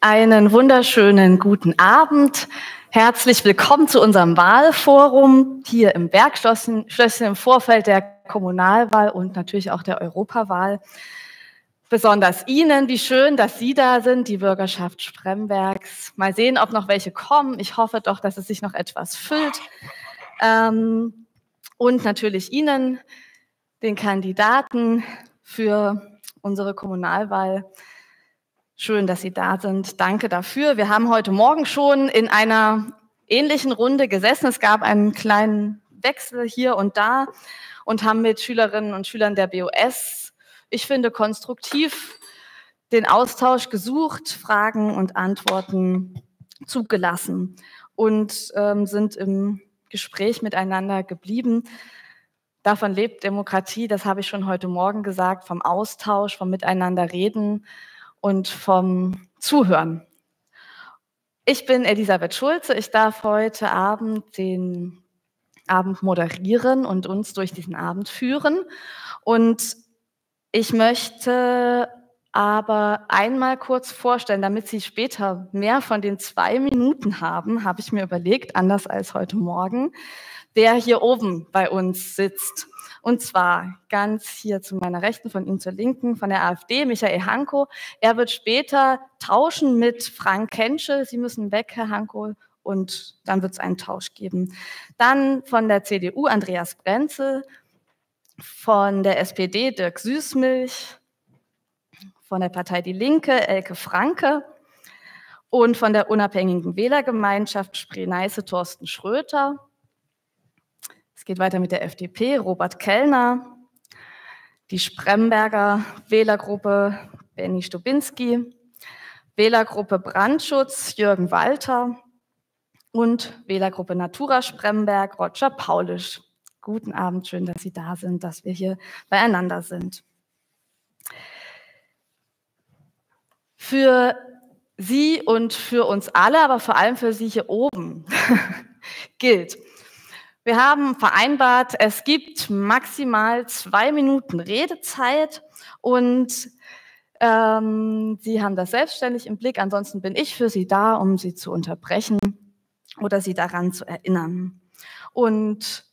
Einen wunderschönen guten Abend. Herzlich willkommen zu unserem Wahlforum hier im Bergschlösschen im Vorfeld der Kommunalwahl und natürlich auch der Europawahl. Besonders Ihnen, wie schön, dass Sie da sind, die Bürgerschaft Sprembergs. Mal sehen, ob noch welche kommen. Ich hoffe doch, dass es sich noch etwas füllt. Und natürlich Ihnen, den Kandidaten für unsere Kommunalwahl. Schön, dass Sie da sind. Danke dafür. Wir haben heute Morgen schon in einer ähnlichen Runde gesessen. Es gab einen kleinen Wechsel hier und da und haben mit Schülerinnen und Schülern der BOS, ich finde, konstruktiv den Austausch gesucht, Fragen und Antworten zugelassen und sind im Gespräch miteinander geblieben. Davon lebt Demokratie, das habe ich schon heute Morgen gesagt, vom Austausch, vom Miteinanderreden und vom Zuhören. Ich bin Elisabeth Schulze, ich darf heute Abend den Abend moderieren und uns durch diesen Abend führen. Und ich möchte aber einmal kurz vorstellen, damit Sie später mehr von den 2 Minuten haben, habe ich mir überlegt, anders als heute Morgen, wer hier oben bei uns sitzt. Und zwar ganz hier zu meiner Rechten, von Ihnen zur Linken, von der AfD, Michael Hanko. Er wird später tauschen mit Frank Kenschel. Sie müssen weg, Herr Hanko, und dann wird es einen Tausch geben. Dann von der CDU, Andreas Brenzel. Von der SPD Dirk Süßmilch, von der Partei Die Linke Elke Franke und von der unabhängigen Wählergemeinschaft Spree-Neiße Thorsten Schröter. Es geht weiter mit der FDP, Robert Kellner, die Spremberger Wählergruppe Benny Stubinski, Wählergruppe Brandschutz Jürgen Walter und Wählergruppe Natura Spremberg Roger Paulisch. Guten Abend, schön, dass Sie da sind, dass wir hier beieinander sind. Für Sie und für uns alle, aber vor allem für Sie hier oben gilt, wir haben vereinbart, es gibt maximal 2 Minuten Redezeit und Sie haben das selbstständig im Blick. Ansonsten bin ich für Sie da, um Sie zu unterbrechen oder Sie daran zu erinnern. Und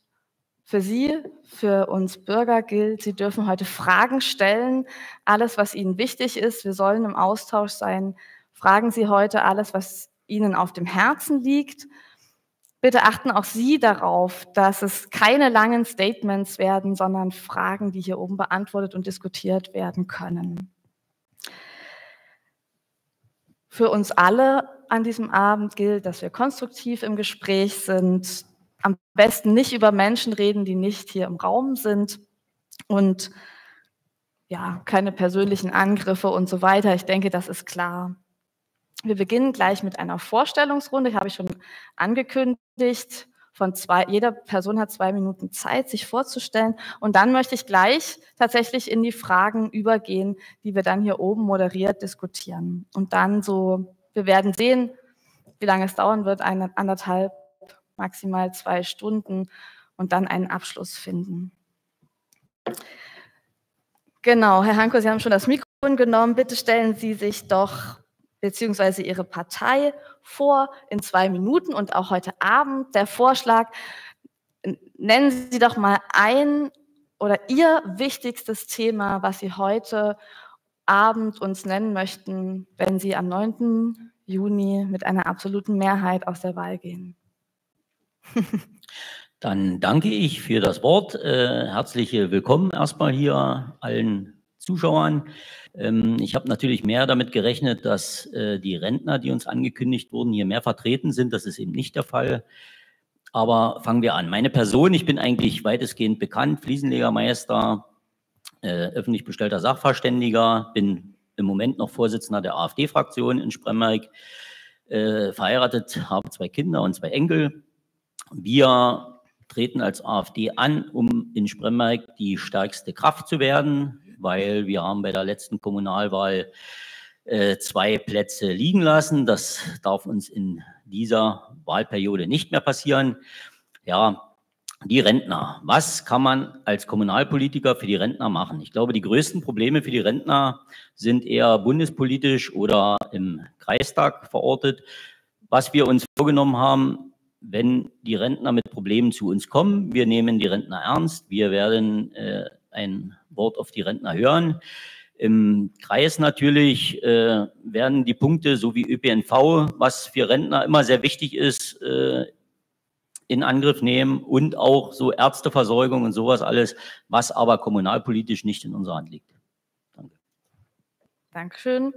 für Sie, für uns Bürger gilt, Sie dürfen heute Fragen stellen, alles, was Ihnen wichtig ist. Wir sollen im Austausch sein. Fragen Sie heute alles, was Ihnen auf dem Herzen liegt. Bitte achten auch Sie darauf, dass es keine langen Statements werden, sondern Fragen, die hier oben beantwortet und diskutiert werden können. Für uns alle an diesem Abend gilt, dass wir konstruktiv im Gespräch sind, am besten nicht über Menschen reden, die nicht hier im Raum sind, und ja, keine persönlichen Angriffe und so weiter. Ich denke, das ist klar. Wir beginnen gleich mit einer Vorstellungsrunde, die habe ich schon angekündigt. Jeder Person hat 2 Minuten Zeit, sich vorzustellen. Und dann möchte ich gleich tatsächlich in die Fragen übergehen, die wir dann hier oben moderiert diskutieren. Und dann so, wir werden sehen, wie lange es dauern wird, anderthalb, maximal 2 Stunden, und dann einen Abschluss finden. Genau, Herr Hanko, Sie haben schon das Mikrofon genommen. Bitte stellen Sie sich doch beziehungsweise Ihre Partei vor in 2 Minuten, und auch heute Abend der Vorschlag, nennen Sie doch mal ein oder Ihr wichtigstes Thema, was Sie heute Abend uns nennen möchten, wenn Sie am 9. Juni mit einer absoluten Mehrheit aus der Wahl gehen. Dann danke ich für das Wort. Herzliche Willkommen erstmal hier allen Zuschauern. Ich habe natürlich mehr damit gerechnet, dass die Rentner, die uns angekündigt wurden, hier mehr vertreten sind. Das ist eben nicht der Fall. Aber fangen wir an. Meine Person, ich bin eigentlich weitestgehend bekannt, Fliesenlegermeister, öffentlich bestellter Sachverständiger, bin im Moment noch Vorsitzender der AfD-Fraktion in Spremberg, verheiratet, habe 2 Kinder und 2 Enkel. Wir treten als AfD an, um in Spremberg die stärkste Kraft zu werden, weil wir haben bei der letzten Kommunalwahl 2 Plätze liegen lassen. Das darf uns in dieser Wahlperiode nicht mehr passieren. Ja, die Rentner. Was kann man als Kommunalpolitiker für die Rentner machen? Ich glaube, die größten Probleme für die Rentner sind eher bundespolitisch oder im Kreistag verortet. Was wir uns vorgenommen haben: Wenn die Rentner mit Problemen zu uns kommen, wir nehmen die Rentner ernst, wir werden ein Wort auf die Rentner hören. Im Kreis natürlich werden die Punkte, so wie ÖPNV, was für Rentner immer sehr wichtig ist, in Angriff nehmen, und auch so Ärzteversorgung und sowas alles, was aber kommunalpolitisch nicht in unserer Hand liegt. Danke. Dankeschön.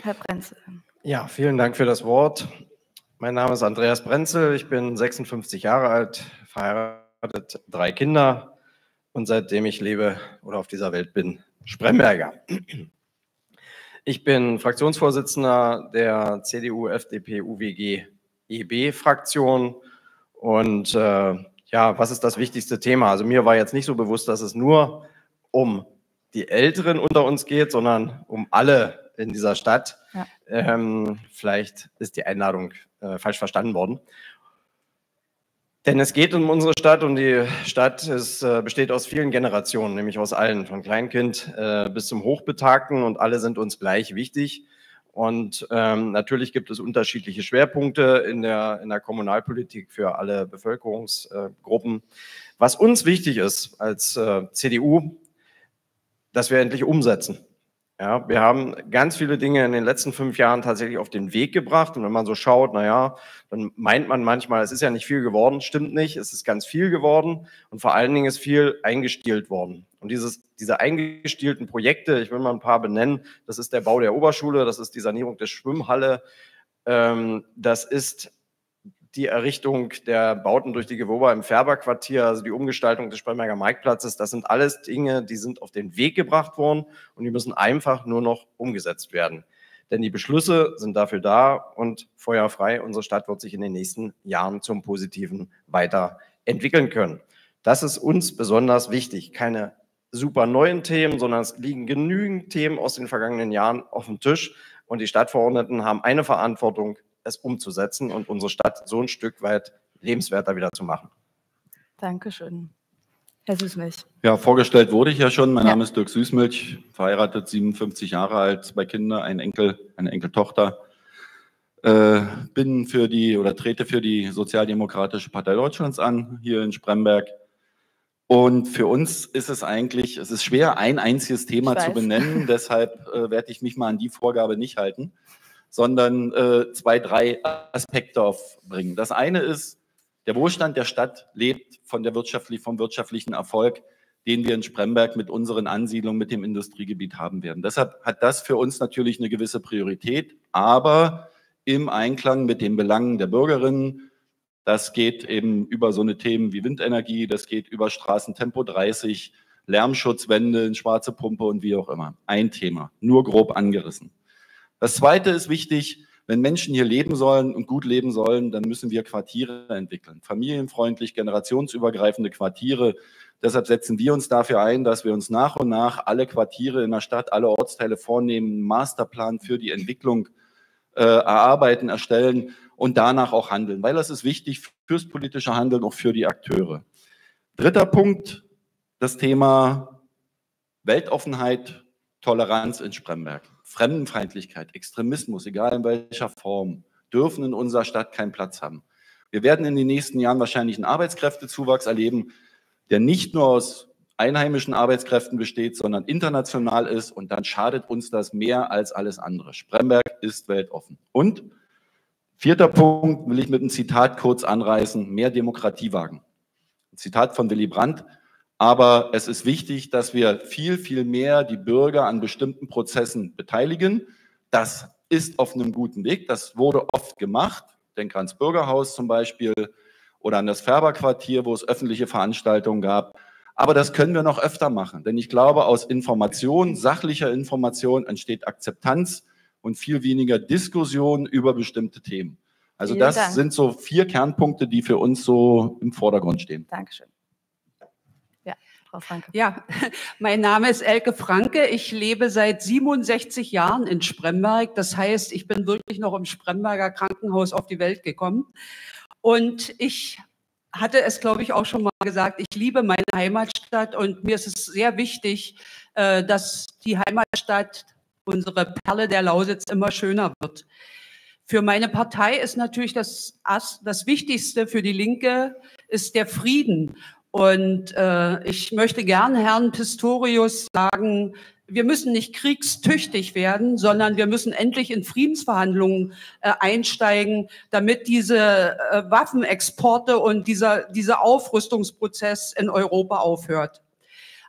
Herr Brenzel. Ja, vielen Dank für das Wort. Mein Name ist Andreas Brenzel, ich bin 56 Jahre alt, verheiratet, 3 Kinder und seitdem ich lebe oder auf dieser Welt bin, Spremberger. Ich bin Fraktionsvorsitzender der CDU-FDP-UWG-EB-Fraktion und ja, was ist das wichtigste Thema? Also mir war jetzt nicht so bewusst, dass es nur um die Älteren unter uns geht, sondern um alle in dieser Stadt. Ja. Vielleicht ist die Einladung falsch verstanden worden. Denn es geht um unsere Stadt und die Stadt besteht aus vielen Generationen, nämlich aus allen, von Kleinkind bis zum Hochbetagten, und alle sind uns gleich wichtig. Und natürlich gibt es unterschiedliche Schwerpunkte in der Kommunalpolitik für alle Bevölkerungsgruppen. Was uns wichtig ist als CDU, dass wir endlich umsetzen. Ja, wir haben ganz viele Dinge in den letzten 5 Jahren tatsächlich auf den Weg gebracht. Und wenn man so schaut, naja, dann meint man manchmal, es ist ja nicht viel geworden. Stimmt nicht, es ist ganz viel geworden. Und vor allen Dingen ist viel eingestielt worden. Und diese eingestielten Projekte, ich will mal ein paar benennen, das ist der Bau der Oberschule, das ist die Sanierung der Schwimmhalle, das ist die Errichtung der Bauten durch die Gewober im Färberquartier, also die Umgestaltung des Spremberger Marktplatzes, das sind alles Dinge, die sind auf den Weg gebracht worden und die müssen einfach nur noch umgesetzt werden. Denn die Beschlüsse sind dafür da und feuerfrei, unsere Stadt wird sich in den nächsten Jahren zum Positiven weiterentwickeln können. Das ist uns besonders wichtig. Keine super neuen Themen, sondern es liegen genügend Themen aus den vergangenen Jahren auf dem Tisch und die Stadtverordneten haben eine Verantwortung, es umzusetzen und unsere Stadt so ein Stück weit lebenswerter wieder zu machen. Dankeschön. Herr Süßmilch. Ja, vorgestellt wurde ich ja schon. Mein Name ist Dirk Süßmilch, verheiratet, 57 Jahre alt, 2 Kinder, ein Enkel, eine Enkeltochter. Bin für die oder trete für die Sozialdemokratische Partei Deutschlands an, hier in Spremberg. Und für uns ist es eigentlich, es ist schwer, ein einziges Thema zu benennen. Deshalb werde ich mich mal an die Vorgabe nicht halten, sondern 2, 3 Aspekte aufbringen. Das eine ist, der Wohlstand der Stadt lebt von der vom wirtschaftlichen Erfolg, den wir in Spremberg mit unseren Ansiedlungen, mit dem Industriegebiet haben werden. Deshalb hat das für uns natürlich eine gewisse Priorität, aber im Einklang mit den Belangen der Bürgerinnen. Das geht eben über so eine Themen wie Windenergie, das geht über Straßentempo 30, Lärmschutzwände, Schwarze Pumpe und wie auch immer. Ein Thema, nur grob angerissen. Das Zweite ist wichtig, wenn Menschen hier leben sollen und gut leben sollen, dann müssen wir Quartiere entwickeln. Familienfreundlich, generationsübergreifende Quartiere. Deshalb setzen wir uns dafür ein, dass wir uns nach und nach alle Quartiere in der Stadt, alle Ortsteile vornehmen, einen Masterplan für die Entwicklung erarbeiten, erstellen und danach auch handeln. Weil das ist wichtig fürs politische Handeln, auch für die Akteure. Dritter Punkt, das Thema Weltoffenheit, Toleranz in Spremberg. Fremdenfeindlichkeit, Extremismus, egal in welcher Form, dürfen in unserer Stadt keinen Platz haben. Wir werden in den nächsten Jahren wahrscheinlich einen Arbeitskräftezuwachs erleben, der nicht nur aus einheimischen Arbeitskräften besteht, sondern international ist, und dann schadet uns das mehr als alles andere. Spremberg ist weltoffen. Und Vierter Punkt will ich mit einem Zitat kurz anreißen, mehr Demokratie wagen. Ein Zitat von Willy Brandt. Aber es ist wichtig, dass wir viel, viel mehr die Bürger an bestimmten Prozessen beteiligen. Das ist auf einem guten Weg. Das wurde oft gemacht. Denk ans Bürgerhaus zum Beispiel oder an das Färberquartier, wo es öffentliche Veranstaltungen gab. Aber das können wir noch öfter machen. Denn ich glaube, aus Information, sachlicher Information entsteht Akzeptanz und viel weniger Diskussion über bestimmte Themen. Also das sind so 4 Kernpunkte, die für uns so im Vordergrund stehen. Dankeschön. Ja, mein Name ist Elke Franke. Ich lebe seit 67 Jahren in Spremberg. Das heißt, ich bin wirklich noch im Spremberger Krankenhaus auf die Welt gekommen. Und ich hatte es, glaube ich, auch schon mal gesagt, ich liebe meine Heimatstadt und mir ist es sehr wichtig, dass die Heimatstadt, unsere Perle der Lausitz, immer schöner wird. Für meine Partei ist natürlich das Wichtigste für die Linke ist der Frieden. Und ich möchte gerne Herrn Pistorius sagen, wir müssen nicht kriegstüchtig werden, sondern wir müssen endlich in Friedensverhandlungen einsteigen, damit diese Waffenexporte und dieser Aufrüstungsprozess in Europa aufhört.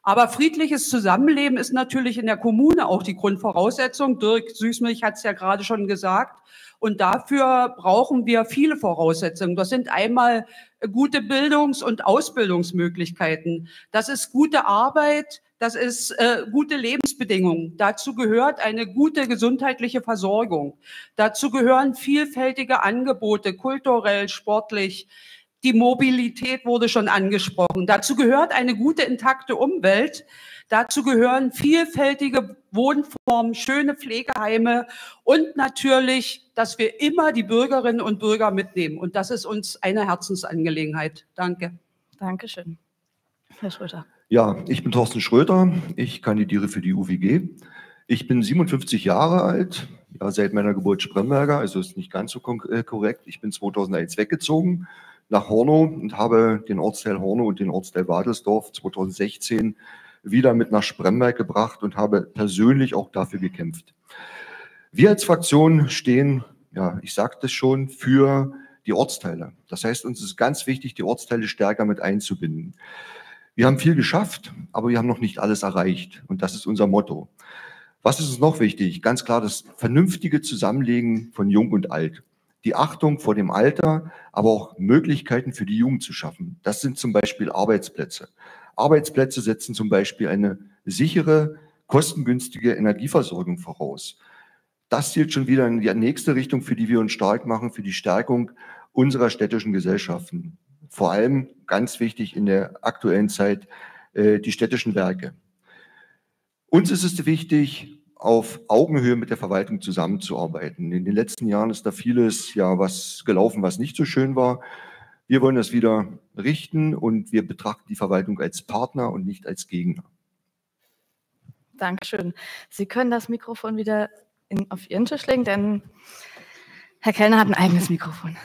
Aber friedliches Zusammenleben ist natürlich in der Kommune auch die Grundvoraussetzung. Dirk Süßmilch hat es ja gerade schon gesagt. Und dafür brauchen wir viele Voraussetzungen. Das sind einmal gute Bildungs- und Ausbildungsmöglichkeiten. Das ist gute Arbeit, das ist gute Lebensbedingungen. Dazu gehört eine gute gesundheitliche Versorgung. Dazu gehören vielfältige Angebote, kulturell, sportlich. Die Mobilität wurde schon angesprochen. Dazu gehört eine gute, intakte Umwelt. Dazu gehören vielfältige Wohnformen, schöne Pflegeheime und natürlich, dass wir immer die Bürgerinnen und Bürger mitnehmen. Und das ist uns eine Herzensangelegenheit. Danke. Dankeschön. Herr Schröter. Ja, ich bin Thorsten Schröter. Ich kandidiere für die UWG. Ich bin 57 Jahre alt, ja, seit meiner Geburt Spremberger, also ist nicht ganz so korrekt. Ich bin 2001 weggezogen nach Hornow und habe den Ortsteil Hornow und den Ortsteil Wadelsdorf 2016 wieder mit nach Spremberg gebracht und habe persönlich auch dafür gekämpft. Wir als Fraktion stehen, ja, ich sagte es schon, für die Ortsteile. Das heißt, uns ist ganz wichtig, die Ortsteile stärker mit einzubinden. Wir haben viel geschafft, aber wir haben noch nicht alles erreicht. Und das ist unser Motto. Was ist uns noch wichtig? Ganz klar, das vernünftige Zusammenlegen von Jung und Alt. Die Achtung vor dem Alter, aber auch Möglichkeiten für die Jugend zu schaffen. Das sind zum Beispiel Arbeitsplätze. Arbeitsplätze setzen zum Beispiel eine sichere, kostengünstige Energieversorgung voraus. Das zielt schon wieder in die nächste Richtung, für die wir uns stark machen, für die Stärkung unserer städtischen Gesellschaften. Vor allem, ganz wichtig in der aktuellen Zeit, die städtischen Werke. Uns ist es wichtig, auf Augenhöhe mit der Verwaltung zusammenzuarbeiten. In den letzten Jahren ist da vieles ja was gelaufen, was nicht so schön war. Wir wollen das wieder richten und wir betrachten die Verwaltung als Partner und nicht als Gegner. Dankeschön. Sie können das Mikrofon wieder auf Ihren Tisch legen, denn Herr Kellner hat ein eigenes Mikrofon.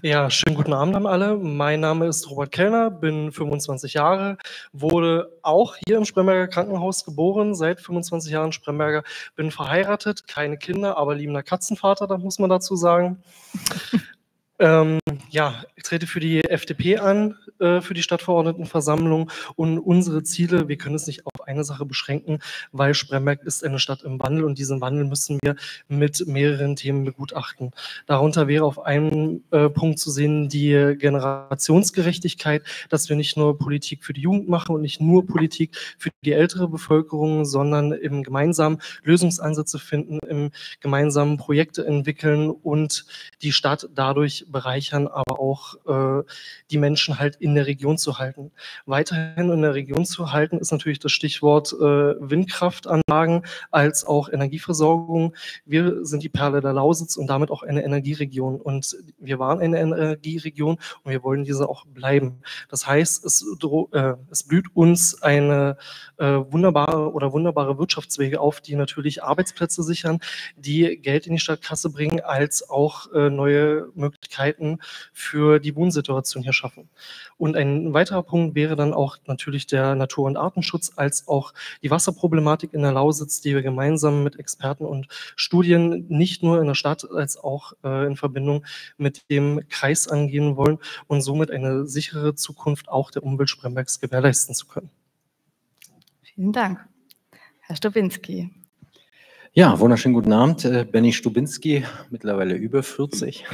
Ja, schönen guten Abend an alle. Mein Name ist Robert Kellner, bin 25 Jahre, wurde auch hier im Spremberger Krankenhaus geboren, seit 25 Jahren Spremberger, bin verheiratet, keine Kinder, aber liebender Katzenvater, das muss man dazu sagen. Ja, ich trete für die FDP an, für die Stadtverordnetenversammlung und unsere Ziele, wir können es nicht auf eine Sache beschränken, weil Spremberg ist eine Stadt im Wandel und diesen Wandel müssen wir mit mehreren Themen begutachten. Darunter wäre auf einen Punkt zu sehen die Generationsgerechtigkeit, dass wir nicht nur Politik für die Jugend machen und nicht nur Politik für die ältere Bevölkerung, sondern im gemeinsamen Lösungsansätze finden, im gemeinsamen Projekte entwickeln und die Stadt dadurch bereichern, aber auch die Menschen halt in der Region zu halten. Weiterhin in der Region zu halten ist natürlich das Stichwort Windkraftanlagen als auch Energieversorgung. Wir sind die Perle der Lausitz und damit auch eine Energieregion. Und wir waren eine Energieregion und wir wollen diese auch bleiben. Das heißt, es blüht uns eine wunderbare Wirtschaftswege auf, die natürlich Arbeitsplätze sichern, die Geld in die Stadtkasse bringen, als auch neue Möglichkeiten Möglichkeiten für die Wohnsituation hier schaffen. Und ein weiterer Punkt wäre dann auch natürlich der Natur- und Artenschutz, als auch die Wasserproblematik in der Lausitz, die wir gemeinsam mit Experten und Studien nicht nur in der Stadt, als auch in Verbindung mit dem Kreis angehen wollen und somit eine sichere Zukunft auch der Umwelt Sprembergs gewährleisten zu können. Vielen Dank. Herr Stubinski. Ja, wunderschönen guten Abend. Benny Stubinski, mittlerweile über 40.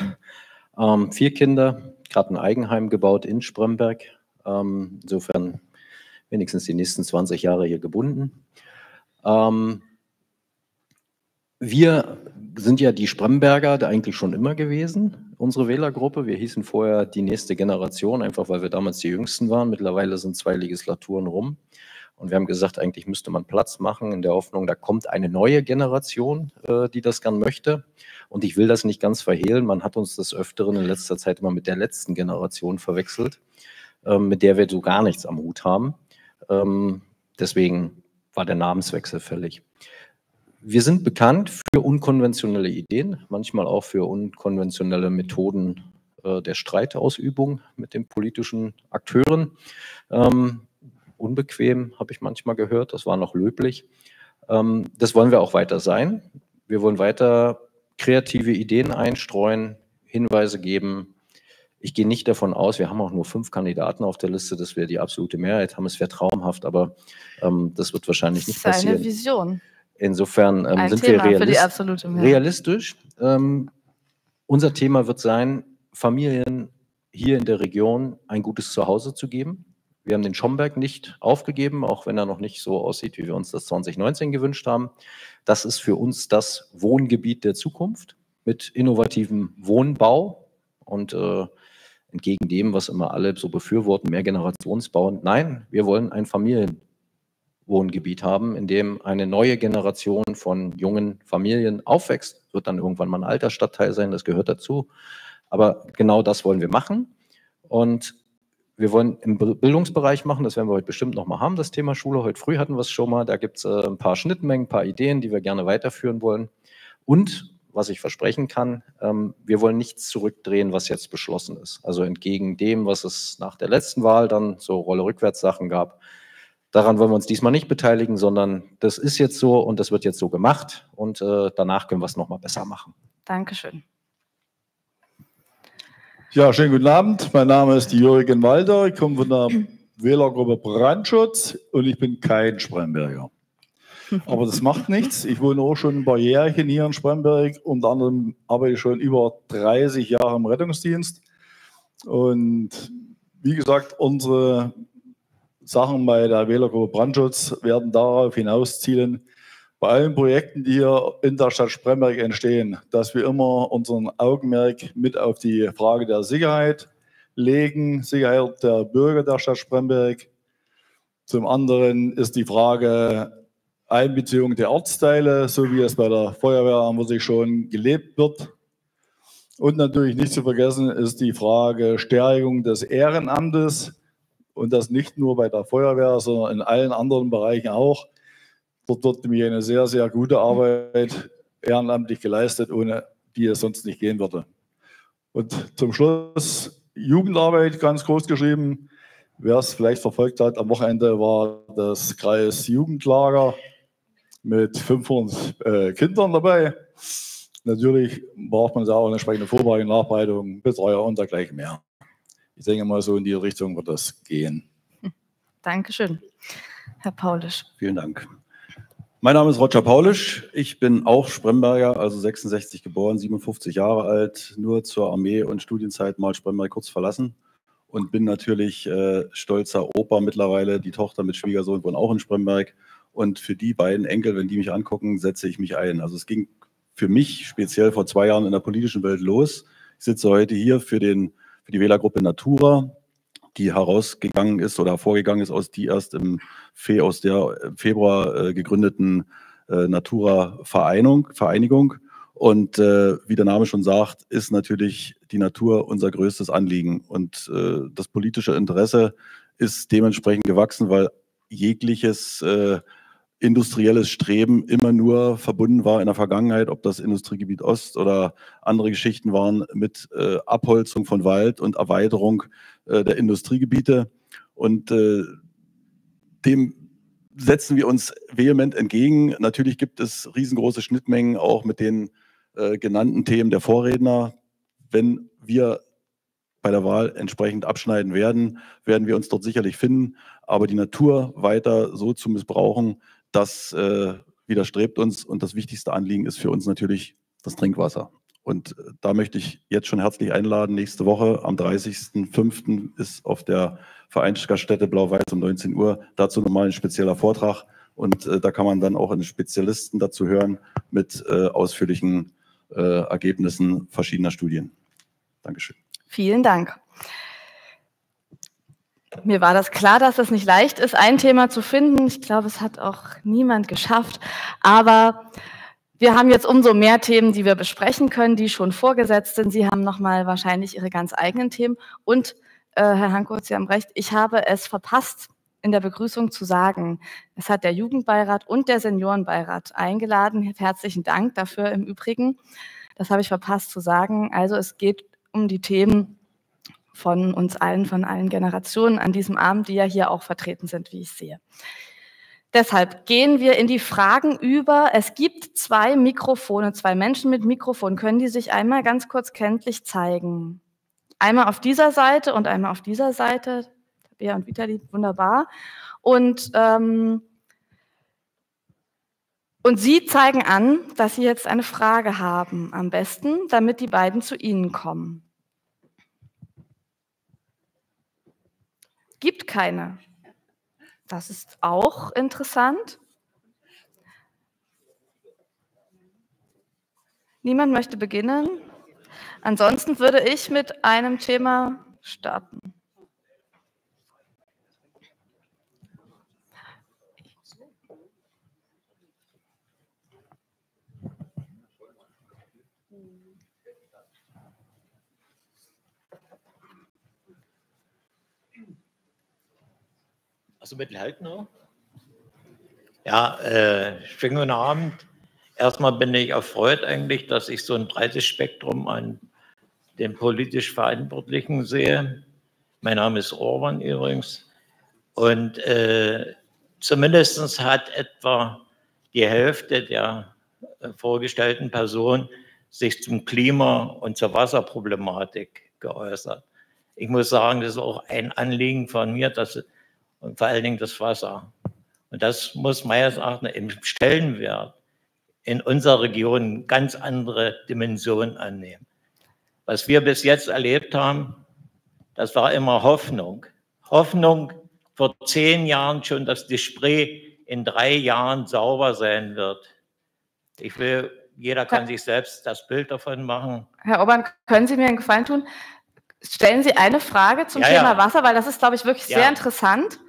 4 Kinder, gerade ein Eigenheim gebaut in Spremberg. Insofern wenigstens die nächsten 20 Jahre hier gebunden. Wir sind ja die Spremberger da eigentlich schon immer gewesen, unsere Wählergruppe. Wir hießen vorher die nächste Generation, einfach weil wir damals die Jüngsten waren. Mittlerweile sind 2 Legislaturen rum. Und wir haben gesagt, eigentlich müsste man Platz machen in der Hoffnung, da kommt eine neue Generation, die das gern möchte. Und ich will das nicht ganz verhehlen. Man hat uns des Öfteren in letzter Zeit immer mit der letzten Generation verwechselt, mit der wir so gar nichts am Hut haben. Deswegen war der Namenswechsel fällig. Wir sind bekannt für unkonventionelle Ideen, manchmal auch für unkonventionelle Methoden der Streitausübung mit den politischen Akteuren. Unbequem, habe ich manchmal gehört, das war noch löblich. Das wollen wir auch weiter sein. Wir wollen weiter kreative Ideen einstreuen, Hinweise geben. Ich gehe nicht davon aus, wir haben auch nur 5 Kandidaten auf der Liste, dass wir die absolute Mehrheit haben. Es wäre traumhaft, aber das wird wahrscheinlich nicht passieren. Das ist eine Vision. Insofern sind wir realistisch. Unser Thema wird sein, Familien hier in der Region ein gutes Zuhause zu geben. Wir haben den Schomberg nicht aufgegeben, auch wenn er noch nicht so aussieht, wie wir uns das 2019 gewünscht haben. Das ist für uns das Wohngebiet der Zukunft mit innovativem Wohnbau und entgegen dem, was immer alle so befürworten, Mehrgenerationsbau. Nein, wir wollen ein Familienwohngebiet haben, in dem eine neue Generation von jungen Familien aufwächst. Wird dann irgendwann mal ein alter Stadtteil sein, das gehört dazu. Aber genau das wollen wir machen. Und wir wollen im Bildungsbereich machen, das werden wir heute bestimmt nochmal haben, das Thema Schule. Heute früh hatten wir es schon mal, da gibt es ein paar Schnittmengen, ein paar Ideen, die wir gerne weiterführen wollen. Und, was ich versprechen kann, wir wollen nichts zurückdrehen, was jetzt beschlossen ist. Also entgegen dem, was es nach der letzten Wahl dann so Rolle-Rückwärts-Sachen gab. Daran wollen wir uns diesmal nicht beteiligen, sondern das ist jetzt so und das wird jetzt so gemacht. Und danach können wir es nochmal besser machen. Dankeschön. Ja, schönen guten Abend. Mein Name ist Jürgen Walter. Ich komme von der Wählergruppe Brandschutz und ich bin kein Spremberger. Aber das macht nichts. Ich wohne auch schon ein paar Jährchen hier in Spremberg. Unter anderem arbeite ich schon über 30 Jahre im Rettungsdienst. Und wie gesagt, unsere Sachen bei der Wählergruppe Brandschutz werden darauf hinauszielen, bei allen Projekten, die hier in der Stadt Spremberg entstehen, dass wir immer unseren Augenmerk mit auf die Frage der Sicherheit legen, Sicherheit der Bürger der Stadt Spremberg. Zum anderen ist die Frage Einbeziehung der Ortsteile, so wie es bei der Feuerwehr, wo sich schon gelebt wird. Und natürlich nicht zu vergessen ist die Frage Stärkung des Ehrenamtes und das nicht nur bei der Feuerwehr, sondern in allen anderen Bereichen auch. Dort wird nämlich eine sehr, sehr gute Arbeit ehrenamtlich geleistet, ohne die es sonst nicht gehen würde. Und zum Schluss Jugendarbeit, ganz groß geschrieben. Wer es vielleicht verfolgt hat, am Wochenende war das Kreisjugendlager mit 500 Kindern dabei. Natürlich braucht man da auch eine entsprechende Vorbereitung, Nachbereitung, Betreuer und dergleichen mehr. Ich denke mal, so in die Richtung wird das gehen. Dankeschön, Herr Paulisch. Vielen Dank. Mein Name ist Roger Paulisch, ich bin auch Spremberger, also 66 geboren, 57 Jahre alt, nur zur Armee- und Studienzeit mal Spremberg kurz verlassen und bin natürlich stolzer Opa mittlerweile. Die Tochter mit Schwiegersohn wohnen auch in Spremberg und für die beiden Enkel, wenn die mich angucken, setze ich mich ein. Also es ging für mich speziell vor 2 Jahren in der politischen Welt los. Ich sitze heute hier für die Wählergruppe Natura, die herausgegangen ist oder hervorgegangen ist aus die erst aus der im Februar gegründeten Natura-Vereinigung. Und wie der Name schon sagt, ist natürlich die Natur unser größtes Anliegen. Und das politische Interesse ist dementsprechend gewachsen, weil jegliches industrielles Streben immer nur verbunden war in der Vergangenheit, ob das Industriegebiet Ost oder andere Geschichten waren, mit Abholzung von Wald und Erweiterung der Industriegebiete. Und dem setzen wir uns vehement entgegen. Natürlich gibt es riesengroße Schnittmengen auch mit den genannten Themen der Vorredner. Wenn wir bei der Wahl entsprechend abschneiden werden, werden wir uns dort sicherlich finden. Aber die Natur weiter so zu missbrauchen, das widerstrebt uns. Und das wichtigste Anliegen ist für uns natürlich das Trinkwasser. Und da möchte ich jetzt schon herzlich einladen. Nächste Woche am 30.05. ist auf der Vereinsgaststätte Blau-Weiß um 19 Uhr dazu nochmal ein spezieller Vortrag. Und da kann man dann auch einen Spezialisten dazu hören mit ausführlichen Ergebnissen verschiedener Studien. Dankeschön. Vielen Dank. Mir war das klar, dass es nicht leicht ist, ein Thema zu finden. Ich glaube, es hat auch niemand geschafft. Aber wir haben jetzt umso mehr Themen, die wir besprechen können, die schon vorgesetzt sind. Sie haben nochmal wahrscheinlich Ihre ganz eigenen Themen. Und Herr Hanko, Sie haben recht, ich habe es verpasst, in der Begrüßung zu sagen. Es hat der Jugendbeirat und der Seniorenbeirat eingeladen. Herzlichen Dank dafür im Übrigen. Das habe ich verpasst zu sagen. Also es geht um die Themen von uns allen, von allen Generationen an diesem Abend, die ja hier auch vertreten sind, wie ich sehe. Deshalb gehen wir in die Fragen über. Es gibt zwei Mikrofone, zwei Menschen mit Mikrofon. Können die sich einmal ganz kurz kenntlich zeigen? Einmal auf dieser Seite und einmal auf dieser Seite. Bea und Vitali, wunderbar. Und Sie zeigen an, dass Sie jetzt eine Frage haben, am besten, damit die beiden zu Ihnen kommen. Gibt keine. Das ist auch interessant. Niemand möchte beginnen. Ansonsten würde ich mit einem Thema starten. Ja, schönen guten Abend. Erstmal bin ich erfreut eigentlich, dass ich so ein breites Spektrum an den politisch Verantwortlichen sehe. Mein Name ist Orban übrigens. Und zumindest hat etwa die Hälfte der vorgestellten Personen sich zum Klima- und zur Wasserproblematik geäußert. Ich muss sagen, das ist auch ein Anliegen von mir, dass und vor allen Dingen das Wasser. Und das muss meines Erachtens im Stellenwert in unserer Region ganz andere Dimensionen annehmen. Was wir bis jetzt erlebt haben, das war immer Hoffnung. Hoffnung vor 10 Jahren schon, dass die Spree in 3 Jahren sauber sein wird. Jeder kann sich selbst das Bild davon machen. Herr Orban, können Sie mir einen Gefallen tun? Stellen Sie eine Frage zum Thema Wasser, weil das ist, glaube ich, wirklich sehr interessant.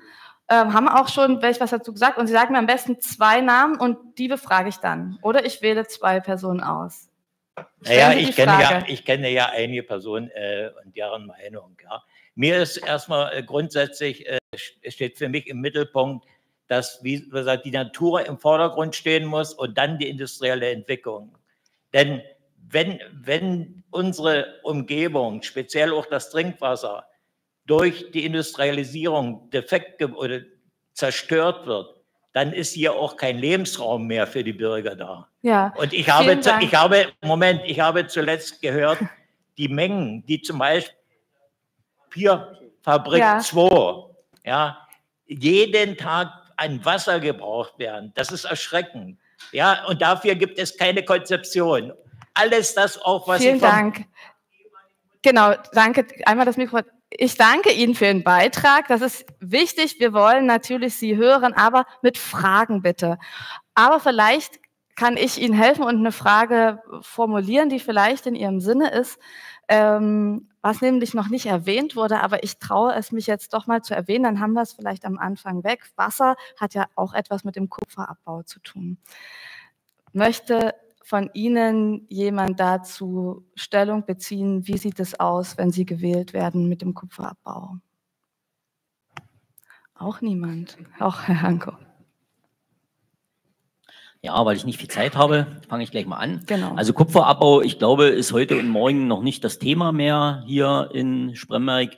Haben auch schon welche was dazu gesagt. Und Sie sagen mir am besten 2 Namen und die befrage ich dann. Oder ich wähle 2 Personen aus. Naja, ich kenne ja einige Personen und deren Meinung. Ja. Mir ist erstmal grundsätzlich, steht für mich im Mittelpunkt, dass, wie gesagt, die Natur im Vordergrund stehen muss und dann die industrielle Entwicklung. Denn wenn unsere Umgebung, speziell auch das Trinkwasser, durch die Industrialisierung defekt oder zerstört wird, dann ist hier auch kein Lebensraum mehr für die Bürger da. Ja, und ich habe zuletzt gehört, die Mengen, die zum Beispiel Pier Fabrik 2 jeden Tag an Wasser gebraucht werden, das ist erschreckend. Ja, und dafür gibt es keine Konzeption. Alles das auch, was Sie Vielen Dank. Genau, danke. Einmal das Mikro. Ich danke Ihnen für den Beitrag. Das ist wichtig. Wir wollen natürlich Sie hören, aber mit Fragen bitte. Aber vielleicht kann ich Ihnen helfen und eine Frage formulieren, die vielleicht in Ihrem Sinne ist, was nämlich noch nicht erwähnt wurde, aber ich traue es mich jetzt doch mal zu erwähnen, dann haben wir es vielleicht am Anfang weg. Wasser hat ja auch etwas mit dem Kupferabbau zu tun. Möchte von Ihnen jemand dazu Stellung beziehen? Wie sieht es aus, wenn Sie gewählt werden mit dem Kupferabbau? Auch niemand, auch Herr Hanko. Ja, weil ich nicht viel Zeit habe, fange ich gleich mal an. Genau. Also Kupferabbau, ich glaube, ist heute und morgen noch nicht das Thema mehr hier in Spremberg.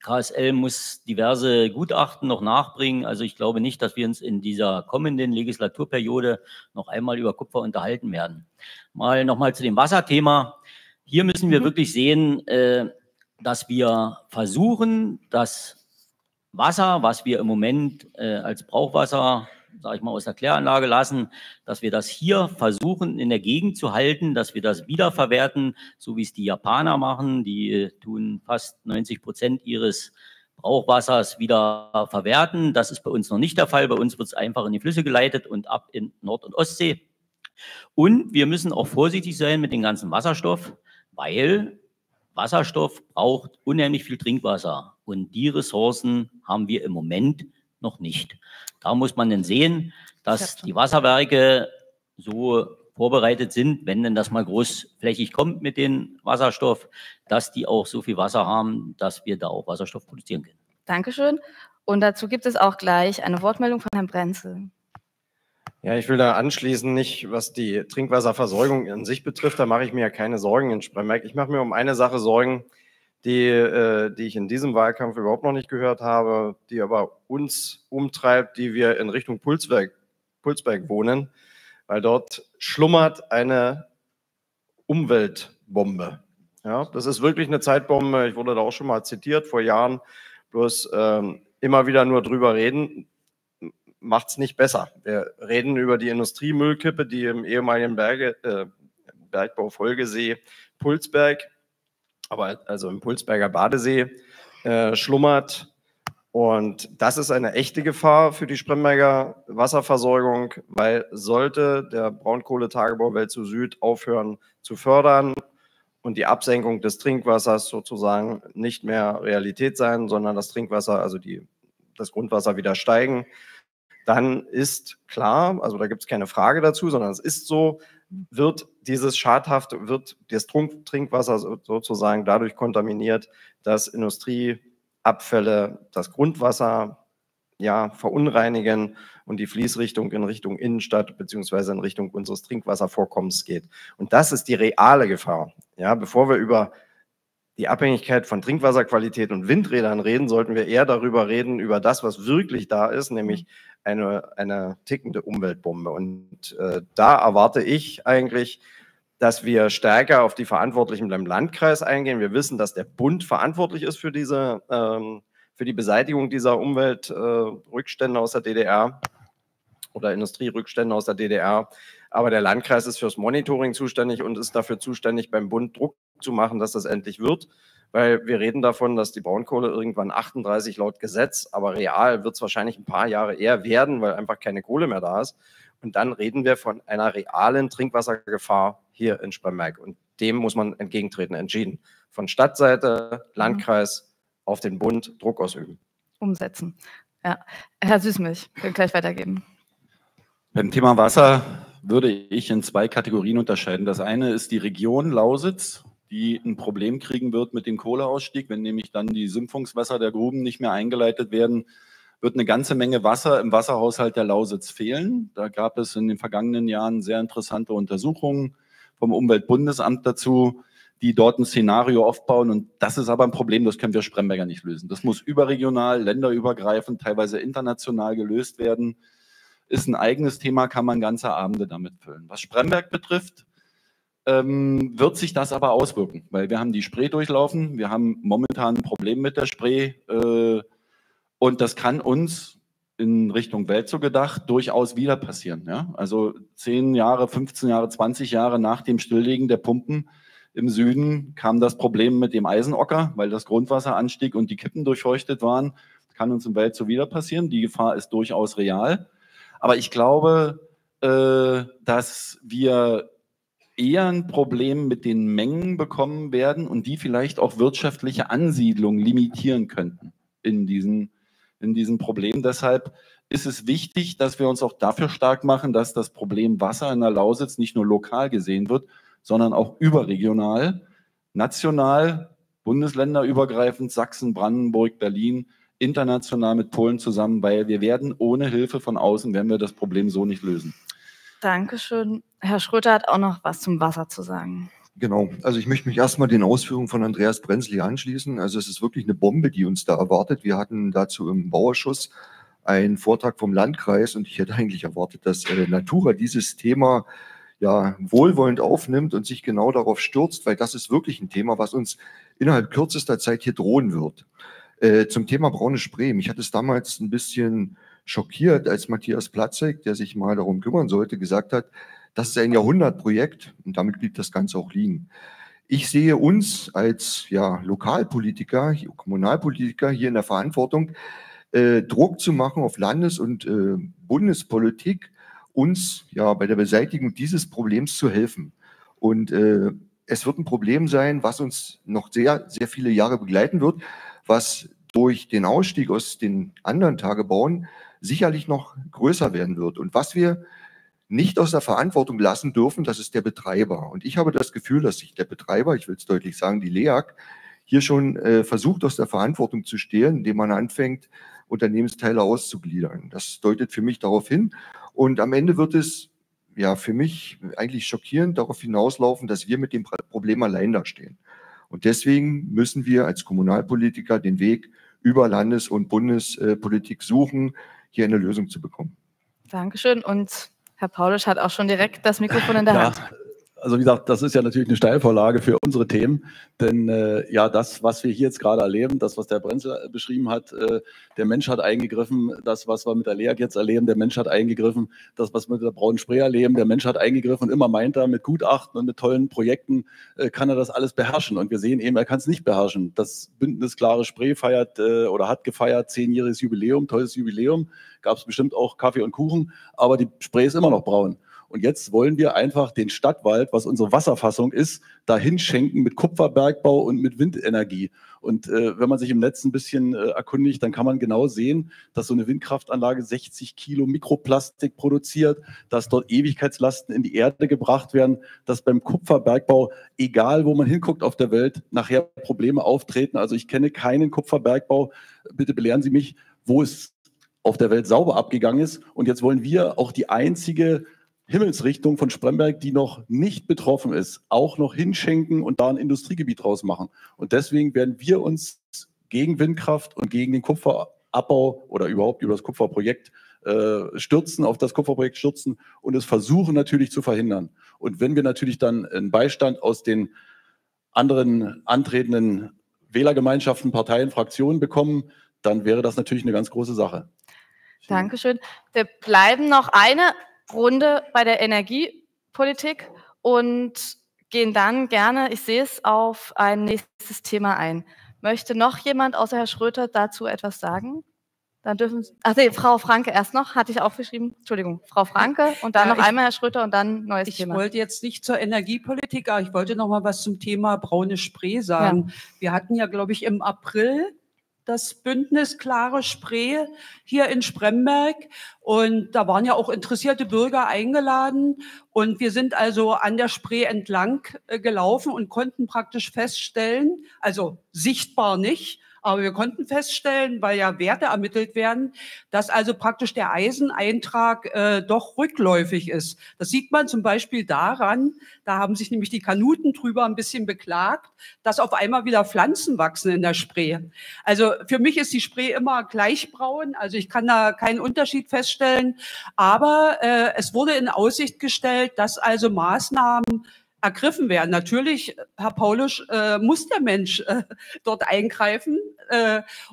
KSL muss diverse Gutachten noch nachbringen. Also ich glaube nicht, dass wir uns in dieser kommenden Legislaturperiode noch einmal über Kupfer unterhalten werden. Mal nochmal zu dem Wasserthema. Hier müssen wir wirklich sehen, dass wir versuchen, das Wasser, was wir im Moment als Brauchwasser, sage ich mal, aus der Kläranlage lassen, dass wir das hier versuchen, in der Gegend zu halten, dass wir das wiederverwerten, so wie es die Japaner machen. Die tun fast 90% ihres Brauchwassers wieder verwerten. Das ist bei uns noch nicht der Fall. Bei uns wird es einfach in die Flüsse geleitet und ab in Nord- und Ostsee. Und wir müssen auch vorsichtig sein mit dem ganzen Wasserstoff, weil Wasserstoff braucht unheimlich viel Trinkwasser. Und die Ressourcen haben wir im Moment noch nicht. Da muss man dann sehen, dass die Wasserwerke so vorbereitet sind, wenn denn das mal großflächig kommt mit dem Wasserstoff, dass die auch so viel Wasser haben, dass wir da auch Wasserstoff produzieren können. Dankeschön. Und dazu gibt es auch gleich eine Wortmeldung von Herrn Brenzel. Ja, ich will da anschließen, nicht was die Trinkwasserversorgung an sich betrifft, da mache ich mir ja keine Sorgen in Spremberg. Ich mache mir um eine Sache Sorgen, die ich in diesem Wahlkampf überhaupt noch nicht gehört habe, die aber uns umtreibt, die wir in Richtung Pulsberg wohnen, weil dort schlummert eine Umweltbombe. Ja, das ist wirklich eine Zeitbombe, ich wurde da auch schon mal zitiert vor Jahren, bloß immer wieder nur drüber reden, macht es nicht besser. Wir reden über die Industriemüllkippe, die im ehemaligen Bergbaufolgesee Pulsberg, aber also im Pulsberger Badesee schlummert. Und das ist eine echte Gefahr für die Spremberger Wasserversorgung, weil sollte der Braunkohletagebau Welzow Süd aufhören zu fördern und die Absenkung des Trinkwassers sozusagen nicht mehr Realität sein, sondern das Trinkwasser, also das Grundwasser wieder steigen, dann ist klar, also da gibt es keine Frage dazu, sondern es ist so, wird dieses schadhafte, wird das Trinkwasser sozusagen dadurch kontaminiert, dass Industrieabfälle das Grundwasser ja verunreinigen und die Fließrichtung in Richtung Innenstadt bzw. in Richtung unseres Trinkwasservorkommens geht. Und das ist die reale Gefahr. Ja, bevor wir über die Abhängigkeit von Trinkwasserqualität und Windrädern reden, sollten wir eher darüber reden, über das, was wirklich da ist, nämlich eine tickende Umweltbombe. Und da erwarte ich eigentlich, dass wir stärker auf die Verantwortlichen im Landkreis eingehen. Wir wissen, dass der Bund verantwortlich ist für die Beseitigung dieser Umweltrückstände aus der DDR oder Industrierückstände aus der DDR. Aber der Landkreis ist fürs Monitoring zuständig und ist dafür zuständig, beim Bund Druck zu machen, dass das endlich wird. Weil wir reden davon, dass die Braunkohle irgendwann 38 laut Gesetz, aber real wird es wahrscheinlich ein paar Jahre eher werden, weil einfach keine Kohle mehr da ist. Und dann reden wir von einer realen Trinkwassergefahr hier in Spremberg. Und dem muss man entgegentreten, entschieden. Von Stadtseite, Landkreis auf den Bund Druck ausüben. Umsetzen. Ja. Herr Süßmilch, können gleich weitergeben. Beim Thema Wasser würde ich in zwei Kategorien unterscheiden. Das eine ist die Region Lausitz, die ein Problem kriegen wird mit dem Kohleausstieg. Wenn nämlich dann die Sümpfungswasser der Gruben nicht mehr eingeleitet werden, wird eine ganze Menge Wasser im Wasserhaushalt der Lausitz fehlen. Da gab es in den vergangenen Jahren sehr interessante Untersuchungen vom Umweltbundesamt dazu, die dort ein Szenario aufbauen. Und das ist aber ein Problem, das können wir Spremberger nicht lösen. Das muss überregional, länderübergreifend, teilweise international gelöst werden. Ist ein eigenes Thema, kann man ganze Abende damit füllen. Was Spremberg betrifft, wird sich das aber auswirken, weil wir haben die Spree durchlaufen, wir haben momentan ein Problem mit der Spree und das kann uns in Richtung Welzow gedacht durchaus wieder passieren. Ja? Also 10 Jahre, 15 Jahre, 20 Jahre nach dem Stilllegen der Pumpen im Süden kam das Problem mit dem Eisenocker, weil das Grundwasser anstieg und die Kippen durchfeuchtet waren. Das kann uns im Welzow wieder passieren, die Gefahr ist durchaus real. Aber ich glaube, dass wir eher ein Problem mit den Mengen bekommen werden und die vielleicht auch wirtschaftliche Ansiedlung limitieren könnten in diesem Problem. Deshalb ist es wichtig, dass wir uns auch dafür stark machen, dass das Problem Wasser in der Lausitz nicht nur lokal gesehen wird, sondern auch überregional, national, bundesländerübergreifend, Sachsen, Brandenburg, Berlin, international mit Polen zusammen, weil wir werden ohne Hilfe von außen, wenn wir das Problem so nicht lösen. Dankeschön. Herr Schröter hat auch noch was zum Wasser zu sagen. Genau, also ich möchte mich erstmal den Ausführungen von Andreas Brenzel hier anschließen. Also es ist wirklich eine Bombe, die uns da erwartet. Wir hatten dazu im Bauausschuss einen Vortrag vom Landkreis und ich hätte eigentlich erwartet, dass Natura dieses Thema ja wohlwollend aufnimmt und sich genau darauf stürzt, weil das ist wirklich ein Thema, was uns innerhalb kürzester Zeit hier drohen wird. Zum Thema braune Spree. Mich hat es damals ein bisschen schockiert, als Matthias Platzek, der sich mal darum kümmern sollte, gesagt hat, das ist ein Jahrhundertprojekt und damit blieb das Ganze auch liegen. Ich sehe uns als ja, Lokalpolitiker, Kommunalpolitiker hier in der Verantwortung, Druck zu machen auf Landes- und Bundespolitik, uns ja bei der Beseitigung dieses Problems zu helfen. Und es wird ein Problem sein, was uns noch sehr, sehr viele Jahre begleiten wird, was durch den Ausstieg aus den anderen Tagebauen sicherlich noch größer werden wird. Und was wir nicht aus der Verantwortung lassen dürfen, das ist der Betreiber. Und ich habe das Gefühl, dass sich der Betreiber, ich will es deutlich sagen, die LEAG, hier schon versucht, aus der Verantwortung zu stehlen, indem man anfängt, Unternehmensteile auszugliedern. Das deutet für mich darauf hin. Und am Ende wird es ja für mich eigentlich schockierend darauf hinauslaufen, dass wir mit dem Problem allein dastehen. Und deswegen müssen wir als Kommunalpolitiker den Weg über Landes- und Bundespolitik suchen, hier eine Lösung zu bekommen. Dankeschön. Und Herr Paulisch hat auch schon direkt das Mikrofon in der Hand. Also wie gesagt, das ist ja natürlich eine Steilvorlage für unsere Themen, denn ja, das, was wir hier jetzt gerade erleben, das, was der Brenzel beschrieben hat, der Mensch hat eingegriffen, das, was wir mit der LEAG jetzt erleben, der Mensch hat eingegriffen, das, was wir mit der braunen Spree erleben, der Mensch hat eingegriffen und immer meint er, mit Gutachten und mit tollen Projekten kann er das alles beherrschen und wir sehen eben, er kann es nicht beherrschen. Das Bündnis Klare Spree feiert oder hat gefeiert 10-jähriges Jubiläum, tolles Jubiläum, gab es bestimmt auch Kaffee und Kuchen, aber die Spree ist immer noch braun. Und jetzt wollen wir einfach den Stadtwald, was unsere Wasserfassung ist, dahin schenken mit Kupferbergbau und mit Windenergie. Und wenn man sich im Netz ein bisschen erkundigt, dann kann man genau sehen, dass so eine Windkraftanlage 60 Kilo Mikroplastik produziert, dass dort Ewigkeitslasten in die Erde gebracht werden, dass beim Kupferbergbau, egal wo man hinguckt auf der Welt, nachher Probleme auftreten. Also ich kenne keinen Kupferbergbau, bitte belehren Sie mich, wo es auf der Welt sauber abgegangen ist. Und jetzt wollen wir auch die einzige Himmelsrichtung von Spremberg, die noch nicht betroffen ist, auch noch hinschenken und da ein Industriegebiet draus machen. Und deswegen werden wir uns gegen Windkraft und gegen den Kupferabbau oder überhaupt über das Kupferprojekt stürzen, auf das Kupferprojekt stürzen und es versuchen natürlich zu verhindern. Und wenn wir natürlich dann einen Beistand aus den anderen antretenden Wählergemeinschaften, Parteien, Fraktionen bekommen, dann wäre das natürlich eine ganz große Sache. Dankeschön. Wir bleiben noch eine Runde bei der Energiepolitik und gehen dann gerne, ich sehe es, auf ein nächstes Thema ein. Möchte noch jemand außer Herr Schröter dazu etwas sagen? Dann dürfen Sie, ach nee, Frau Franke erst noch, hatte ich aufgeschrieben, Entschuldigung, Frau Franke und dann ja, noch einmal Herr Schröter und dann neues Thema. Ich wollte jetzt nicht zur Energiepolitik, aber ich wollte noch mal was zum Thema braune Spree sagen. Ja. Wir hatten ja, glaube ich, im April das Bündnis Klare Spree hier in Spremberg. Und da waren ja auch interessierte Bürger eingeladen. Und wir sind also an der Spree entlang gelaufen und konnten praktisch feststellen, also sichtbar nicht, aber wir konnten feststellen, weil ja Werte ermittelt werden, dass also praktisch der Eiseneintrag doch rückläufig ist. Das sieht man zum Beispiel daran, da haben sich nämlich die Kanuten drüber ein bisschen beklagt, dass auf einmal wieder Pflanzen wachsen in der Spree. Also für mich ist die Spree immer gleichbraun, also ich kann da keinen Unterschied feststellen. Aber es wurde in Aussicht gestellt, dass also Maßnahmen ergriffen werden. Natürlich, Herr Paulisch, muss der Mensch dort eingreifen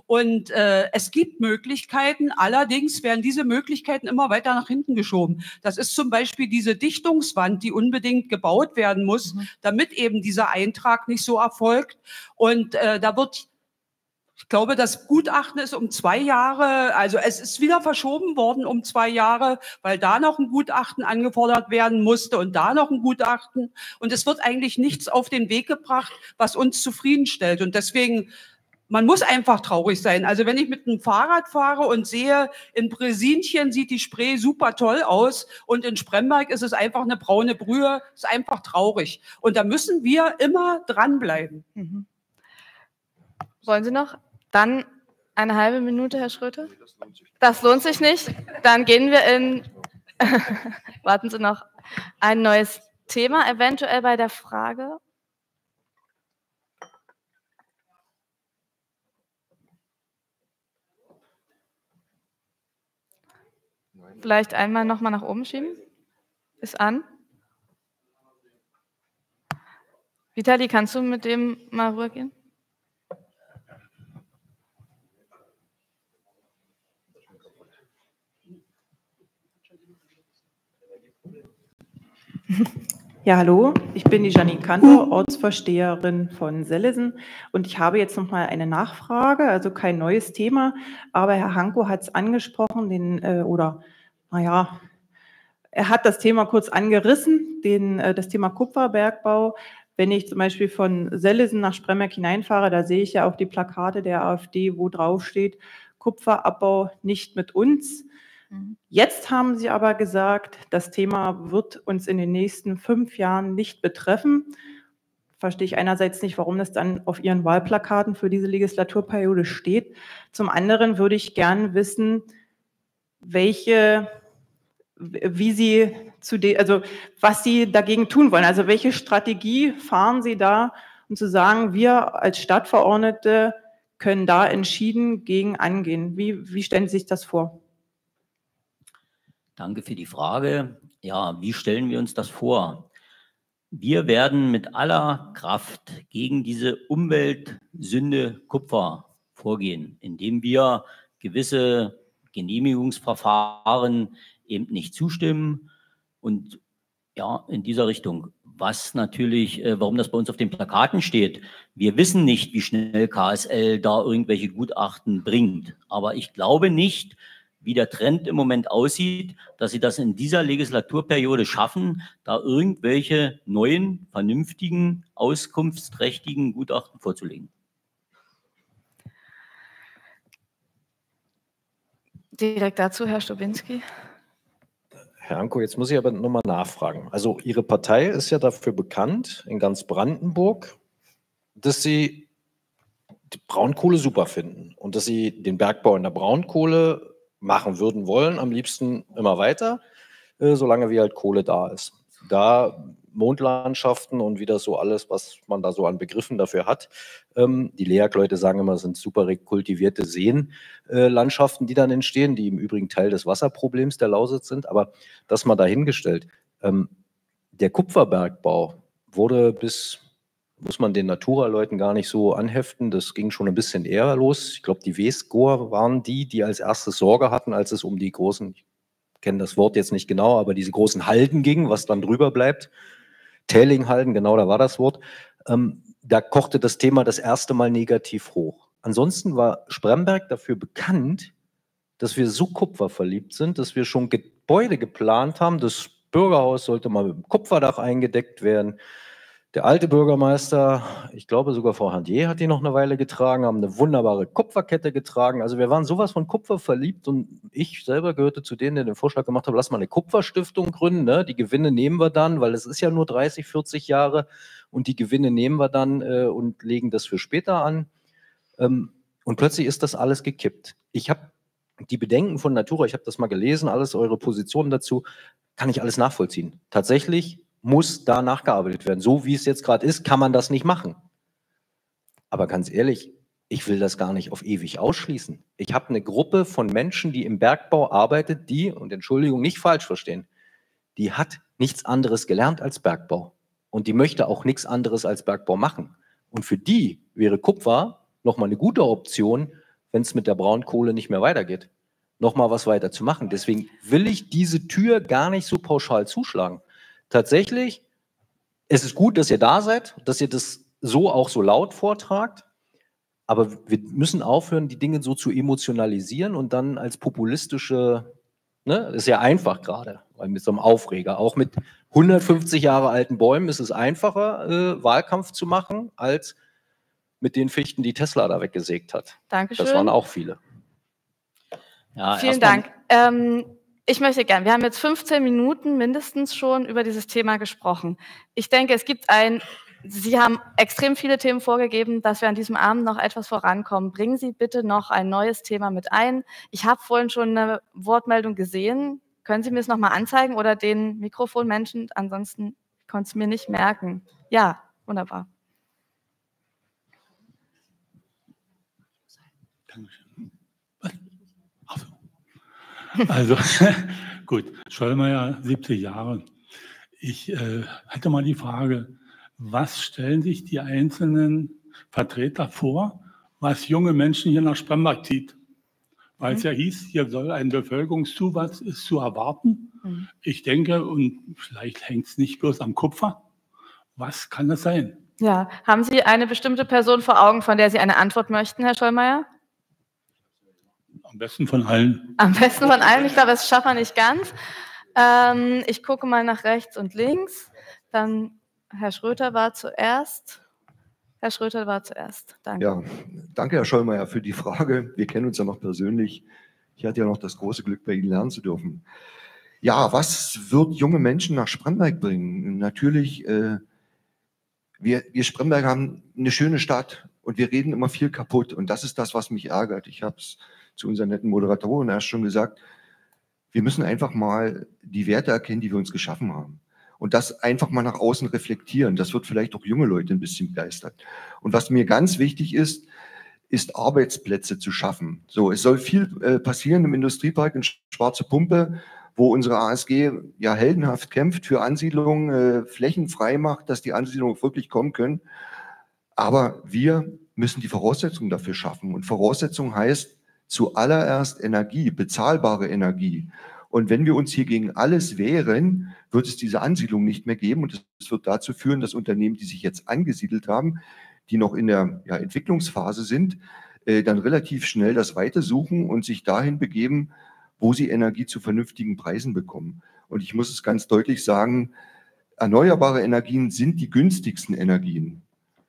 und es gibt Möglichkeiten, allerdings werden diese Möglichkeiten immer weiter nach hinten geschoben. Das ist zum Beispiel diese Dichtungswand, die unbedingt gebaut werden muss, damit eben dieser Eintrag nicht so erfolgt und da wird, ich glaube, das Gutachten ist um 2 Jahre, also es ist wieder verschoben worden um 2 Jahre, weil da noch ein Gutachten angefordert werden musste und da noch ein Gutachten. Und es wird eigentlich nichts auf den Weg gebracht, was uns zufriedenstellt. Und deswegen, man muss einfach traurig sein. Also wenn ich mit dem Fahrrad fahre und sehe, in Bresinchen sieht die Spree super toll aus und in Spremberg ist es einfach eine braune Brühe, ist einfach traurig. Und da müssen wir immer dranbleiben. Mhm. Wollen Sie noch? Dann Eine halbe Minute, Herr Schröter? Das lohnt sich nicht. Dann gehen wir in, warten Sie noch, ein neues Thema, eventuell bei der Frage. Vielleicht einmal nochmal nach oben schieben. Ist an. Vitali, kannst du mit dem mal rübergehen? Ja, hallo, ich bin die Janine Kantor, Ortsvorsteherin von Sellesen, und ich habe jetzt nochmal eine Nachfrage, also kein neues Thema, aber Herr Hanko hat es angesprochen, er hat das Thema kurz angerissen, das Thema Kupferbergbau. Wenn ich zum Beispiel von Sellesen nach Spremberg hineinfahre, da sehe ich ja auch die Plakate der AfD, wo drauf steht, Kupferabbau nicht mit uns. Jetzt haben Sie aber gesagt, das Thema wird uns in den nächsten 5 Jahren nicht betreffen. Verstehe ich einerseits nicht, warum das dann auf Ihren Wahlplakaten für diese Legislaturperiode steht. Zum anderen würde ich gern wissen, was Sie dagegen tun wollen. Also welche Strategie fahren Sie da, um zu sagen, wir als Stadtverordnete können da entschieden gegen angehen? Wie stellen Sie sich das vor? Danke für die Frage. Ja, wie stellen wir uns das vor? Wir werden mit aller Kraft gegen diese Umweltsünde Kupfer vorgehen, indem wir gewisse Genehmigungsverfahren eben nicht zustimmen. Und ja, in dieser Richtung. Was natürlich, warum das bei uns auf den Plakaten steht. Wir wissen nicht, wie schnell KSL da irgendwelche Gutachten bringt. Aber ich glaube nicht, wie der Trend im Moment aussieht, dass sie das in dieser Legislaturperiode schaffen, da irgendwelche neuen, vernünftigen, auskunftsträchtigen Gutachten vorzulegen. Direkt dazu, Herr Stubinski. Herr Hanko, jetzt muss ich aber nochmal nachfragen. Also Ihre Partei ist ja dafür bekannt, in ganz Brandenburg, dass sie die Braunkohle super finden und dass sie den Bergbau in der Braunkohle machen würden wollen, am liebsten immer weiter, solange wie halt Kohle da ist. Da Mondlandschaften und wieder so alles, was man da so an Begriffen dafür hat. Die LEAG-Leute sagen immer, es sind super kultivierte Seenlandschaften, die dann entstehen, die im Übrigen Teil des Wasserproblems der Lausitz sind, aber das mal dahingestellt. Der Kupferbergbau wurde bis, muss man den Natura-Leuten gar nicht so anheften. Das ging schon ein bisschen eher los. Ich glaube, die Westgoer waren die, die als erstes Sorge hatten, als es um die großen, ich kenne das Wort jetzt nicht genau, aber diese großen Halden ging, was dann drüber bleibt. Tälinghalden, genau, da war das Wort. Da kochte das Thema das erste Mal negativ hoch. Ansonsten war Spremberg dafür bekannt, dass wir so kupferverliebt sind, dass wir schon Gebäude geplant haben. Das Bürgerhaus sollte mal mit dem Kupferdach eingedeckt werden. Der alte Bürgermeister, ich glaube sogar Frau Handier hat die noch eine Weile getragen, haben eine wunderbare Kupferkette getragen. Also wir waren sowas von Kupfer verliebt und ich selber gehörte zu denen, die den Vorschlag gemacht haben, lass mal eine Kupferstiftung gründen, ne? Die Gewinne nehmen wir dann, weil es ist ja nur 30, 40 Jahre und die Gewinne nehmen wir dann und legen das für später an. Und plötzlich ist das alles gekippt. Ich habe die Bedenken von Natura, ich habe das mal gelesen, alles eure Positionen dazu, kann ich alles nachvollziehen. Tatsächlich muss da nachgearbeitet werden. So wie es jetzt gerade ist, kann man das nicht machen. Aber ganz ehrlich, ich will das gar nicht auf ewig ausschließen. Ich habe eine Gruppe von Menschen, die im Bergbau arbeitet, die, und Entschuldigung, nicht falsch verstehen, die hat nichts anderes gelernt als Bergbau. Und die möchte auch nichts anderes als Bergbau machen. Und für die wäre Kupfer nochmal eine gute Option, wenn es mit der Braunkohle nicht mehr weitergeht, nochmal was weiter zu machen. Deswegen will ich diese Tür gar nicht so pauschal zuschlagen. Tatsächlich, es ist gut, dass ihr da seid, dass ihr das so auch so laut vortragt, aber wir müssen aufhören, die Dinge so zu emotionalisieren und dann als populistische, ne, das ist ja einfach gerade, weil mit so einem Aufreger, auch mit 150 Jahre alten Bäumen ist es einfacher, Wahlkampf zu machen, als mit den Fichten, die Tesla da weggesägt hat. Dankeschön. Das waren auch viele. Ja, vielen Dank. Ich möchte gern, wir haben jetzt 15 Minuten mindestens schon über dieses Thema gesprochen. Ich denke, es gibt ein Sie haben extrem viele Themen vorgegeben, dass wir an diesem Abend noch etwas vorankommen. Bringen Sie bitte noch ein neues Thema mit ein. Ich habe vorhin schon eine Wortmeldung gesehen. Können Sie mir es nochmal anzeigen oder den Mikrofonmenschen? Ansonsten konnte ich es mir nicht merken. Ja, wunderbar. Also, gut, Schollmeier, 70 Jahre. Ich hatte mal die Frage, was stellen sich die einzelnen Vertreter vor, was junge Menschen hier nach Spremberg zieht? Weil es ja hieß, hier soll ein Bevölkerungszuwachs ist zu erwarten. Ich denke, und vielleicht hängt es nicht bloß am Kupfer, was kann das sein? Ja, haben Sie eine bestimmte Person vor Augen, von der Sie eine Antwort möchten, Herr Schollmeier? Am besten von allen. Am besten von allen, ich glaube, das schaffen wir nicht ganz. Ich gucke mal nach rechts und links. Dann Herr Schröter war zuerst. Herr Schröter war zuerst. Danke. Ja, danke, Herr Schollmeier, für die Frage. Wir kennen uns ja noch persönlich. Ich hatte ja noch das große Glück, bei Ihnen lernen zu dürfen. Ja, was wird junge Menschen nach Spremberg bringen? Natürlich, wir Spremberger haben eine schöne Stadt und wir reden immer viel kaputt. Und das ist das, was mich ärgert. Ich habe es zu unseren netten Moderatoren erst schon gesagt, wir müssen einfach mal die Werte erkennen, die wir uns geschaffen haben. Und das einfach mal nach außen reflektieren. Das wird vielleicht auch junge Leute ein bisschen begeistern. Und was mir ganz wichtig ist, ist Arbeitsplätze zu schaffen. So, es soll viel passieren im Industriepark in Schwarze Pumpe, wo unsere ASG ja heldenhaft kämpft für Ansiedlungen, Flächen frei macht, dass die Ansiedlungen wirklich kommen können. Aber wir müssen die Voraussetzungen dafür schaffen. Und Voraussetzung heißt, zuallererst Energie, bezahlbare Energie. Und wenn wir uns hier gegen alles wehren, wird es diese Ansiedlung nicht mehr geben. Und es wird dazu führen, dass Unternehmen, die sich jetzt angesiedelt haben, die noch in der Entwicklungsphase sind, dann relativ schnell das Weite suchen und sich dahin begeben, wo sie Energie zu vernünftigen Preisen bekommen. Und ich muss es ganz deutlich sagen, erneuerbare Energien sind die günstigsten Energien.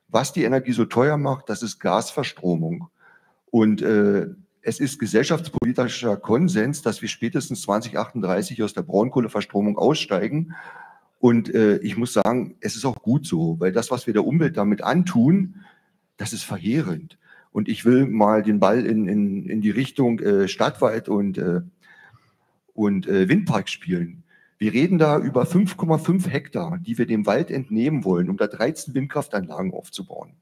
Was die Energie so teuer macht, das ist Gasverstromung. Und es ist gesellschaftspolitischer Konsens, dass wir spätestens 2038 aus der Braunkohleverstromung aussteigen. Und ich muss sagen, es ist auch gut so, weil das, was wir der Umwelt damit antun, das ist verheerend. Und ich will mal den Ball in die Richtung Stadtwald und Windpark spielen. Wir reden da über 5,5 Hektar, die wir dem Wald entnehmen wollen, um da 13 Windkraftanlagen aufzubauen.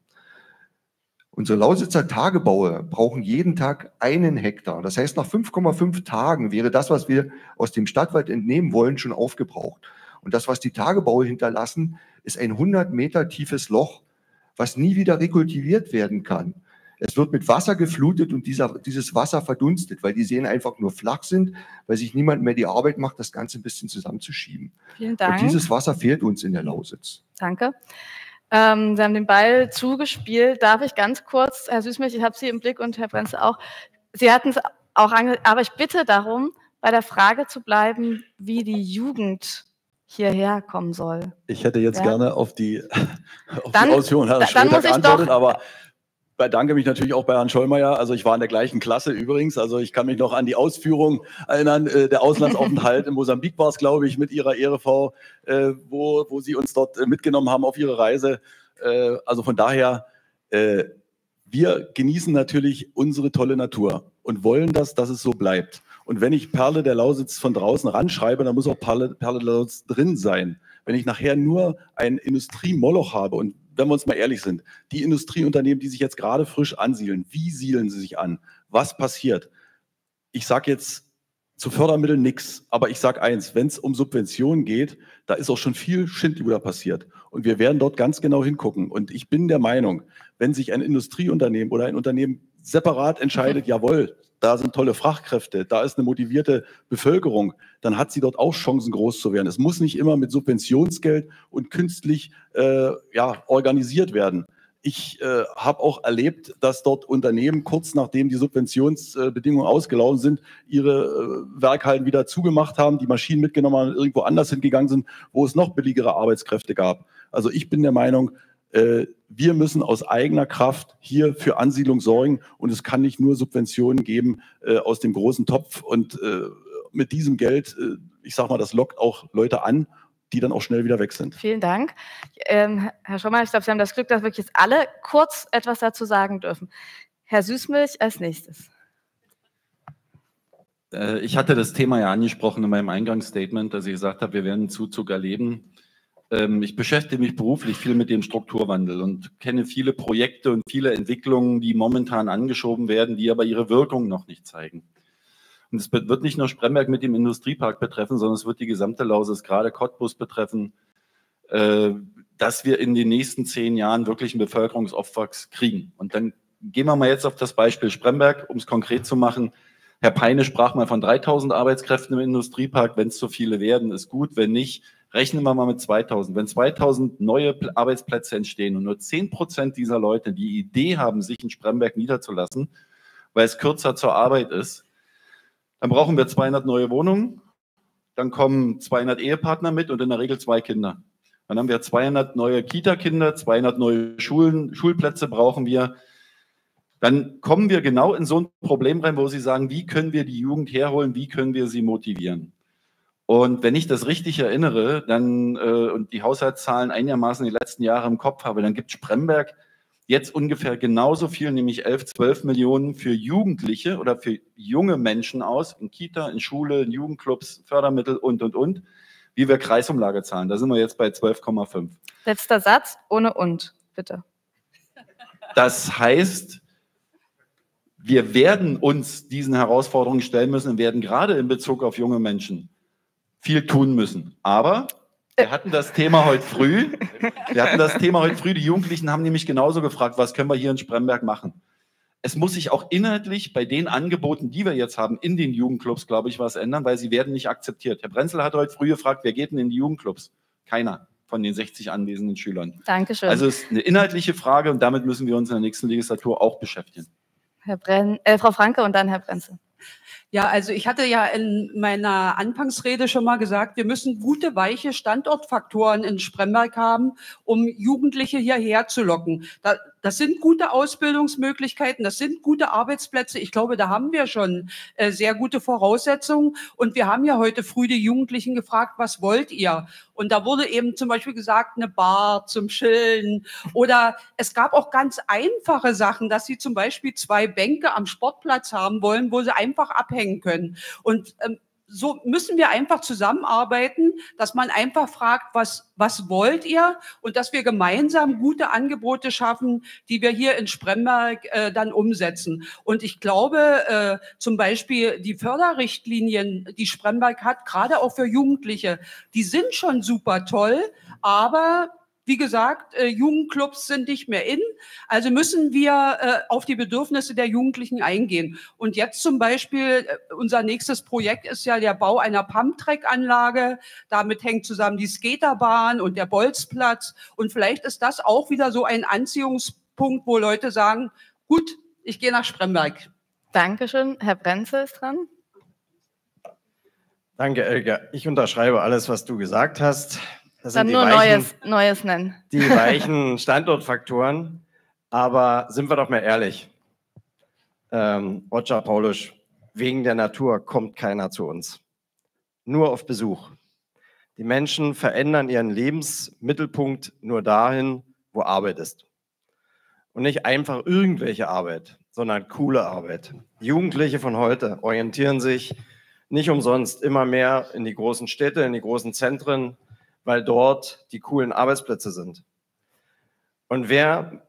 Unsere Lausitzer Tagebaue brauchen jeden Tag 1 Hektar. Das heißt, nach 5,5 Tagen wäre das, was wir aus dem Stadtwald entnehmen wollen, schon aufgebraucht. Und das, was die Tagebaue hinterlassen, ist ein 100 Meter tiefes Loch, was nie wieder rekultiviert werden kann. Es wird mit Wasser geflutet und dieses Wasser verdunstet, weil die Seen einfach nur flach sind, weil sich niemand mehr die Arbeit macht, das Ganze ein bisschen zusammenzuschieben. Vielen Dank. Und dieses Wasser fehlt uns in der Lausitz. Danke. Sie haben den Ball zugespielt. Darf ich ganz kurz, Herr Süßmilch, ich habe Sie im Blick und Herr Brenzel auch. Sie hatten es auch angesprochen, aber ich bitte darum, bei der Frage zu bleiben, wie die Jugend hierher kommen soll. Ich hätte jetzt gerne auf die Ausführung Herrn Schröter geantwortet, aber bedanke mich natürlich auch bei Herrn Schollmeier. Also ich war in der gleichen Klasse übrigens. Also ich kann mich noch an die Ausführung erinnern. Der Auslandsaufenthalt in Mosambik war es, glaube ich, mit Ihrer ERV, wo Sie uns dort mitgenommen haben auf Ihre Reise. Also von daher, wir genießen natürlich unsere tolle Natur und wollen, dass es so bleibt. Und wenn ich Perle der Lausitz von draußen ranschreibe, dann muss auch Perle der Lausitz drin sein. Wenn ich nachher nur ein Industriemoloch habe und wenn wir uns mal ehrlich sind, die Industrieunternehmen, die sich jetzt gerade frisch ansiedeln, wie siedeln sie sich an? Was passiert? Ich sage jetzt zu Fördermitteln nichts, aber ich sage eins, wenn es um Subventionen geht, da ist auch schon viel Schindluder passiert. Und wir werden dort ganz genau hingucken. Und ich bin der Meinung, wenn sich ein Industrieunternehmen oder ein Unternehmen separat entscheidet, jawohl, da sind tolle Fachkräfte, da ist eine motivierte Bevölkerung, dann hat sie dort auch Chancen, groß zu werden. Es muss nicht immer mit Subventionsgeld und künstlich organisiert werden. Ich habe auch erlebt, dass dort Unternehmen, kurz nachdem die Subventionsbedingungen ausgelaufen sind, ihre Werkhallen wieder zugemacht haben, die Maschinen mitgenommen haben, irgendwo anders hingegangen sind, wo es noch billigere Arbeitskräfte gab. Also ich bin der Meinung, wir müssen aus eigener Kraft hier für Ansiedlung sorgen und es kann nicht nur Subventionen geben aus dem großen Topf und mit diesem Geld, ich sag mal, das lockt auch Leute an, die dann auch schnell wieder weg sind. Vielen Dank. Herr Schommer, ich glaube, Sie haben das Glück, dass wirklich jetzt alle kurz etwas dazu sagen dürfen. Herr Süßmilch als nächstes. Ich hatte das Thema ja angesprochen in meinem Eingangsstatement, dass ich gesagt habe, wir werden einen Zuzug erleben. Ich beschäftige mich beruflich viel mit dem Strukturwandel und kenne viele Projekte und viele Entwicklungen, die momentan angeschoben werden, die aber ihre Wirkung noch nicht zeigen. Und es wird nicht nur Spremberg mit dem Industriepark betreffen, sondern es wird die gesamte Lausitz, gerade Cottbus betreffen, dass wir in den nächsten 10 Jahren wirklich einen Bevölkerungsopfer kriegen. Und dann gehen wir mal jetzt auf das Beispiel Spremberg, um es konkret zu machen. Herr Peine sprach mal von 3.000 Arbeitskräften im Industriepark. Wenn es so viele werden, ist gut. Wenn nicht, rechnen wir mal mit 2.000. Wenn 2.000 neue Arbeitsplätze entstehen und nur 10% dieser Leute die Idee haben, sich in Spremberg niederzulassen, weil es kürzer zur Arbeit ist, dann brauchen wir 200 neue Wohnungen. Dann kommen 200 Ehepartner mit und in der Regel 2 Kinder. Dann haben wir 200 neue Kita-Kinder, 200 neue Schulen, Schulplätze brauchen wir. Dann kommen wir genau in so ein Problem rein, wo Sie sagen, wie können wir die Jugend herholen, wie können wir sie motivieren? Und wenn ich das richtig erinnere, dann und die Haushaltszahlen einigermaßen die letzten Jahre im Kopf habe, dann gibt Spremberg jetzt ungefähr genauso viel, nämlich 11, 12 Millionen für Jugendliche oder für junge Menschen aus, in Kita, in Schule, in Jugendclubs, Fördermittel und, wie wir Kreisumlage zahlen. Da sind wir jetzt bei 12,5. Letzter Satz, ohne und, bitte. Das heißt, wir werden uns diesen Herausforderungen stellen müssen und werden gerade in Bezug auf junge Menschen viel tun müssen. Aber wir hatten das Thema heute früh. Die Jugendlichen haben nämlich genauso gefragt, was können wir hier in Spremberg machen? Es muss sich auch inhaltlich bei den Angeboten, die wir jetzt haben, in den Jugendclubs, glaube ich, was ändern, weil sie werden nicht akzeptiert. Herr Brenzel hat heute früh gefragt, wer geht denn in die Jugendclubs? Keiner von den 60 anwesenden Schülern. Dankeschön. Also es ist eine inhaltliche Frage und damit müssen wir uns in der nächsten Legislatur auch beschäftigen. Frau Franke und dann Herr Brenzel. Ja, also ich hatte ja in meiner Anfangsrede schon mal gesagt, wir müssen gute, weiche Standortfaktoren in Spremberg haben, um Jugendliche hierher zu locken. Das sind gute Ausbildungsmöglichkeiten, das sind gute Arbeitsplätze. Ich glaube, da haben wir schon sehr gute Voraussetzungen. Und wir haben ja heute früh die Jugendlichen gefragt, was wollt ihr? Und da wurde eben zum Beispiel gesagt, eine Bar zum Chillen. Oder es gab auch ganz einfache Sachen, dass sie zum Beispiel 2 Bänke am Sportplatz haben wollen, wo sie einfach abhängen können. Und so müssen wir einfach zusammenarbeiten, dass man einfach fragt, was wollt ihr? Und dass wir gemeinsam gute Angebote schaffen, die wir hier in Spremberg dann umsetzen. Und ich glaube, zum Beispiel die Förderrichtlinien, die Spremberg hat, gerade auch für Jugendliche, die sind schon super toll, aber wie gesagt, Jugendclubs sind nicht mehr in. Also müssen wir auf die Bedürfnisse der Jugendlichen eingehen. Und jetzt zum Beispiel, unser nächstes Projekt ist ja der Bau einer Pumptrack-Anlage. Damit hängt zusammen die Skaterbahn und der Bolzplatz. Und vielleicht ist das auch wieder so ein Anziehungspunkt, wo Leute sagen, gut, ich gehe nach Spremberg. Dankeschön. Herr Brenzel ist dran. Danke, Elke. Ich unterschreibe alles, was du gesagt hast. Das sind nur Neues nennen. Die weichen Standortfaktoren. Aber sind wir doch mal ehrlich. Roger Paulisch, wegen der Natur kommt keiner zu uns. Nur auf Besuch. Die Menschen verändern ihren Lebensmittelpunkt nur dahin, wo Arbeit ist. Und nicht einfach irgendwelche Arbeit, sondern coole Arbeit. Die Jugendliche von heute orientieren sich nicht umsonst immer mehr in die großen Städte, in die großen Zentren, weil dort die coolen Arbeitsplätze sind. Und wer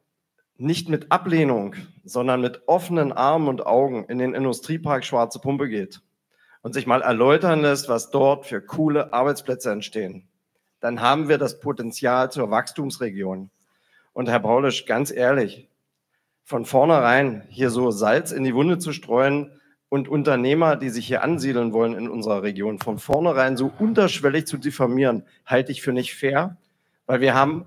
nicht mit Ablehnung, sondern mit offenen Armen und Augen in den Industriepark Schwarze Pumpe geht und sich mal erläutern lässt, was dort für coole Arbeitsplätze entstehen, dann haben wir das Potenzial zur Wachstumsregion. Und Herr Paulisch, ganz ehrlich, von vornherein hier so Salz in die Wunde zu streuen und Unternehmer, die sich hier ansiedeln wollen in unserer Region, von vornherein so unterschwellig zu diffamieren, halte ich für nicht fair, weil wir haben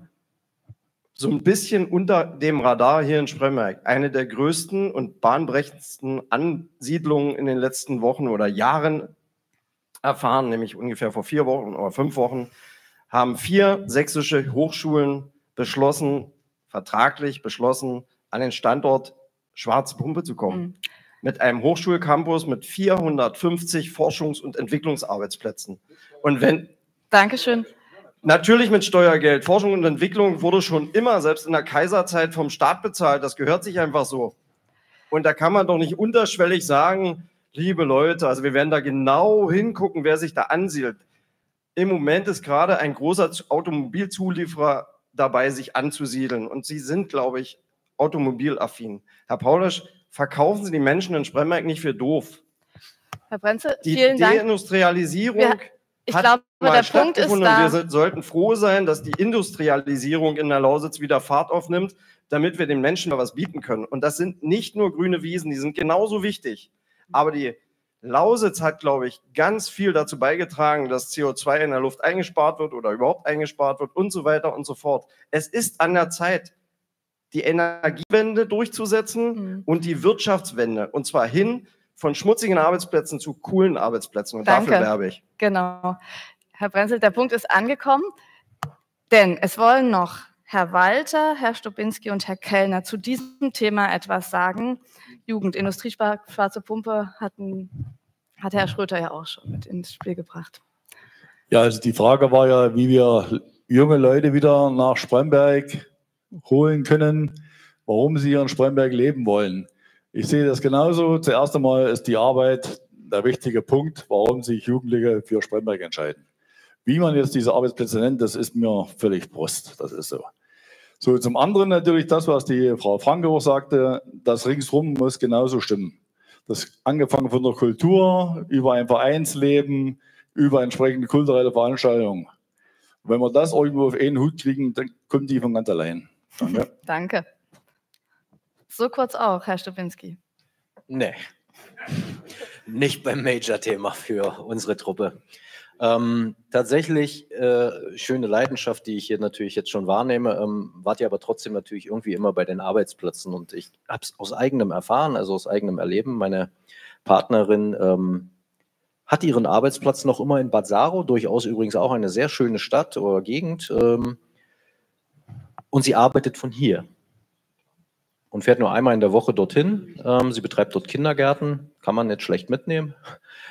so ein bisschen unter dem Radar hier in Spremberg eine der größten und bahnbrechendsten Ansiedlungen in den letzten Wochen oder Jahren erfahren, nämlich ungefähr vor 4 Wochen oder 5 Wochen, haben 4 sächsische Hochschulen beschlossen, vertraglich beschlossen, an den Standort Schwarze Pumpe zu kommen. Mhm. Mit einem Hochschulcampus mit 450 Forschungs- und Entwicklungsarbeitsplätzen. Und wenn... Dankeschön. Natürlich mit Steuergeld. Forschung und Entwicklung wurde schon immer, selbst in der Kaiserzeit, vom Staat bezahlt. Das gehört sich einfach so. Und da kann man doch nicht unterschwellig sagen, liebe Leute, also wir werden da genau hingucken, wer sich da ansiedelt. Im Moment ist gerade ein großer Automobilzulieferer dabei, sich anzusiedeln. Und Sie sind, glaube ich, automobilaffin. Herr Paulisch, verkaufen Sie die Menschen in Spremberg nicht für doof. Herr Brenzel, vielen Dank. Die Deindustrialisierung... Ja. Ich glaube, der Punkt ist da. Wir sollten froh sein, dass die Industrialisierung in der Lausitz wieder Fahrt aufnimmt, damit wir den Menschen mal was bieten können. Und das sind nicht nur grüne Wiesen, die sind genauso wichtig. Aber die Lausitz hat, glaube ich, ganz viel dazu beigetragen, dass CO2 in der Luft eingespart wird oder überhaupt eingespart wird und so weiter und so fort. Es ist an der Zeit, die Energiewende durchzusetzen und die Wirtschaftswende. Und zwar hin von schmutzigen Arbeitsplätzen zu coolen Arbeitsplätzen. Und Danke. Dafür werbe ich. Genau. Herr Brenzel, der Punkt ist angekommen, denn es wollen noch Herr Walter, Herr Stubinski und Herr Kellner zu diesem Thema etwas sagen. Jugendindustriepark Schwarze Pumpe hat Herr Schröter ja auch schon mit ins Spiel gebracht. Ja, also die Frage war ja, wie wir junge Leute wieder nach Spremberg holen können, warum sie hier in Spremberg leben wollen. Ich sehe das genauso. Zuerst einmal ist die Arbeit der wichtige Punkt, warum sich Jugendliche für Spremberg entscheiden. Wie man jetzt diese Arbeitsplätze nennt, das ist mir völlig Brust. Das ist so. So, zum anderen natürlich das, was die Frau Franke auch sagte, das ringsrum muss genauso stimmen. Das angefangen von der Kultur, über ein Vereinsleben, über entsprechende kulturelle Veranstaltungen. Wenn wir das irgendwo auf einen Hut kriegen, dann kommen die von ganz allein. Danke. Danke. So kurz auch, Herr Stubinski. Nee, nicht beim Major-Thema für unsere Truppe. Tatsächlich schöne Leidenschaft, die ich hier natürlich jetzt schon wahrnehme, wart ihr aber trotzdem natürlich irgendwie immer bei den Arbeitsplätzen. Und ich habe es aus eigenem Erfahren, also aus eigenem Erleben. Meine Partnerin hat ihren Arbeitsplatz noch immer in Bad Saarow, durchaus übrigens auch eine sehr schöne Stadt oder Gegend. Und sie arbeitet von hier. Und fährt nur einmal in der Woche dorthin. Sie betreibt dort Kindergärten, kann man nicht schlecht mitnehmen.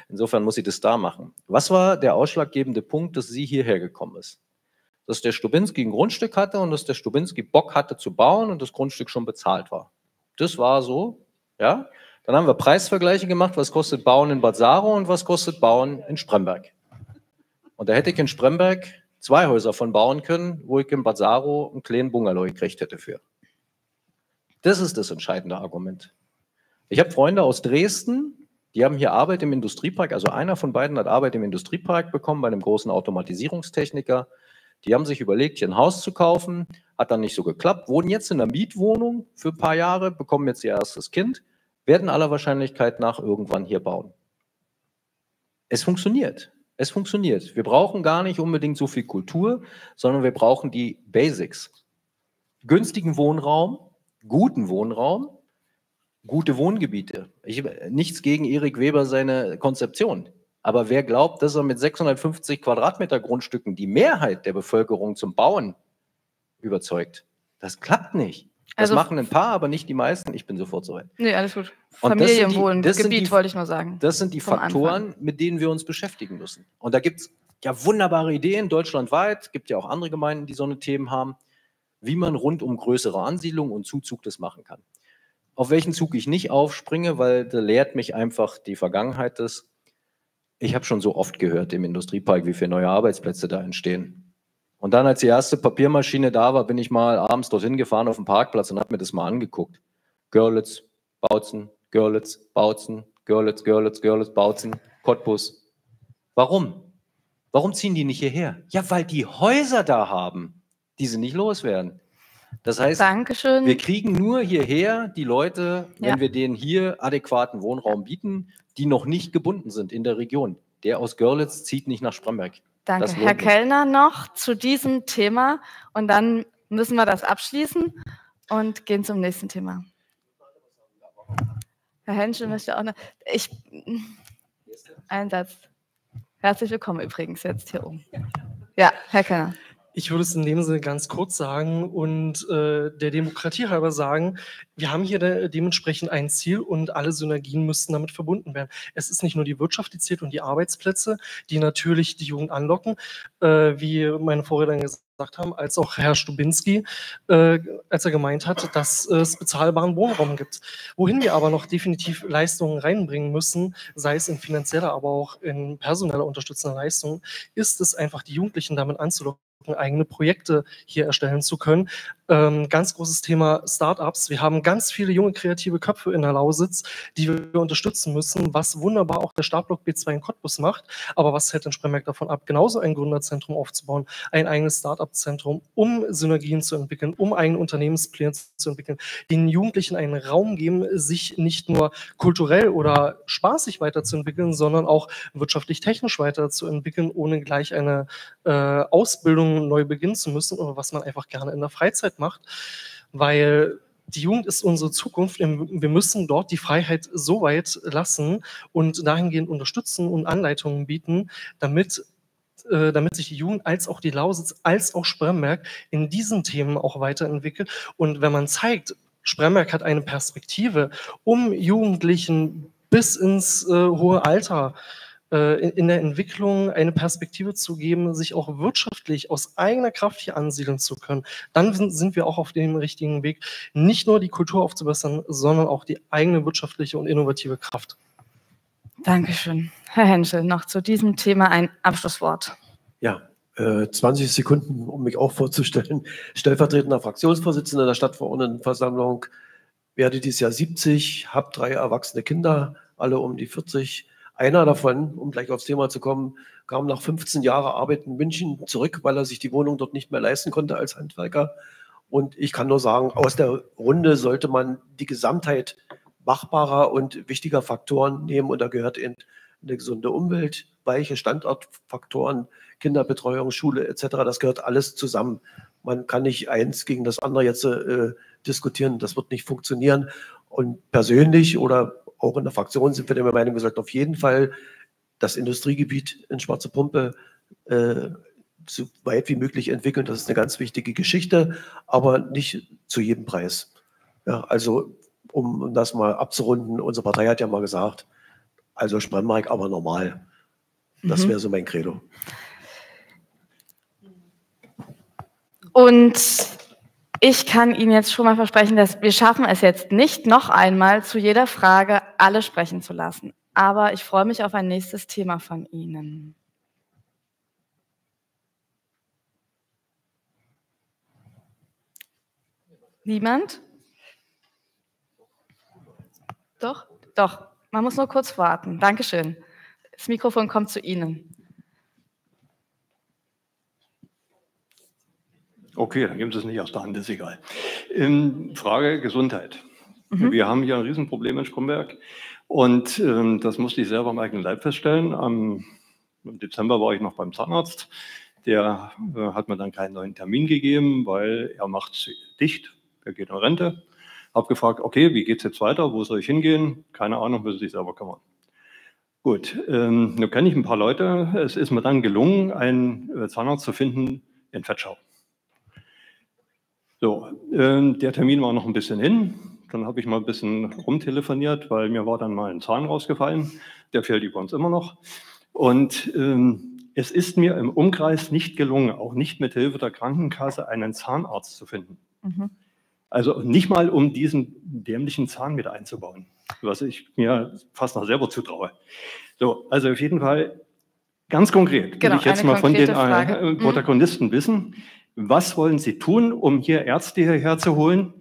Insofern muss sie das da machen. Was war der ausschlaggebende Punkt, dass sie hierher gekommen ist? Dass der Stubinski ein Grundstück hatte und dass der Stubinski Bock hatte zu bauen und das Grundstück schon bezahlt war. Das war so, ja. Dann haben wir Preisvergleiche gemacht, was kostet Bauen in Bad Saarow und was kostet Bauen in Spremberg. Und da hätte ich in Spremberg 2 Häuser von bauen können, wo ich in Bad Saarow einen kleinen Bungalow gekriegt hätte für. Das ist das entscheidende Argument. Ich habe Freunde aus Dresden, die haben hier Arbeit im Industriepark, also einer von beiden hat Arbeit im Industriepark bekommen bei einem großen Automatisierungstechniker. Die haben sich überlegt, hier ein Haus zu kaufen, hat dann nicht so geklappt, wohnen jetzt in einer Mietwohnung für ein paar Jahre, bekommen jetzt ihr erstes Kind, werden aller Wahrscheinlichkeit nach irgendwann hier bauen. Es funktioniert. Es funktioniert. Wir brauchen gar nicht unbedingt so viel Kultur, sondern wir brauchen die Basics. Günstigen Wohnraum, guten Wohnraum, gute Wohngebiete. Ich habe nichts gegen Erik Weber seine Konzeption. Aber wer glaubt, dass er mit 650 Quadratmeter Grundstücken die Mehrheit der Bevölkerung zum Bauen überzeugt? Das klappt nicht. Das also, machen ein paar, aber nicht die meisten. Ich bin sofort soweit. Nee, alles gut. Familienwohngebiet wollte ich nur sagen. Das sind die Faktoren, mit denen wir uns beschäftigen müssen. Und da gibt es ja wunderbare Ideen deutschlandweit. Es gibt ja auch andere Gemeinden, die so eine Themen haben, wie man rund um größere Ansiedlungen und Zuzug das machen kann. Auf welchen Zug ich nicht aufspringe, weil da lehrt mich einfach die Vergangenheit das. Ich habe schon so oft gehört im Industriepark, wie viele neue Arbeitsplätze da entstehen. Und dann, als die erste Papiermaschine da war, bin ich mal abends dorthin gefahren auf den Parkplatz und habe mir das mal angeguckt. Görlitz, Bautzen, Görlitz, Bautzen, Görlitz, Görlitz, Görlitz, Bautzen, Cottbus. Warum? Warum ziehen die nicht hierher? Ja, weil die Häuser da haben, die sie nicht loswerden. Das heißt, Dankeschön. Wir kriegen nur hierher die Leute, wenn wir denen hier adäquaten Wohnraum bieten, die noch nicht gebunden sind in der Region. Der aus Görlitz zieht nicht nach Spremberg. Danke, Herr Kellner, noch zu diesem Thema. Und dann müssen wir das abschließen und gehen zum nächsten Thema. Herr Henschel möchte auch noch... Einen Satz. Herzlich willkommen übrigens jetzt hier oben. Ja, Herr Kellner. Ich würde es in dem Sinne ganz kurz sagen und der Demokratie halber sagen, wir haben hier dementsprechend ein Ziel und alle Synergien müssten damit verbunden werden. Es ist nicht nur die Wirtschaft, die zählt und die Arbeitsplätze, die natürlich die Jugend anlocken, wie meine Vorredner gesagt haben, als auch Herr Stubinski, als er gemeint hat, dass es bezahlbaren Wohnraum gibt. Wohin wir aber noch definitiv Leistungen reinbringen müssen, sei es in finanzieller, aber auch in personeller unterstützender Leistungen, ist es einfach, die Jugendlichen damit anzulocken, eigene Projekte hier erstellen zu können. Ganz großes Thema Startups. Wir haben ganz viele junge kreative Köpfe in der Lausitz, die wir unterstützen müssen, was wunderbar auch der Startblock B2 in Cottbus macht, aber was hält in Spremberg davon ab, genauso ein Gründerzentrum aufzubauen, ein eigenes Startup-Zentrum, um Synergien zu entwickeln, um eigene Unternehmenspläne zu entwickeln, den Jugendlichen einen Raum geben, sich nicht nur kulturell oder spaßig weiterzuentwickeln, sondern auch wirtschaftlich-technisch weiterzuentwickeln, ohne gleich eine Ausbildung neu beginnen zu müssen oder was man einfach gerne in der Freizeit macht, weil die Jugend ist unsere Zukunft. Wir müssen dort die Freiheit so weit lassen und dahingehend unterstützen und Anleitungen bieten, damit sich die Jugend als auch die Lausitz als auch Spremberg in diesen Themen auch weiterentwickelt. Und wenn man zeigt, Spremberg hat eine Perspektive, um Jugendlichen bis ins hohe Alter in der Entwicklung eine Perspektive zu geben, sich auch wirtschaftlich aus eigener Kraft hier ansiedeln zu können, dann sind wir auch auf dem richtigen Weg, nicht nur die Kultur aufzubessern, sondern auch die eigene wirtschaftliche und innovative Kraft. Dankeschön. Herr Henschel, noch zu diesem Thema ein Abschlusswort. Ja, 20 Sekunden, um mich auch vorzustellen. Stellvertretender Fraktionsvorsitzender der Stadtverordnetenversammlung, werde dieses Jahr 70, habe 3 erwachsene Kinder, alle um die 40. Einer davon, um gleich aufs Thema zu kommen, kam nach 15 Jahren Arbeit in München zurück, weil er sich die Wohnung dort nicht mehr leisten konnte als Handwerker. Und ich kann nur sagen, aus der Runde sollte man die Gesamtheit machbarer und wichtiger Faktoren nehmen. Und da gehört eben eine gesunde Umwelt, weiche Standortfaktoren, Kinderbetreuung, Schule etc. Das gehört alles zusammen. Man kann nicht eins gegen das andere jetzt diskutieren. Das wird nicht funktionieren. Und persönlich oder auch in der Fraktion sind wir der Meinung, wir sollten auf jeden Fall das Industriegebiet in Schwarze Pumpe so weit wie möglich entwickeln. Das ist eine ganz wichtige Geschichte, aber nicht zu jedem Preis. Ja, also, um das mal abzurunden, unsere Partei hat ja mal gesagt, also Spremberg, aber normal. Das wäre so mein Credo. Und ich kann Ihnen jetzt schon mal versprechen, dass wir schaffen es jetzt nicht, noch einmal zu jeder Frage alle sprechen zu lassen. Aber ich freue mich auf ein nächstes Thema von Ihnen. Niemand? Doch? Doch. Man muss nur kurz warten. Dankeschön. Das Mikrofon kommt zu Ihnen. Okay, dann geben Sie es nicht aus der Hand, ist egal. Frage Gesundheit. Wir haben hier ein Riesenproblem in Spremberg und das musste ich selber am eigenen Leib feststellen. Im Dezember war ich noch beim Zahnarzt. Der hat mir dann keinen neuen Termin gegeben, weil er macht dicht, er geht in Rente. Habe gefragt, okay, wie geht es jetzt weiter, wo soll ich hingehen? Keine Ahnung, müssen Sie sich selber kümmern. Gut, nun kenne ich ein paar Leute. Es ist mir dann gelungen, einen Zahnarzt zu finden in Vetschau. So, der Termin war noch ein bisschen hin, dann habe ich mal ein bisschen rumtelefoniert, weil mir war dann mal ein Zahn rausgefallen, der fehlt übrigens immer noch. Und es ist mir im Umkreis nicht gelungen, auch nicht mit Hilfe der Krankenkasse, einen Zahnarzt zu finden. Also nicht mal, um diesen dämlichen Zahn wieder einzubauen, was ich mir fast noch selber zutraue. So, also auf jeden Fall ganz konkret, will ich jetzt mal von den Protagonisten wissen, was wollen Sie tun, um hier Ärzte hierher zu holen,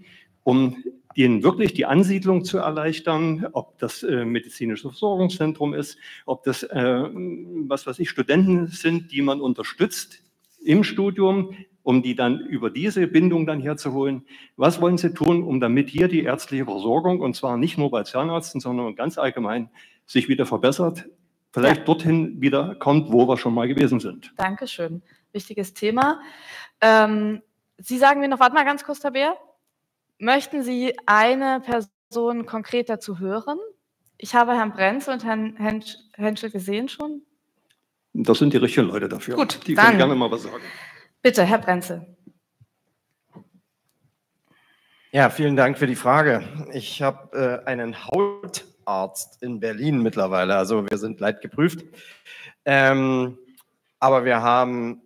um ihnen wirklich die Ansiedlung zu erleichtern, ob das medizinische Versorgungszentrum ist, ob das, was weiß ich, Studenten sind, die man unterstützt im Studium, um die dann über diese Bindung dann herzuholen. Was wollen Sie tun, um damit hier die ärztliche Versorgung, und zwar nicht nur bei Zahnärzten, sondern ganz allgemein, sich wieder verbessert, vielleicht dorthin wieder kommt, wo wir schon mal gewesen sind? Dankeschön. Wichtiges Thema. Sie sagen mir noch, warte mal ganz kurz, Herr Beer. Möchten Sie eine Person konkret dazu hören? Ich habe Herrn Brenzel und Herrn Henschel gesehen schon. Das sind die richtigen Leute dafür. Gut, die können gerne mal was sagen. Bitte, Herr Brenzel. Ja, vielen Dank für die Frage. Ich habe einen Hautarzt in Berlin mittlerweile, also wir sind leidgeprüft. Aber wir haben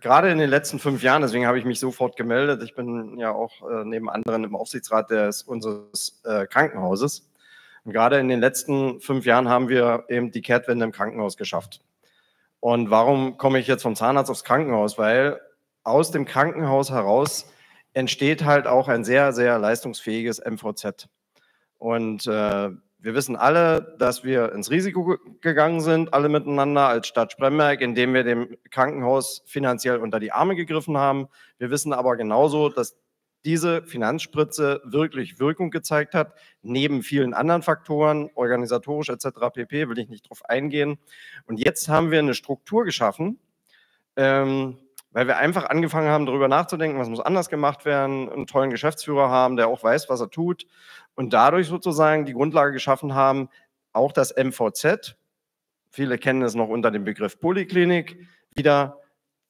gerade in den letzten 5 Jahren, deswegen habe ich mich sofort gemeldet, ich bin ja auch neben anderen im Aufsichtsrat unseres Krankenhauses. Und gerade in den letzten 5 Jahren haben wir eben die Kehrtwende im Krankenhaus geschafft. Und warum komme ich jetzt vom Zahnarzt aufs Krankenhaus? Weil aus dem Krankenhaus heraus entsteht halt auch ein sehr, sehr leistungsfähiges MVZ. Und wir wissen alle, dass wir ins Risiko gegangen sind, alle miteinander als Stadt Spremberg, indem wir dem Krankenhaus finanziell unter die Arme gegriffen haben. Wir wissen aber genauso, dass diese Finanzspritze wirklich Wirkung gezeigt hat, neben vielen anderen Faktoren, organisatorisch etc. pp., will ich nicht drauf eingehen. Und jetzt haben wir eine Struktur geschaffen, weil wir einfach angefangen haben, darüber nachzudenken, was muss anders gemacht werden, einen tollen Geschäftsführer haben, der auch weiß, was er tut und dadurch sozusagen die Grundlage geschaffen haben, auch das MVZ, viele kennen es noch unter dem Begriff Poliklinik, wieder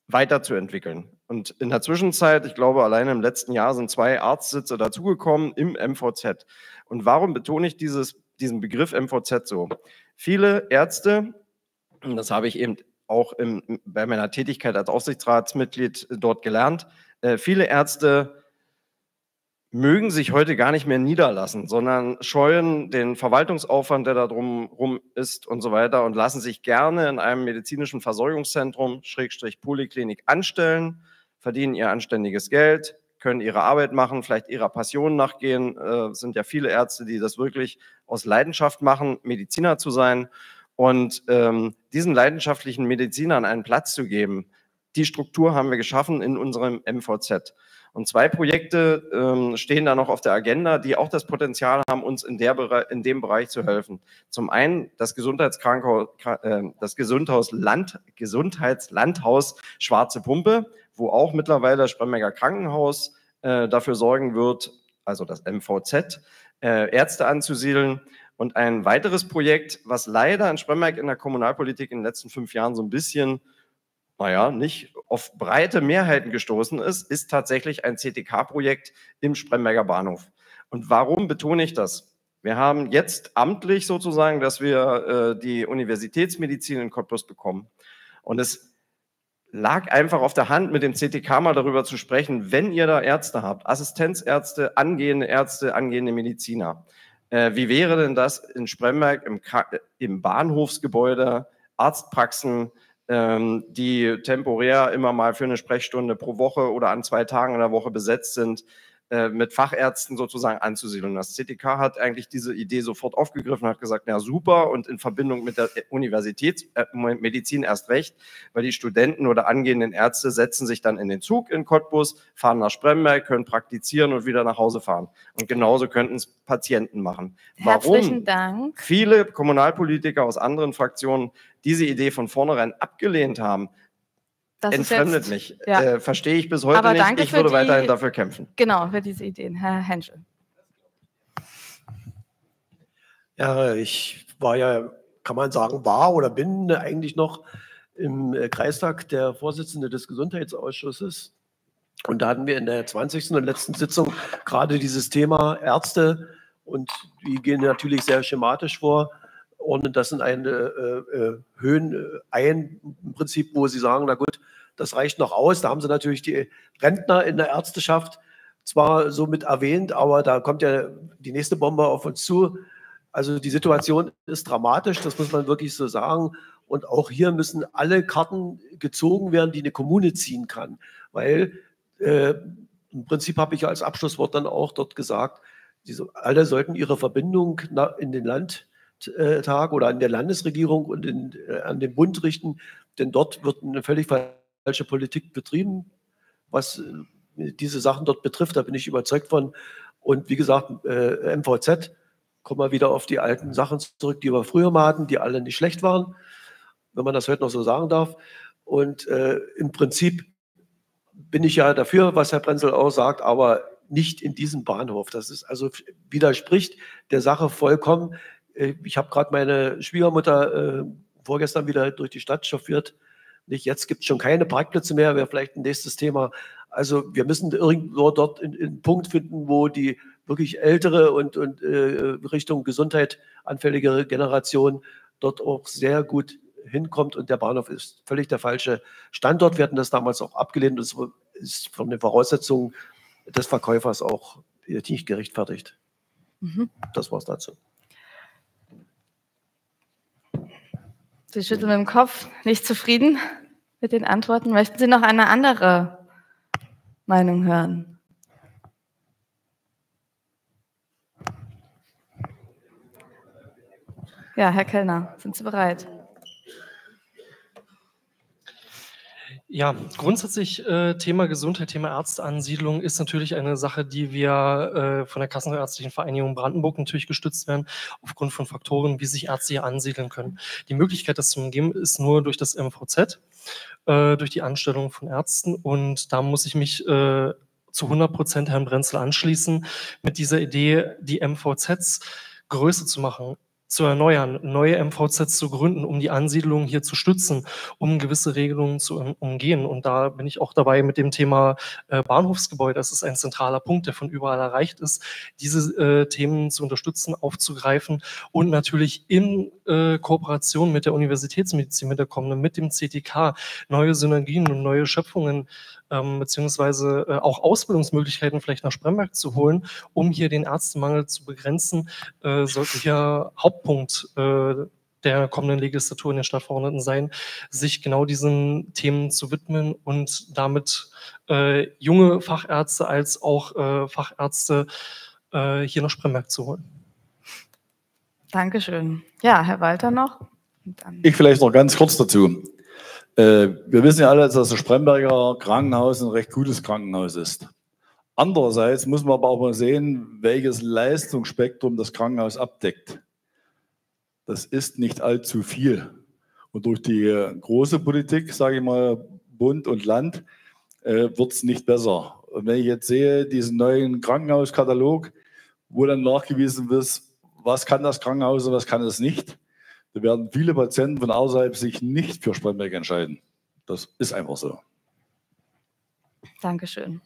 weiterzuentwickeln. Und in der Zwischenzeit, ich glaube, alleine im letzten Jahr sind 2 Arztsitze dazugekommen im MVZ. Und warum betone ich diesen Begriff MVZ so? Viele Ärzte, und das habe ich eben auch bei meiner Tätigkeit als Aufsichtsratsmitglied dort gelernt, viele Ärzte mögen sich heute gar nicht mehr niederlassen, sondern scheuen den Verwaltungsaufwand, der da drumherum ist und so weiter und lassen sich gerne in einem medizinischen Versorgungszentrum, Schrägstrich Poliklinik, anstellen, verdienen ihr anständiges Geld, können ihre Arbeit machen, vielleicht ihrer Passion nachgehen. Es sind ja viele Ärzte, die das wirklich aus Leidenschaft machen, Mediziner zu sein und diesen leidenschaftlichen Medizinern einen Platz zu geben. Die Struktur haben wir geschaffen in unserem MVZ. Und 2 Projekte stehen da noch auf der Agenda, die auch das Potenzial haben, uns in dem Bereich zu helfen. Zum einen das Gesundheitslandhaus Schwarze Pumpe, wo auch mittlerweile das Spremberger Krankenhaus dafür sorgen wird, also das MVZ, Ärzte anzusiedeln. Und ein weiteres Projekt, was leider in Spremberg in der Kommunalpolitik in den letzten 5 Jahren so ein bisschen, naja, nicht auf breite Mehrheiten gestoßen ist, ist tatsächlich ein CTK-Projekt im Spremberger Bahnhof. Und warum betone ich das? Wir haben jetzt amtlich sozusagen, dass wir die Universitätsmedizin in Cottbus bekommen. Und es lag einfach auf der Hand, mit dem CTK mal darüber zu sprechen, wenn ihr da Ärzte habt, Assistenzärzte, angehende Ärzte, angehende Mediziner. Wie wäre denn das in Spremberg im Bahnhofsgebäude, Arztpraxen, die temporär immer mal für eine Sprechstunde pro Woche oder an 2 Tagen in der Woche besetzt sind, mit Fachärzten sozusagen anzusiedeln. Das CTK hat eigentlich diese Idee sofort aufgegriffen, hat gesagt, na super, und in Verbindung mit der Universitätsmedizin erst recht, weil die Studenten oder angehenden Ärzte setzen sich dann in den Zug in Cottbus, fahren nach Spremberg, können praktizieren und wieder nach Hause fahren. Und genauso könnten es Patienten machen. Herzlichen Dank. Warum viele Kommunalpolitiker aus anderen Fraktionen diese Idee von vornherein abgelehnt haben, das entfremdet jetzt mich. Ja. Verstehe ich bis heute aber nicht. Danke, ich würde weiterhin dafür kämpfen. Genau, für diese Ideen. Herr Henschel. Ja, ich war ja, kann man sagen, bin eigentlich noch im Kreistag der Vorsitzende des Gesundheitsausschusses. Und da hatten wir in der 20. und letzten Sitzung gerade dieses Thema Ärzte. Und die gehen natürlich sehr schematisch vor. Und das sind Höhen ein Prinzip, wo sie sagen, na gut, das reicht noch aus. Da haben sie natürlich die Rentner in der Ärzteschaft zwar so mit erwähnt, aber da kommt ja die nächste Bombe auf uns zu. Also die Situation ist dramatisch, das muss man wirklich so sagen. Und auch hier müssen alle Karten gezogen werden, die eine Kommune ziehen kann. Weil im Prinzip habe ich ja als Abschlusswort dann auch dort gesagt, alle sollten ihre Verbindung in den Landtag oder an der Landesregierung und an den Bund richten, denn dort wird eine völlig falsche Politik betrieben, was diese Sachen dort betrifft, da bin ich überzeugt von. Und wie gesagt, MVZ, kommen wir wieder auf die alten Sachen zurück, die wir früher mal hatten, die alle nicht schlecht waren, wenn man das heute noch so sagen darf. Und im Prinzip bin ich ja dafür, was Herr Brenzel auch sagt, aber nicht in diesem Bahnhof. Das ist also widerspricht der Sache vollkommen. Ich habe gerade meine Schwiegermutter vorgestern wieder durch die Stadt chauffiert Nicht? Jetzt gibt es schon keine Parkplätze mehr, wäre vielleicht ein nächstes Thema. Also wir müssen irgendwo dort einen Punkt finden, wo die wirklich ältere und Richtung Gesundheit anfälligere Generation dort auch sehr gut hinkommt. Und der Bahnhof ist völlig der falsche Standort. Wir hatten das damals auch abgelehnt. Das ist von den Voraussetzungen des Verkäufers auch nicht gerechtfertigt. Mhm. Das war's dazu. Sie schütteln mit dem Kopf, nicht zufrieden mit den Antworten. Möchten Sie noch eine andere Meinung hören? Ja, Herr Kellner, sind Sie bereit? Ja, grundsätzlich Thema Gesundheit, Thema Ärzteansiedlung ist natürlich eine Sache, die wir von der Kassenärztlichen Vereinigung Brandenburg natürlich gestützt werden, aufgrund von Faktoren, wie sich Ärzte hier ansiedeln können. Die Möglichkeit, das zu umgehen, ist nur durch das MVZ, durch die Anstellung von Ärzten, und da muss ich mich zu 100% Herrn Brenzel anschließen, mit dieser Idee, die MVZs größer zu machen, zu erneuern, neue MVZs zu gründen, um die Ansiedlung hier zu stützen, um gewisse Regelungen zu umgehen. Und da bin ich auch dabei mit dem Thema Bahnhofsgebäude. Das ist ein zentraler Punkt, der von überall erreicht ist, diese Themen zu unterstützen, aufzugreifen und natürlich in Kooperation mit der Universitätsmedizin, mit der kommenden, mit dem CTK, neue Synergien und neue Schöpfungen beziehungsweise auch Ausbildungsmöglichkeiten vielleicht nach Spremberg zu holen, um hier den Ärztemangel zu begrenzen, sollte hier Hauptpunkt der kommenden Legislatur in den Stadtverordneten sein, sich genau diesen Themen zu widmen und damit junge Fachärzte als auch Fachärzte hier nach Spremberg zu holen. Dankeschön. Ja, Herr Walter noch. Ich vielleicht noch ganz kurz dazu. Wir wissen ja alle, dass das Spremberger Krankenhaus ein recht gutes Krankenhaus ist. Andererseits muss man aber auch mal sehen, welches Leistungsspektrum das Krankenhaus abdeckt. Das ist nicht allzu viel. Und durch die große Politik, sage ich mal, Bund und Land, wird es nicht besser. Und wenn ich jetzt sehe, diesen neuen Krankenhauskatalog, wo dann nachgewiesen wird, was kann das Krankenhaus und was kann es nicht, da werden viele Patienten von außerhalb sich nicht für Spremberg entscheiden. Das ist einfach so. Dankeschön.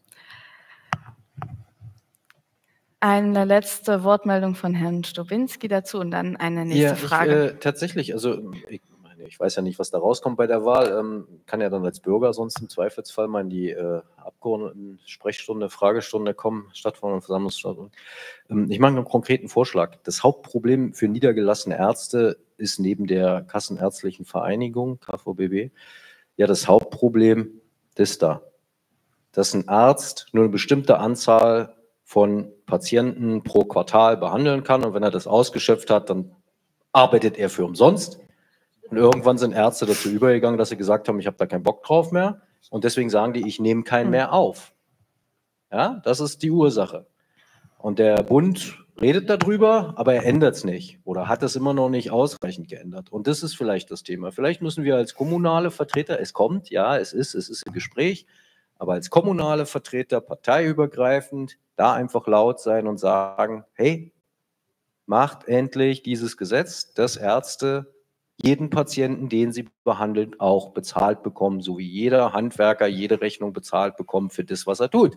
Eine letzte Wortmeldung von Herrn Stubinski dazu und dann eine nächste Frage. Tatsächlich, also ich weiß ja nicht, was da rauskommt bei der Wahl. Kann ja dann als Bürger sonst im Zweifelsfall mal in die Abgeordneten-Sprechstunde, Fragestunde kommen, Stadtversammlungsstunde. Ich mache einen konkreten Vorschlag. Das Hauptproblem für niedergelassene Ärzte ist neben der Kassenärztlichen Vereinigung, KVBB, ja das Hauptproblem ist da, dass ein Arzt nur eine bestimmte Anzahl von Patienten pro Quartal behandeln kann, und wenn er das ausgeschöpft hat, dann arbeitet er für umsonst. Und irgendwann sind Ärzte dazu übergegangen, dass sie gesagt haben, ich habe da keinen Bock drauf mehr, und deswegen sagen die, ich nehme keinen mehr auf. Ja, das ist die Ursache. Und der Bund redet darüber, aber er ändert es nicht oder hat es immer noch nicht ausreichend geändert. Und das ist vielleicht das Thema. Vielleicht müssen wir als kommunale Vertreter, es kommt, ja, es ist ein Gespräch, aber als kommunale Vertreter, parteiübergreifend, da einfach laut sein und sagen, hey, macht endlich dieses Gesetz, dass Ärzte jeden Patienten, den sie behandeln, auch bezahlt bekommen, so wie jeder Handwerker jede Rechnung bezahlt bekommt für das, was er tut.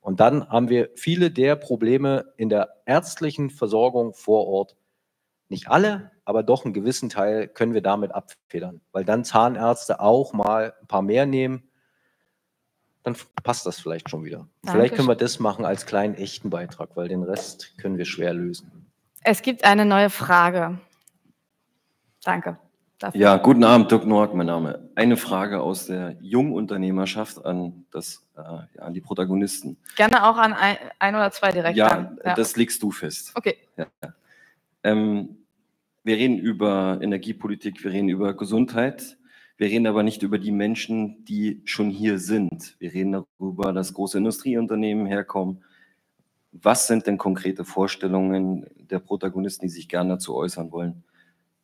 Und dann haben wir viele der Probleme in der ärztlichen Versorgung vor Ort, nicht alle, aber doch einen gewissen Teil können wir damit abfedern, weil dann Zahnärzte auch mal ein paar mehr nehmen, dann passt das vielleicht schon wieder. Dankeschön. Vielleicht können wir das machen als kleinen, echten Beitrag, weil den Rest können wir schwer lösen. Es gibt eine neue Frage. Danke. Dafür. Ja, guten Abend, Dirk Norg, mein Name. Eine Frage aus der Jungunternehmerschaft an, an die Protagonisten. Gerne auch an ein oder zwei direkt. Ja, ja, das legst du fest. Okay. Ja. Wir reden über Energiepolitik, wir reden über Gesundheit. Wir reden aber nicht über die Menschen, die schon hier sind. Wir reden darüber, dass große Industrieunternehmen herkommen. Was sind denn konkrete Vorstellungen der Protagonisten, die sich gerne dazu äußern wollen?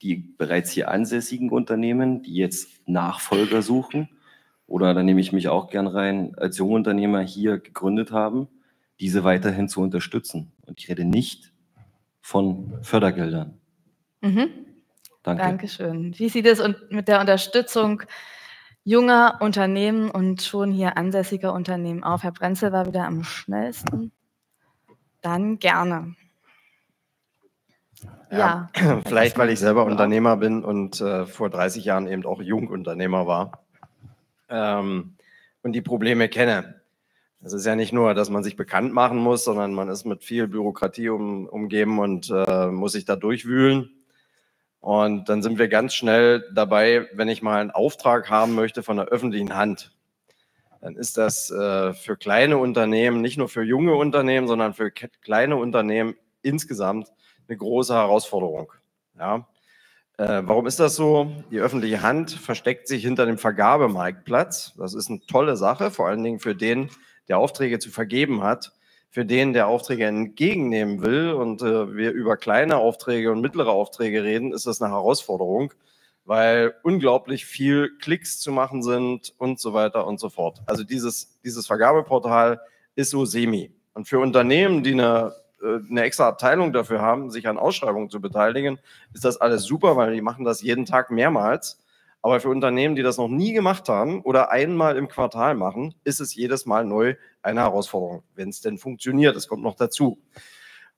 Die bereits hier ansässigen Unternehmen, die jetzt Nachfolger suchen, oder da nehme ich mich auch gern rein, als Jungunternehmer hier gegründet haben, diese weiterhin zu unterstützen. Und ich rede nicht von Fördergeldern. Mhm. Danke. Dankeschön. Wie sieht es mit der Unterstützung junger Unternehmen und schon hier ansässiger Unternehmen auf. Herr Brenzel war wieder am schnellsten. Dann gerne. Ja, ja. Vielleicht, weil ich selber Unternehmer bin und vor 30 Jahren eben auch Jungunternehmer war und die Probleme kenne. Es ist ja nicht nur, dass man sich bekannt machen muss, sondern man ist mit viel Bürokratie umgeben und muss sich da durchwühlen. Und dann sind wir ganz schnell dabei, wenn ich mal einen Auftrag haben möchte von der öffentlichen Hand, dann ist das für kleine Unternehmen, nicht nur für junge Unternehmen, sondern für kleine Unternehmen insgesamt eine große Herausforderung. Ja. Warum ist das so? Die öffentliche Hand versteckt sich hinter dem Vergabemarktplatz. Das ist eine tolle Sache, vor allen Dingen für den, der Aufträge zu vergeben hat, für den, der Aufträge entgegennehmen will. Und wir über kleine Aufträge und mittlere Aufträge reden, ist das eine Herausforderung, weil unglaublich viel Klicks zu machen sind und so weiter und so fort. Also dieses Vergabeportal ist so semi. Und für Unternehmen, die eine extra Abteilung dafür haben, sich an Ausschreibungen zu beteiligen, ist das alles super, weil die machen das jeden Tag mehrmals. Aber für Unternehmen, die das noch nie gemacht haben oder einmal im Quartal machen, ist es jedes Mal neu eine Herausforderung, wenn es denn funktioniert. Das kommt noch dazu.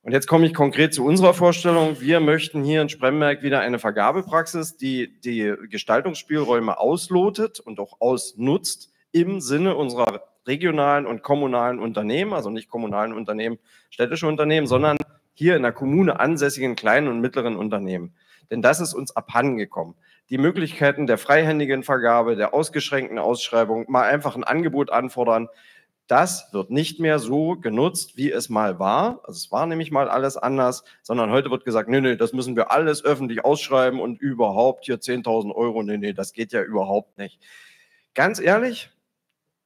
Und jetzt komme ich konkret zu unserer Vorstellung. Wir möchten hier in Spremberg wieder eine Vergabepraxis, die die Gestaltungsspielräume auslotet und auch ausnutzt im Sinne unserer regionalen und kommunalen Unternehmen, also nicht kommunalen Unternehmen, städtische Unternehmen, sondern hier in der Kommune ansässigen kleinen und mittleren Unternehmen. Denn das ist uns abhandengekommen. Die Möglichkeiten der freihändigen Vergabe, der ausgeschränkten Ausschreibung, mal einfach ein Angebot anfordern, das wird nicht mehr so genutzt, wie es mal war. Also es war nämlich mal alles anders, sondern heute wird gesagt, nee, das müssen wir alles öffentlich ausschreiben und überhaupt hier 10.000 Euro, nee, das geht ja überhaupt nicht. Ganz ehrlich,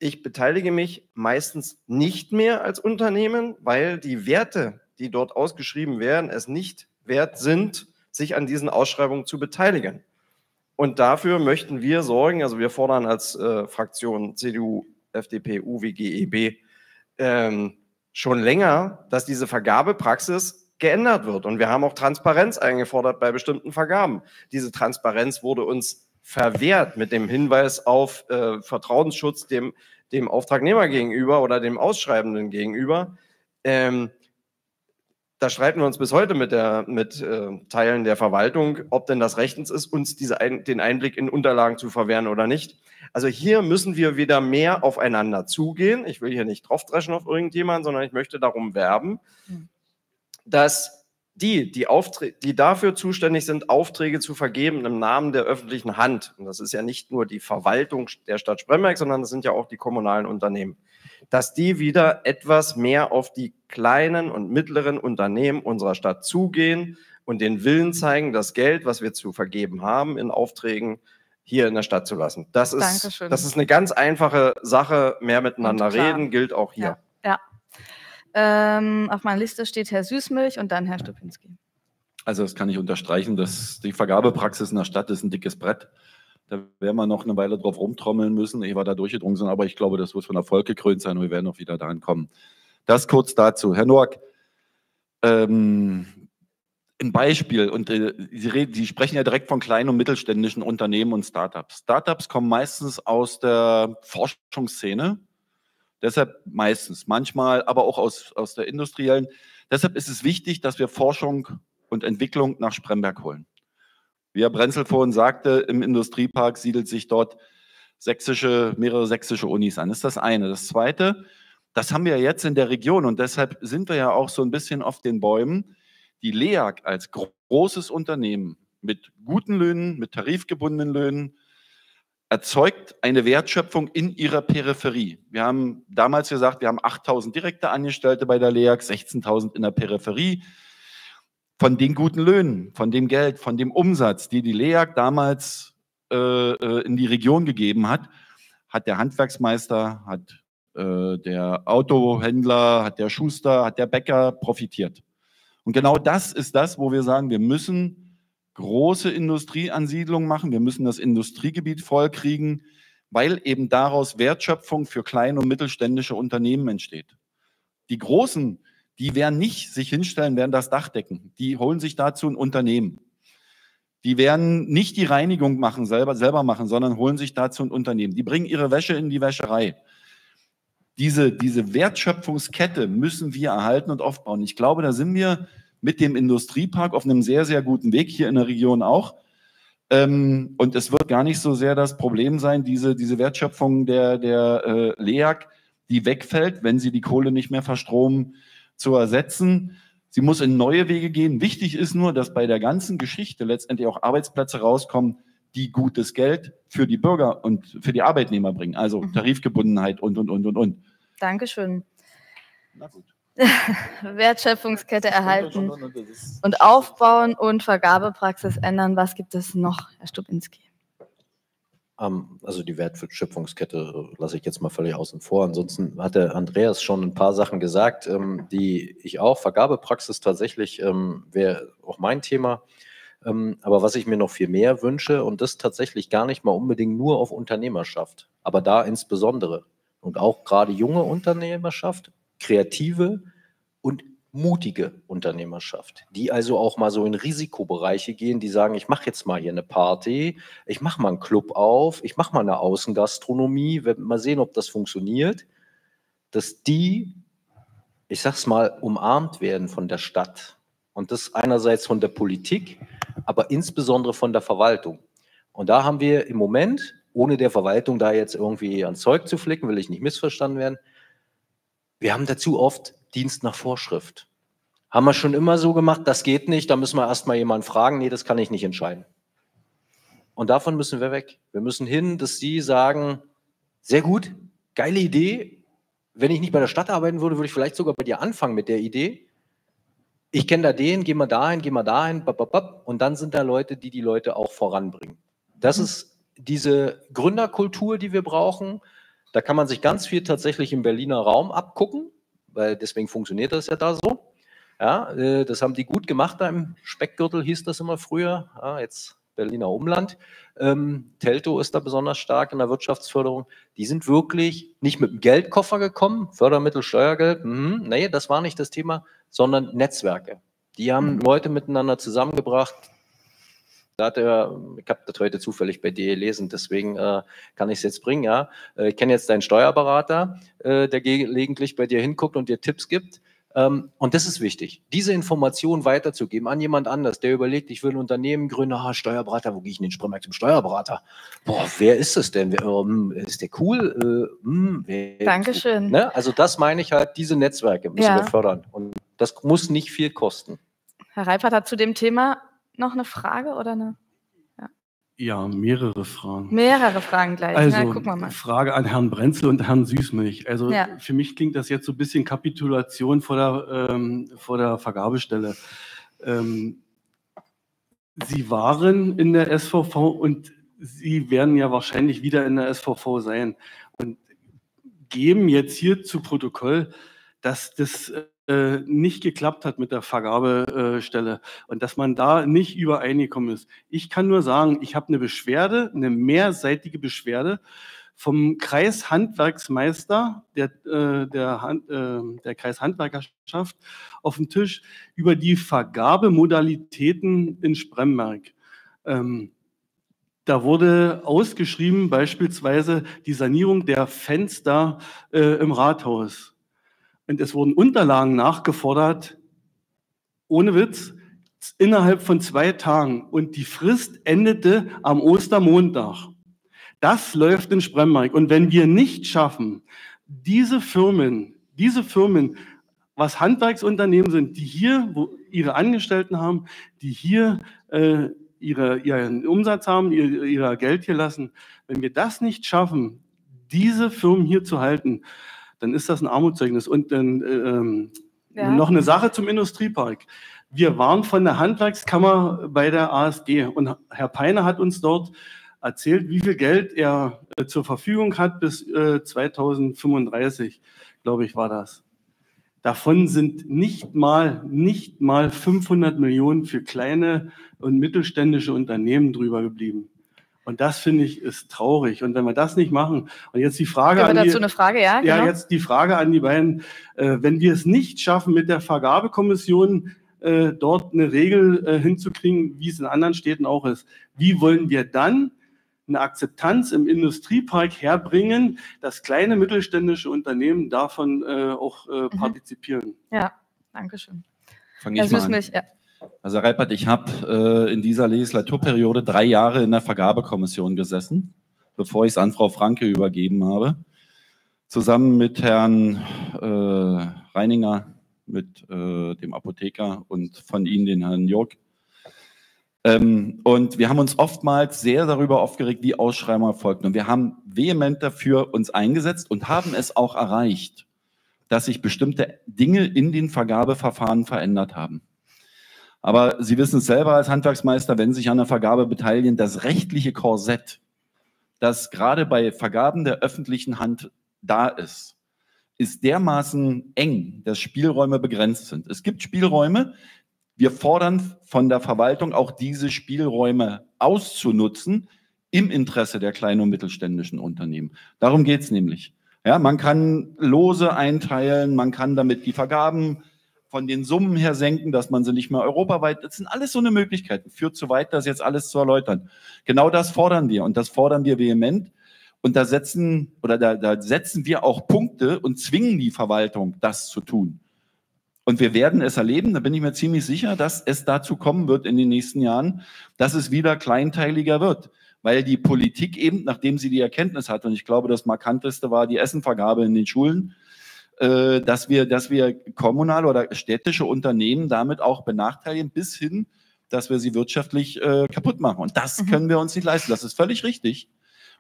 ich beteilige mich meistens nicht mehr als Unternehmen, weil die Werte, die dort ausgeschrieben werden, es nicht wert sind, sich an diesen Ausschreibungen zu beteiligen. Und dafür möchten wir sorgen, also wir fordern als Fraktion CDU, FDP, UWG, EB schon länger, dass diese Vergabepraxis geändert wird. Und wir haben auch Transparenz eingefordert bei bestimmten Vergaben. Diese Transparenz wurde uns verwehrt mit dem Hinweis auf Vertrauensschutz dem Auftragnehmer gegenüber oder dem Ausschreibenden gegenüber. Da streiten wir uns bis heute mit Teilen der Verwaltung, ob denn das rechtens ist, uns den Einblick in Unterlagen zu verwehren oder nicht. Also hier müssen wir wieder mehr aufeinander zugehen. Ich will hier nicht draufdreschen auf irgendjemanden, sondern ich möchte darum werben, dass die dafür zuständig sind, Aufträge zu vergeben im Namen der öffentlichen Hand. Und das ist ja nicht nur die Verwaltung der Stadt Spremberg, sondern das sind ja auch die kommunalen Unternehmen. Dass die wieder etwas mehr auf die kleinen und mittleren Unternehmen unserer Stadt zugehen und den Willen zeigen, das Geld, was wir zu vergeben haben in Aufträgen, hier in der Stadt zu lassen. Das ist eine ganz einfache Sache. Mehr miteinander reden gilt auch hier. Ja. Auf meiner Liste steht Herr Süßmilch und dann Herr Stubinski. Also das kann ich unterstreichen, dass die Vergabepraxis in der Stadt ist ein dickes Brett. Da werden wir noch eine Weile drauf rumtrommeln müssen, ehe wir da durchgedrungen sind. Aber ich glaube, das wird von Erfolg gekrönt sein und wir werden auch wieder dahin kommen. Das kurz dazu. Herr Noack, ein Beispiel. Und Sie sprechen ja direkt von kleinen und mittelständischen Unternehmen und Startups. Startups kommen meistens aus der Forschungsszene. Deshalb meistens, manchmal, aber auch aus der industriellen. Deshalb ist es wichtig, dass wir Forschung und Entwicklung nach Spremberg holen. Wie Herr Brenzel vorhin sagte, im Industriepark siedelt sich dort mehrere sächsische Unis an. Das ist das eine. Das zweite, das haben wir jetzt in der Region und deshalb sind wir ja auch so ein bisschen auf den Bäumen. Die LEAG als großes Unternehmen mit guten Löhnen, mit tarifgebundenen Löhnen, erzeugt eine Wertschöpfung in ihrer Peripherie. Wir haben damals gesagt, wir haben 8.000 direkte Angestellte bei der LEAG, 16.000 in der Peripherie. Von den guten Löhnen, von dem Geld, von dem Umsatz, die LEAG damals in die Region gegeben hat, hat der Handwerksmeister, hat der Autohändler, hat der Schuster, hat der Bäcker profitiert. Und genau das ist das, wo wir sagen, wir müssen große Industrieansiedlungen machen, wir müssen das Industriegebiet vollkriegen, weil eben daraus Wertschöpfung für kleine und mittelständische Unternehmen entsteht. Die großen, die werden nicht sich hinstellen, werden das Dach decken. Die holen sich dazu ein Unternehmen. Die werden nicht die Reinigung machen, selber machen, sondern holen sich dazu ein Unternehmen. Die bringen ihre Wäsche in die Wäscherei. Diese Wertschöpfungskette müssen wir erhalten und aufbauen. Ich glaube, da sind wir mit dem Industriepark auf einem sehr, sehr guten Weg, hier in der Region auch. Und es wird gar nicht so sehr das Problem sein, diese Wertschöpfung der LEAG, die wegfällt, wenn sie die Kohle nicht mehr verstromen, zu ersetzen. Sie muss in neue Wege gehen. Wichtig ist nur, dass bei der ganzen Geschichte letztendlich auch Arbeitsplätze rauskommen, die gutes Geld für die Bürger und für die Arbeitnehmer bringen. Also Tarifgebundenheit und. Dankeschön. Na gut. Wertschöpfungskette erhalten und aufbauen und Vergabepraxis ändern. Was gibt es noch, Herr Stubinski? Also die Wertschöpfungskette lasse ich jetzt mal völlig außen vor. Ansonsten hat der Andreas schon ein paar Sachen gesagt, die ich auch, Vergabepraxis tatsächlich wäre auch mein Thema. Aber was ich mir noch viel mehr wünsche, und das tatsächlich gar nicht mal unbedingt nur auf Unternehmerschaft, aber da insbesondere und auch gerade junge Unternehmerschaft, kreative und mutige Unternehmerschaft, die also auch mal so in Risikobereiche gehen, die sagen, ich mache jetzt mal hier eine Party, ich mache mal einen Club auf, ich mache mal eine Außengastronomie, wir werden mal sehen, ob das funktioniert, dass die, ich sag's mal, umarmt werden von der Stadt. Und das einerseits von der Politik, aber insbesondere von der Verwaltung. Und da haben wir im Moment, ohne der Verwaltung da jetzt irgendwie ans Zeug zu flicken, will ich nicht missverstanden werden, wir haben dazu oft Dienst nach Vorschrift. Haben wir schon immer so gemacht, das geht nicht, da müssen wir erstmal jemanden fragen, nee, das kann ich nicht entscheiden. Und davon müssen wir weg. Wir müssen hin, dass die sagen, sehr gut, geile Idee, wenn ich nicht bei der Stadt arbeiten würde, würde ich vielleicht sogar bei dir anfangen mit der Idee. Ich kenne da den, geh mal dahin, und dann sind da Leute, die die Leute auch voranbringen. Das ist diese Gründerkultur, die wir brauchen. Da kann man sich ganz viel tatsächlich im Berliner Raum abgucken, weil deswegen funktioniert das ja da so. Ja, das haben die gut gemacht da im Speckgürtel, hieß das immer früher, ja, jetzt Berliner Umland. Teltow ist da besonders stark in der Wirtschaftsförderung. Die sind wirklich nicht mit dem Geldkoffer gekommen, Fördermittel, Steuergeld, nee, das war nicht das Thema, sondern Netzwerke. Die haben Leute miteinander zusammengebracht. Ich habe das heute zufällig bei dir gelesen, deswegen kann ich es jetzt bringen. Ja? Ich kenne jetzt deinen Steuerberater, der gelegentlich bei dir hinguckt und dir Tipps gibt. Und das ist wichtig, diese Information weiterzugeben an jemand anders, der überlegt, ich will ein Unternehmen gründen, Steuerberater, wo gehe ich in den Spremberg zum Steuerberater? Boah, wer ist das denn? Ist der cool? Dankeschön. Ne? Also das meine ich halt, diese Netzwerke müssen wir fördern. Und das muss nicht viel kosten. Herr Reipert hat zu dem Thema noch eine Frage oder eine? Ja, mehrere Fragen. Mehrere Fragen gleich. Also, na, gucken wir mal. Frage an Herrn Brenzel und Herrn Süßmilch. Also für mich klingt das jetzt so ein bisschen Kapitulation vor der Vergabestelle. Sie waren in der SVV und Sie werden ja wahrscheinlich wieder in der SVV sein und geben jetzt hier zu Protokoll, dass das nicht geklappt hat mit der Vergabestelle und dass man da nicht übereingekommen ist. Ich kann nur sagen, ich habe eine Beschwerde, eine mehrseitige Beschwerde vom Kreishandwerksmeister der Kreishandwerkerschaft auf dem Tisch über die Vergabemodalitäten in Spremberg. Da wurde ausgeschrieben beispielsweise die Sanierung der Fenster im Rathaus. Und es wurden Unterlagen nachgefordert, ohne Witz, innerhalb von 2 Tagen. Und die Frist endete am Ostermontag. Das läuft in Spremberg. Und wenn wir nicht schaffen, diese Firmen, was Handwerksunternehmen sind, die hier wo ihre Angestellten haben, die hier ihren Umsatz haben, ihr Geld hier lassen, wenn wir das nicht schaffen, diese Firmen hier zu halten, dann ist das ein Armutszeugnis. Und dann noch eine Sache zum Industriepark. Wir waren von der Handwerkskammer bei der AfD und Herr Peiner hat uns dort erzählt, wie viel Geld er zur Verfügung hat bis 2035, glaube ich, war das. Davon sind nicht mal 500 Millionen für kleine und mittelständische Unternehmen drüber geblieben. Und das, finde ich, ist traurig. Und wenn wir das nicht machen, und jetzt die Frage an die, jetzt die Frage an die beiden, wenn wir es nicht schaffen, mit der Vergabekommission dort eine Regel hinzukriegen, wie es in anderen Städten auch ist. Wie wollen wir dann eine Akzeptanz im Industriepark herbringen, dass kleine mittelständische Unternehmen davon auch partizipieren? Ja, danke schön. Fange ich mal an. Ja. Also Herr Reipert, ich habe in dieser Legislaturperiode 3 Jahre in der Vergabekommission gesessen, bevor ich es an Frau Franke übergeben habe. Zusammen mit Herrn Reininger, mit dem Apotheker und von Ihnen, den Herrn Jörg. Und wir haben uns oftmals sehr darüber aufgeregt, wie Ausschreibungen erfolgten. Und wir haben vehement dafür uns eingesetzt und haben es auch erreicht, dass sich bestimmte Dinge in den Vergabeverfahren verändert haben. Aber Sie wissen es selber als Handwerksmeister, wenn Sie sich an der Vergabe beteiligen, das rechtliche Korsett, das gerade bei Vergaben der öffentlichen Hand da ist, ist dermaßen eng, dass Spielräume begrenzt sind. Es gibt Spielräume, wir fordern von der Verwaltung auch diese Spielräume auszunutzen im Interesse der kleinen und mittelständischen Unternehmen. Darum geht es nämlich. Ja, man kann Lose einteilen, man kann damit die Vergaben von den Summen her senken, dass man sie nicht mehr europaweit, das sind alles so eine Möglichkeiten. Führt zu weit, das jetzt alles zu erläutern. Genau das fordern wir und das fordern wir vehement. Und da setzen, oder da setzen wir auch Punkte und zwingen die Verwaltung, das zu tun. Und wir werden es erleben, da bin ich mir ziemlich sicher, dass es dazu kommen wird in den nächsten Jahren, dass es wieder kleinteiliger wird. Weil die Politik eben, nachdem sie die Erkenntnis hat, und ich glaube, das Markanteste war die Essenvergabe in den Schulen, dass wir kommunale oder städtische Unternehmen damit auch benachteiligen, bis hin, dass wir sie wirtschaftlich kaputt machen. Und das können wir uns nicht leisten. Das ist völlig richtig.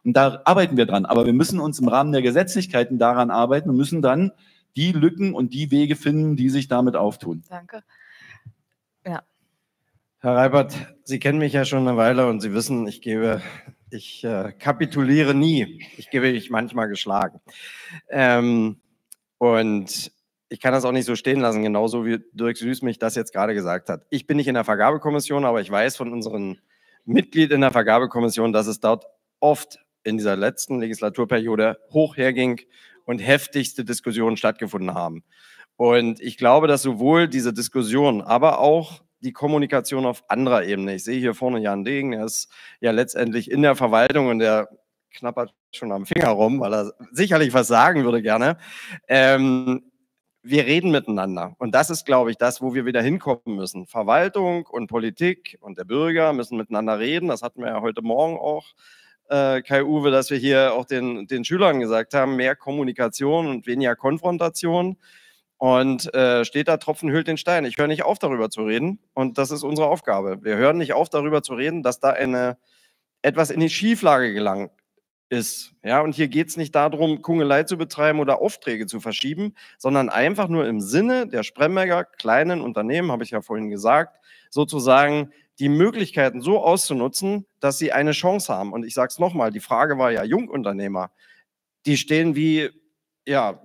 Und da arbeiten wir dran. Aber wir müssen uns im Rahmen der Gesetzlichkeiten daran arbeiten und müssen dann die Lücken und die Wege finden, die sich damit auftun. Danke. Ja. Herr Reipert, Sie kennen mich ja schon eine Weile und Sie wissen, ich kapituliere nie. Ich gebe mich manchmal geschlagen. Und ich kann das auch nicht so stehen lassen, genauso wie Dirk Süßmilch das jetzt gerade gesagt hat. Ich bin nicht in der Vergabekommission, aber ich weiß von unseren Mitgliedern in der Vergabekommission, dass es dort oft in dieser letzten Legislaturperiode hoch herging und heftigste Diskussionen stattgefunden haben. Und ich glaube, dass sowohl diese Diskussion, aber auch die Kommunikation auf anderer Ebene, ich sehe hier vorne Jan Degen, der ist ja letztendlich in der Verwaltung und der knappert schon am Finger rum, weil er sicherlich was sagen würde gerne. Wir reden miteinander und das ist, glaube ich, das, wo wir wieder hinkommen müssen. Verwaltung und Politik und der Bürger müssen miteinander reden, das hatten wir ja heute Morgen auch. Kai-Uwe, dass wir hier auch den Schülern gesagt haben, mehr Kommunikation und weniger Konfrontation. Und steht da, Tropfen hüllt den Stein. Ich höre nicht auf, darüber zu reden. Und das ist unsere Aufgabe. Wir hören nicht auf, darüber zu reden, dass da etwas in die Schieflage gelangt ist. Ja, und hier geht es nicht darum, Kungelei zu betreiben oder Aufträge zu verschieben, sondern einfach nur im Sinne der Spremberger kleinen Unternehmen, habe ich ja vorhin gesagt, sozusagen die Möglichkeiten so auszunutzen, dass sie eine Chance haben. Und ich sage es nochmal, die Frage war ja Jungunternehmer. Die stehen wie, ja,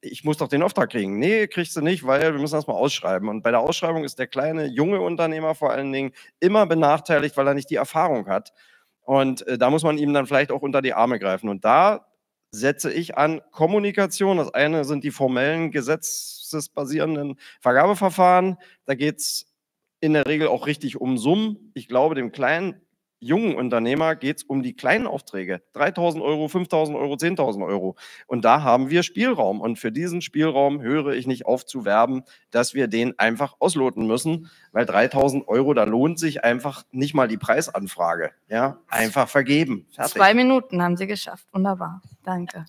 ich muss doch den Auftrag kriegen. Nee, kriegst du nicht, weil wir müssen das mal ausschreiben. Und bei der Ausschreibung ist der kleine, junge Unternehmer vor allen Dingen immer benachteiligt, weil er nicht die Erfahrung hat. Und da muss man ihm dann vielleicht auch unter die Arme greifen. Und da setze ich an Kommunikation. Das eine sind die formellen, gesetzesbasierenden Vergabeverfahren. Da geht es in der Regel auch richtig um Summen. Ich glaube, dem kleinen, jungen Unternehmer geht es um die kleinen Aufträge. 3.000 Euro, 5.000 Euro, 10.000 Euro. Und da haben wir Spielraum. Und für diesen Spielraum höre ich nicht auf zu werben, dass wir den einfach ausloten müssen, weil 3.000 Euro, da lohnt sich einfach nicht mal die Preisanfrage. Ja, einfach vergeben. Fertig. 2 Minuten haben Sie geschafft. Wunderbar. Danke.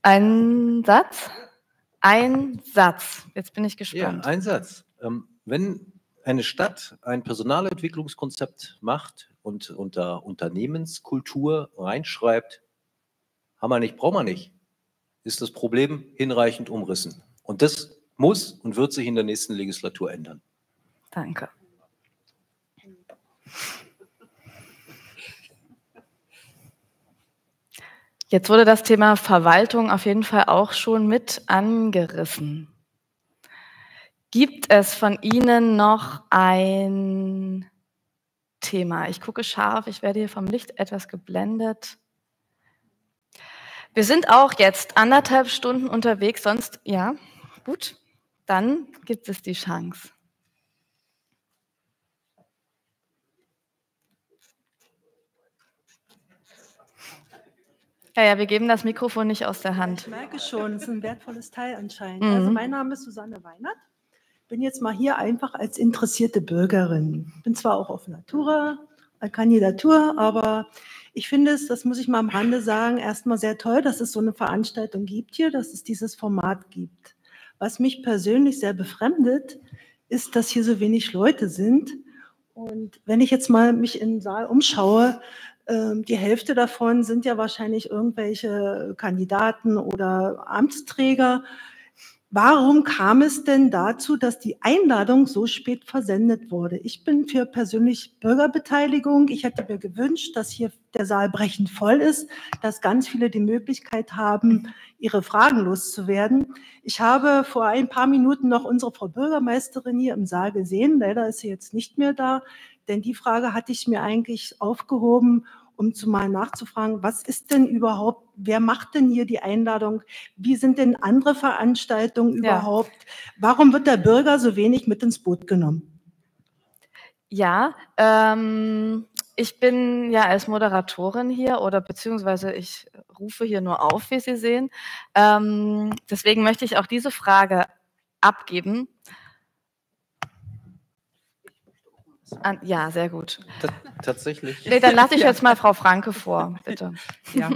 Ein Satz? Ein Satz. Jetzt bin ich gespannt. Ja, ein Satz. Wenn eine Stadt ein Personalentwicklungskonzept macht und unter Unternehmenskultur reinschreibt, haben wir nicht, brauchen wir nicht, ist das Problem hinreichend umrissen. Und das muss und wird sich in der nächsten Legislatur ändern. Danke. Jetzt wurde das Thema Verwaltung auf jeden Fall auch schon mit angerissen. Gibt es von Ihnen noch ein Thema? Ich gucke scharf, ich werde hier vom Licht etwas geblendet. Wir sind auch jetzt 1,5 Stunden unterwegs, sonst, ja, gut. dann gibt es die Chance. Ja, wir geben das Mikrofon nicht aus der Hand. Ich merke schon, es ist ein wertvolles Teil anscheinend. Mhm. Also mein Name ist Susanne Weinert. Bin jetzt mal hier einfach als interessierte Bürgerin. Bin zwar auch auf Kandidatur, aber ich finde es, das muss ich mal am Rande sagen, erstmal sehr toll, dass es so eine Veranstaltung gibt hier, dass es dieses Format gibt. Was mich persönlich sehr befremdet, ist, dass hier so wenig Leute sind. Und wenn ich jetzt mal mich im Saal umschaue, die Hälfte davon sind ja wahrscheinlich irgendwelche Kandidaten oder Amtsträger. Warum kam es denn dazu, dass die Einladung so spät versendet wurde? Ich bin für persönlich Bürgerbeteiligung. Ich hätte mir gewünscht, dass hier der Saal brechend voll ist, dass ganz viele die Möglichkeit haben, ihre Fragen loszuwerden. Ich habe vor ein paar Minuten noch unsere Frau Bürgermeisterin hier im Saal gesehen. Leider ist sie jetzt nicht mehr da. Denn die Frage hatte ich mir eigentlich aufgehoben, um zumal nachzufragen, was ist denn überhaupt, wer macht denn hier die Einladung? Wie sind denn andere Veranstaltungen überhaupt? Ja. Warum wird der Bürger so wenig mit ins Boot genommen? Ja, ich bin ja als Moderatorin hier oder beziehungsweise ich rufe hier nur auf, wie Sie sehen. Deswegen möchte ich auch diese Frage abgeben. Ja, sehr gut. Tatsächlich. Nee, dann lasse ich jetzt mal Frau Franke vor, bitte. Ja.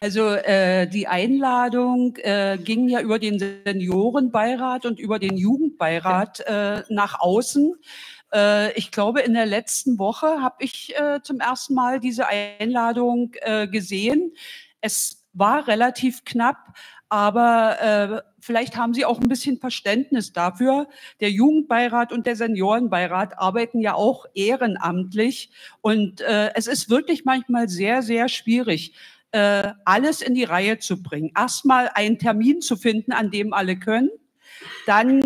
Also die Einladung ging ja über den Seniorenbeirat und über den Jugendbeirat nach außen. Ich glaube, in der letzten Woche habe ich zum ersten Mal diese Einladung gesehen. Es war relativ knapp, aber vielleicht haben Sie auch ein bisschen Verständnis dafür. Der Jugendbeirat und der Seniorenbeirat arbeiten ja auch ehrenamtlich. Und es ist wirklich manchmal sehr, sehr schwierig, alles in die Reihe zu bringen. Erstmal einen Termin zu finden, an dem alle können. Dann,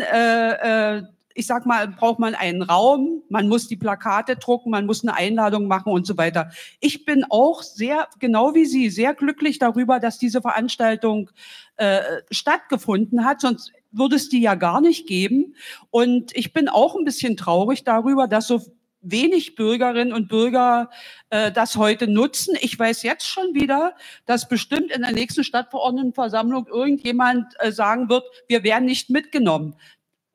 ich sag mal, braucht man einen Raum, man muss die Plakate drucken, man muss eine Einladung machen und so weiter. Ich bin auch sehr, genau wie Sie, sehr glücklich darüber, dass diese Veranstaltung stattgefunden hat, sonst würde es die ja gar nicht geben. Und ich bin auch ein bisschen traurig darüber, dass so wenig Bürgerinnen und Bürger das heute nutzen. Ich weiß jetzt schon wieder, dass bestimmt in der nächsten Stadtverordnetenversammlung irgendjemand sagen wird, wir werden nicht mitgenommen.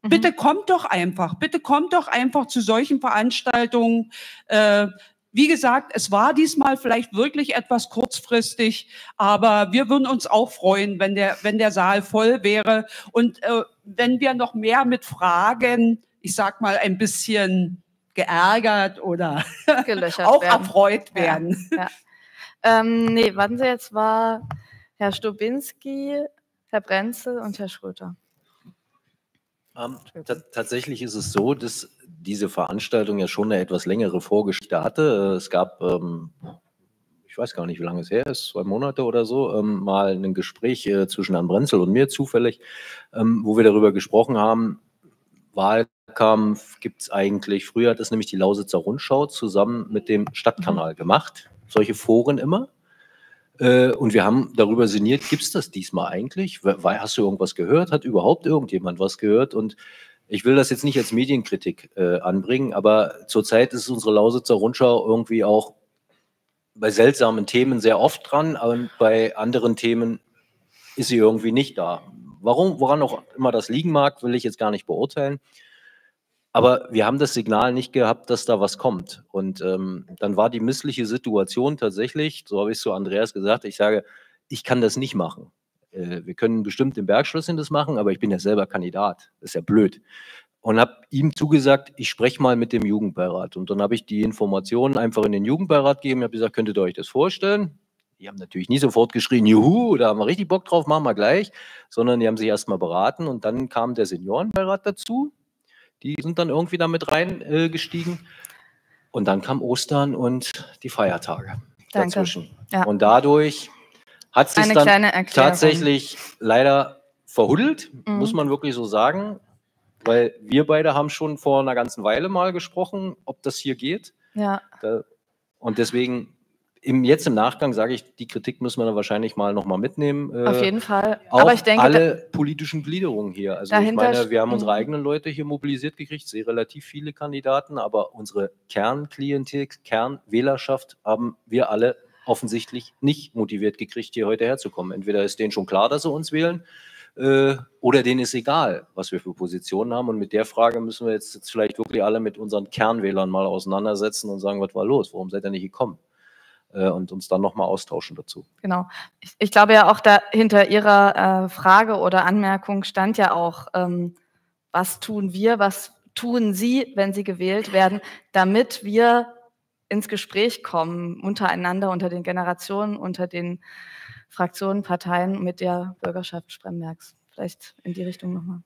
Bitte kommt doch einfach zu solchen Veranstaltungen. Wie gesagt, es war diesmal vielleicht wirklich etwas kurzfristig, aber wir würden uns auch freuen, wenn der Saal voll wäre und wenn wir noch mehr mit Fragen, ich sag mal, ein bisschen geärgert oder auch erfreut werden. Ja, ja. Nee, warten Sie, jetzt war Herr Stubinski, Herr Brenzel und Herr Schröter. Tatsächlich ist es so, dass diese Veranstaltung ja schon eine etwas längere Vorgeschichte hatte. Es gab, ich weiß gar nicht, wie lange es her ist, 2 Monate oder so, mal ein Gespräch zwischen Herrn Brenzel und mir zufällig, wo wir darüber gesprochen haben, Wahlkampf gibt es eigentlich. Früher hat es nämlich die Lausitzer Rundschau zusammen mit dem Stadtkanal gemacht, solche Foren immer. Und wir haben darüber sinniert, gibt es das diesmal eigentlich? Hast du irgendwas gehört? Hat überhaupt irgendjemand was gehört? Und ich will das jetzt nicht als Medienkritik anbringen, aber zurzeit ist unsere Lausitzer Rundschau irgendwie auch bei seltsamen Themen sehr oft dran, aber bei anderen Themen ist sie irgendwie nicht da. Warum, woran auch immer das liegen mag, will ich jetzt gar nicht beurteilen. Aber wir haben das Signal nicht gehabt, dass da was kommt. Und dann war die missliche Situation tatsächlich, so habe ich es zu Andreas gesagt, ich sage, ich kann das nicht machen. Wir können bestimmt im Bergschlösschen das machen, aber ich bin ja selber Kandidat. Das ist ja blöd. Und habe ihm zugesagt, ich spreche mal mit dem Jugendbeirat. Und dann habe ich die Informationen einfach in den Jugendbeirat gegeben. Ich habe gesagt, könntet ihr euch das vorstellen? Die haben natürlich nie sofort geschrien, juhu, da haben wir richtig Bock drauf, machen wir gleich. Sondern die haben sich erst mal beraten. Und dann kam der Seniorenbeirat dazu. Die sind dann irgendwie damit reingestiegen. Und dann kam Ostern und die Feiertage dazwischen. Ja. Und dadurch hat sich dann tatsächlich leider verhuddelt, muss man wirklich so sagen. Weil wir beide haben schon vor einer ganzen Weile mal gesprochen, ob das hier geht. Ja. Und deswegen, Jetzt im Nachgang sage ich, die Kritik müssen wir da wahrscheinlich noch mal mitnehmen. Auf jeden Fall. Aber ich denke, alle politischen Gliederungen hier. Also ich meine, wir haben unsere eigenen Leute hier mobilisiert gekriegt, sehr relativ viele Kandidaten, aber unsere Kernklientel, Kernwählerschaft haben wir alle offensichtlich nicht motiviert gekriegt, hier heute herzukommen. Entweder ist denen schon klar, dass sie uns wählen, oder denen ist egal, was wir für Positionen haben. Und mit der Frage müssen wir jetzt vielleicht wirklich alle mit unseren Kernwählern mal auseinandersetzen und sagen, was war los, warum seid ihr nicht gekommen? Und uns dann nochmal austauschen dazu. Genau. Ich glaube ja auch, hinter Ihrer Frage oder Anmerkung stand ja auch, was tun wir, was tun Sie, wenn Sie gewählt werden, damit wir ins Gespräch kommen, untereinander, unter den Generationen, unter den Fraktionen, Parteien mit der Bürgerschaft Sprembergs. Vielleicht in die Richtung nochmal.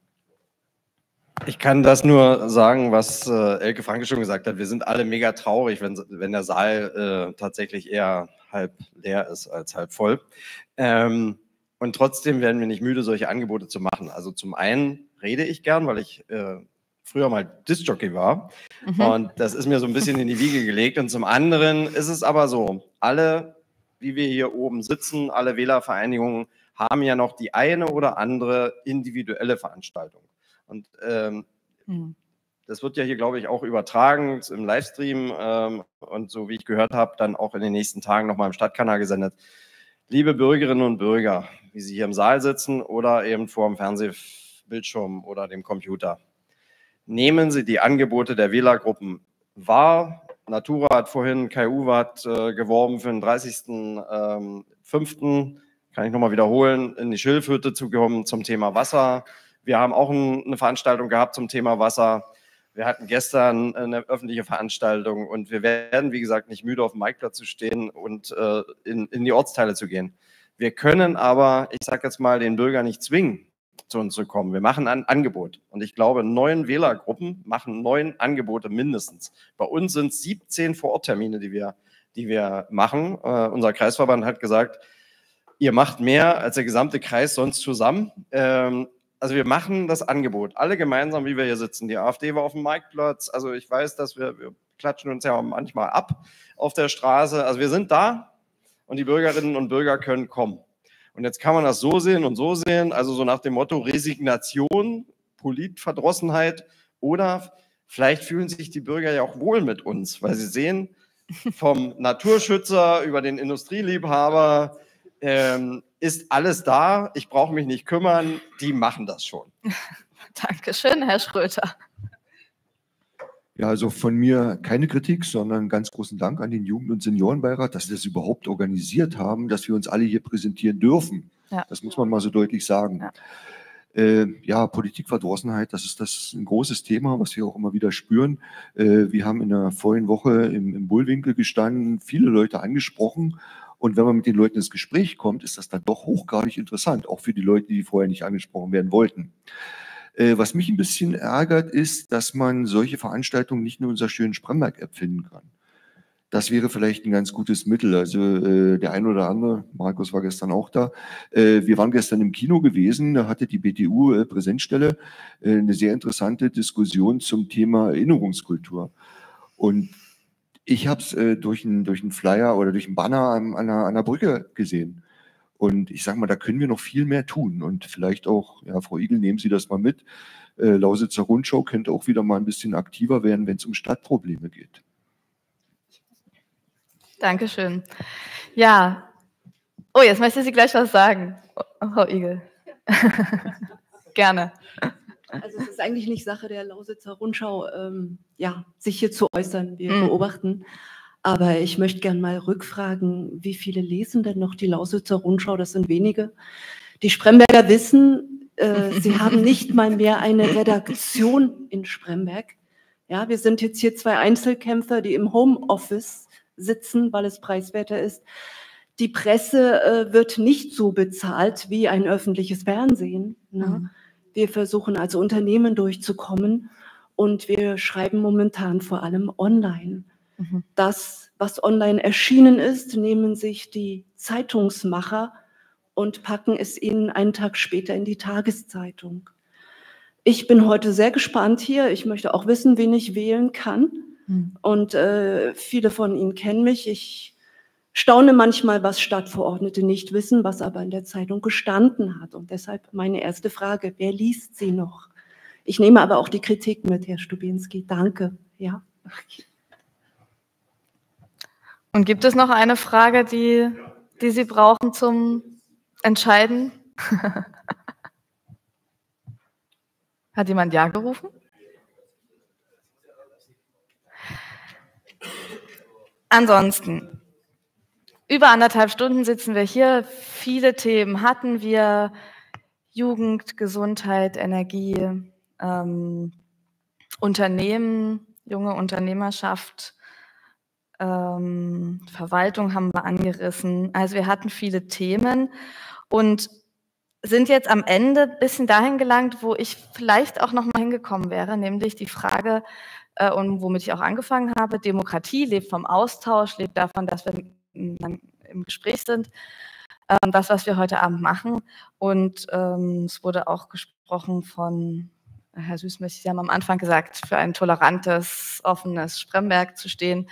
Ich kann das nur sagen, was Elke Franke schon gesagt hat. Wir sind alle mega traurig, wenn der Saal tatsächlich eher halb leer ist als halb voll. Und trotzdem werden wir nicht müde, solche Angebote zu machen. Also zum einen rede ich gern, weil ich früher mal Discjockey war. Mhm. Und das ist mir so ein bisschen in die Wiege gelegt. Und zum anderen ist es aber so, alle, wie wir hier oben sitzen, alle Wählervereinigungen haben ja noch die eine oder andere individuelle Veranstaltung. Und das wird ja hier, glaube ich, auch übertragen im Livestream und so, wie ich gehört habe, dann auch in den nächsten Tagen nochmal im Stadtkanal gesendet. Liebe Bürgerinnen und Bürger, wie Sie hier im Saal sitzen oder eben vor dem Fernsehbildschirm oder dem Computer, nehmen Sie die Angebote der Wählergruppen wahr. Natura hat vorhin Kai Uwert geworben für den 30.05. Kann ich nochmal wiederholen, in die Schilfhütte zu kommen zum Thema Wasser. Wir haben auch eine Veranstaltung gehabt zum Thema Wasser. Wir hatten gestern eine öffentliche Veranstaltung und wir werden, wie gesagt, nicht müde, auf dem Marktplatz zu stehen und in die Ortsteile zu gehen. Wir können aber, ich sage jetzt mal, den Bürger nicht zwingen, zu uns zu kommen. Wir machen ein Angebot. Und ich glaube, 9 Wählergruppen machen 9 Angebote mindestens. Bei uns sind es 17 Vororttermine, die wir machen. Unser Kreisverband hat gesagt, ihr macht mehr als der gesamte Kreis sonst zusammen. Also wir machen das Angebot, alle gemeinsam, wie wir hier sitzen. Die AfD war auf dem Marktplatz, also ich weiß, dass wir klatschen uns ja manchmal ab auf der Straße. Also wir sind da und die Bürgerinnen und Bürger können kommen. Und jetzt kann man das so sehen und so sehen, also so nach dem Motto Resignation, Politverdrossenheit, oder vielleicht fühlen sich die Bürger ja auch wohl mit uns, weil sie sehen, vom Naturschützer über den Industrieliebhaber, ist alles da, ich brauche mich nicht kümmern, die machen das schon. Dankeschön, Herr Schröter. Ja, also von mir keine Kritik, sondern ganz großen Dank an den Jugend- und Seniorenbeirat, dass sie das überhaupt organisiert haben, dass wir uns alle hier präsentieren dürfen. Ja. Das muss man mal so deutlich sagen. Ja. Ja, Politikverdrossenheit, das ist ein großes Thema, was wir auch immer wieder spüren. Wir haben in der vorigen Woche im Bullwinkel gestanden, viele Leute angesprochen. Und wenn man mit den Leuten ins Gespräch kommt, ist das dann doch hochgradig interessant, auch für die Leute, die vorher nicht angesprochen werden wollten. Was mich ein bisschen ärgert, ist, dass man solche Veranstaltungen nicht nur in unserer schönen Spremberg-App finden kann. Das wäre vielleicht ein ganz gutes Mittel. Also der ein oder andere, Markus war gestern auch da, wir waren gestern im Kino gewesen, da hatte die BTU Präsenzstelle eine sehr interessante Diskussion zum Thema Erinnerungskultur. Und ich habe es durch einen Flyer oder durch einen Banner an einer Brücke gesehen. Und ich sage mal, da können wir noch viel mehr tun. Und vielleicht auch, ja, Frau Igel, nehmen Sie das mal mit. Lausitzer Rundschau könnte auch wieder mal ein bisschen aktiver werden, wenn es um Stadtprobleme geht. Dankeschön. Ja. Oh, jetzt möchte Sie gleich was sagen, Frau Igel. Gerne. Also es ist eigentlich nicht Sache der Lausitzer Rundschau, ja, sich hier zu äußern, wir beobachten. Aber ich möchte gerne mal rückfragen, wie viele lesen denn noch die Lausitzer Rundschau? Das sind wenige. Die Spremberger wissen, sie haben nicht mal mehr eine Redaktion in Spremberg. Ja, wir sind jetzt hier 2 Einzelkämpfer, die im Homeoffice sitzen, weil es preiswerter ist. Die Presse wird nicht so bezahlt wie ein öffentliches Fernsehen, ne? Wir versuchen als Unternehmen durchzukommen und wir schreiben momentan vor allem online. Das, was online erschienen ist, nehmen sich die Zeitungsmacher und packen es ihnen einen Tag später in die Tageszeitung. Ich bin heute sehr gespannt hier. Ich möchte auch wissen, wen ich wählen kann. Und viele von Ihnen kennen mich. Ich staune manchmal, was Stadtverordnete nicht wissen, was aber in der Zeitung gestanden hat. Und deshalb meine erste Frage, wer liest sie noch? Ich nehme aber auch die Kritik mit, Herr Stubinski. Danke. Ja. Und gibt es noch eine Frage, die Sie brauchen zum Entscheiden? Hat jemand Ja gerufen? Ansonsten, über 1,5 Stunden sitzen wir hier. Viele Themen hatten wir. Jugend, Gesundheit, Energie, Unternehmen, junge Unternehmerschaft, Verwaltung haben wir angerissen. Also wir hatten viele Themen und sind jetzt am Ende ein bisschen dahin gelangt, wo ich vielleicht auch noch mal hingekommen wäre, nämlich die Frage, und womit ich auch angefangen habe, Demokratie lebt vom Austausch, lebt davon, dass wir im Gespräch sind, das, was wir heute Abend machen. Und es wurde auch gesprochen von Herr Süßmilch, Sie haben am Anfang gesagt, für ein tolerantes, offenes Spremberg zu stehen.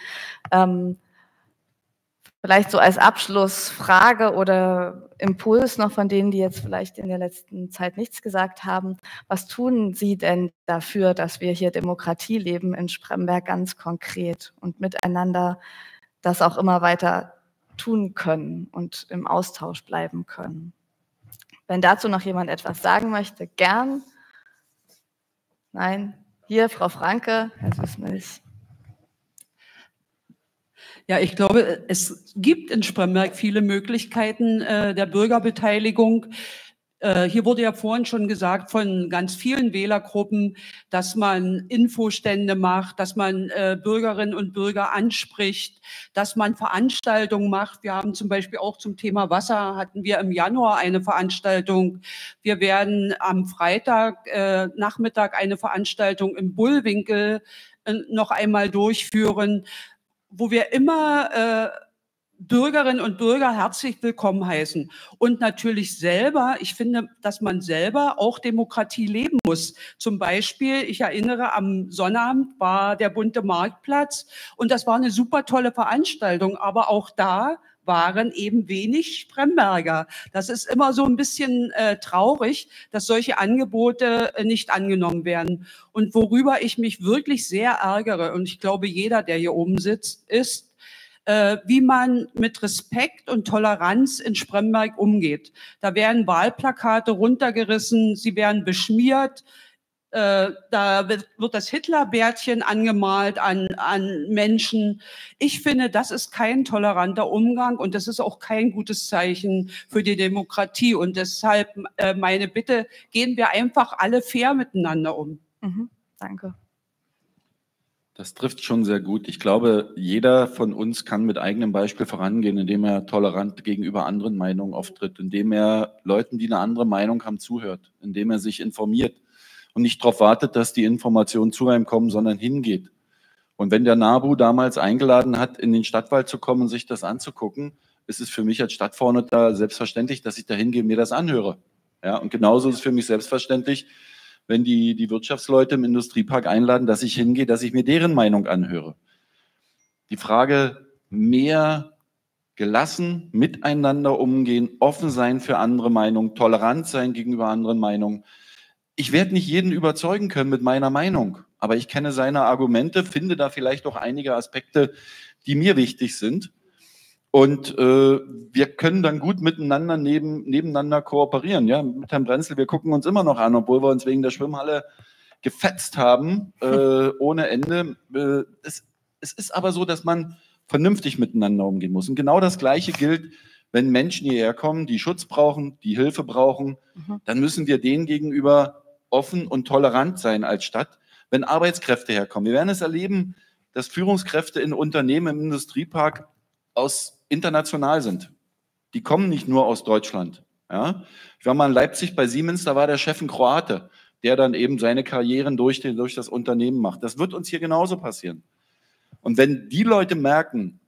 Vielleicht so als Abschlussfrage oder Impuls noch von denen, die jetzt vielleicht in der letzten Zeit nichts gesagt haben. Was tun Sie denn dafür, dass wir hier Demokratie leben in Spremberg ganz konkret und miteinander das auch immer weiter tun können und im Austausch bleiben können? Wenn dazu noch jemand etwas sagen möchte, gern. Nein, hier Frau Franke, Herr Süßmilch. Ja, ich glaube, es gibt in Spremberg viele Möglichkeiten der Bürgerbeteiligung. Hier wurde ja vorhin schon gesagt von ganz vielen Wählergruppen, dass man Infostände macht, dass man Bürgerinnen und Bürger anspricht, dass man Veranstaltungen macht. Wir haben zum Beispiel auch zum Thema Wasser, hatten wir im Januar eine Veranstaltung. Wir werden am Freitag Nachmittag eine Veranstaltung im Bullwinkel noch einmal durchführen, wo wir immer Bürgerinnen und Bürger herzlich willkommen heißen. Und natürlich selber, ich finde, dass man selber auch Demokratie leben muss. Zum Beispiel, ich erinnere, am Sonnabend war der bunte Marktplatz und das war eine super tolle Veranstaltung, aber auch da waren eben wenig Spremberger. Das ist immer so ein bisschen traurig, dass solche Angebote nicht angenommen werden. Und worüber ich mich wirklich sehr ärgere, und ich glaube, jeder, der hier oben sitzt, ist, wie man mit Respekt und Toleranz in Spremberg umgeht. Da werden Wahlplakate runtergerissen, sie werden beschmiert. Da wird das Hitlerbärtchen angemalt an Menschen. Ich finde, das ist kein toleranter Umgang und das ist auch kein gutes Zeichen für die Demokratie. Und deshalb meine Bitte, gehen wir einfach alle fair miteinander um. Mhm, danke. Das trifft schon sehr gut. Ich glaube, jeder von uns kann mit eigenem Beispiel vorangehen, indem er tolerant gegenüber anderen Meinungen auftritt, indem er Leuten, die eine andere Meinung haben, zuhört, indem er sich informiert. Und nicht darauf wartet, dass die Informationen zu einem kommen, sondern hingeht. Und wenn der NABU damals eingeladen hat, in den Stadtwald zu kommen und sich das anzugucken, ist es für mich als Stadtverordneter selbstverständlich, dass ich da hingehe und mir das anhöre. Ja, und genauso ist es für mich selbstverständlich, wenn die Wirtschaftsleute im Industriepark einladen, dass ich hingehe, dass ich mir deren Meinung anhöre. Die Frage, mehr gelassen, miteinander umgehen, offen sein für andere Meinungen, tolerant sein gegenüber anderen Meinungen. Ich werde nicht jeden überzeugen können mit meiner Meinung, aber ich kenne seine Argumente, finde da vielleicht auch einige Aspekte, die mir wichtig sind. Und wir können dann gut miteinander, nebeneinander kooperieren. Ja? Mit Herrn Brenzel, wir gucken uns immer noch an, obwohl wir uns wegen der Schwimmhalle gefetzt haben, ohne Ende. Es ist aber so, dass man vernünftig miteinander umgehen muss. Und genau das Gleiche gilt, wenn Menschen hierher kommen, die Schutz brauchen, die Hilfe brauchen, dann müssen wir denen gegenüber offen und tolerant sein als Stadt, wenn Arbeitskräfte herkommen. Wir werden es erleben, dass Führungskräfte in Unternehmen im Industriepark international sind. Die kommen nicht nur aus Deutschland. Ja? Ich war mal in Leipzig bei Siemens, da war der Chef ein Kroate, der dann eben seine Karrieren durch das Unternehmen macht. Das wird uns hier genauso passieren. Und wenn die Leute merken,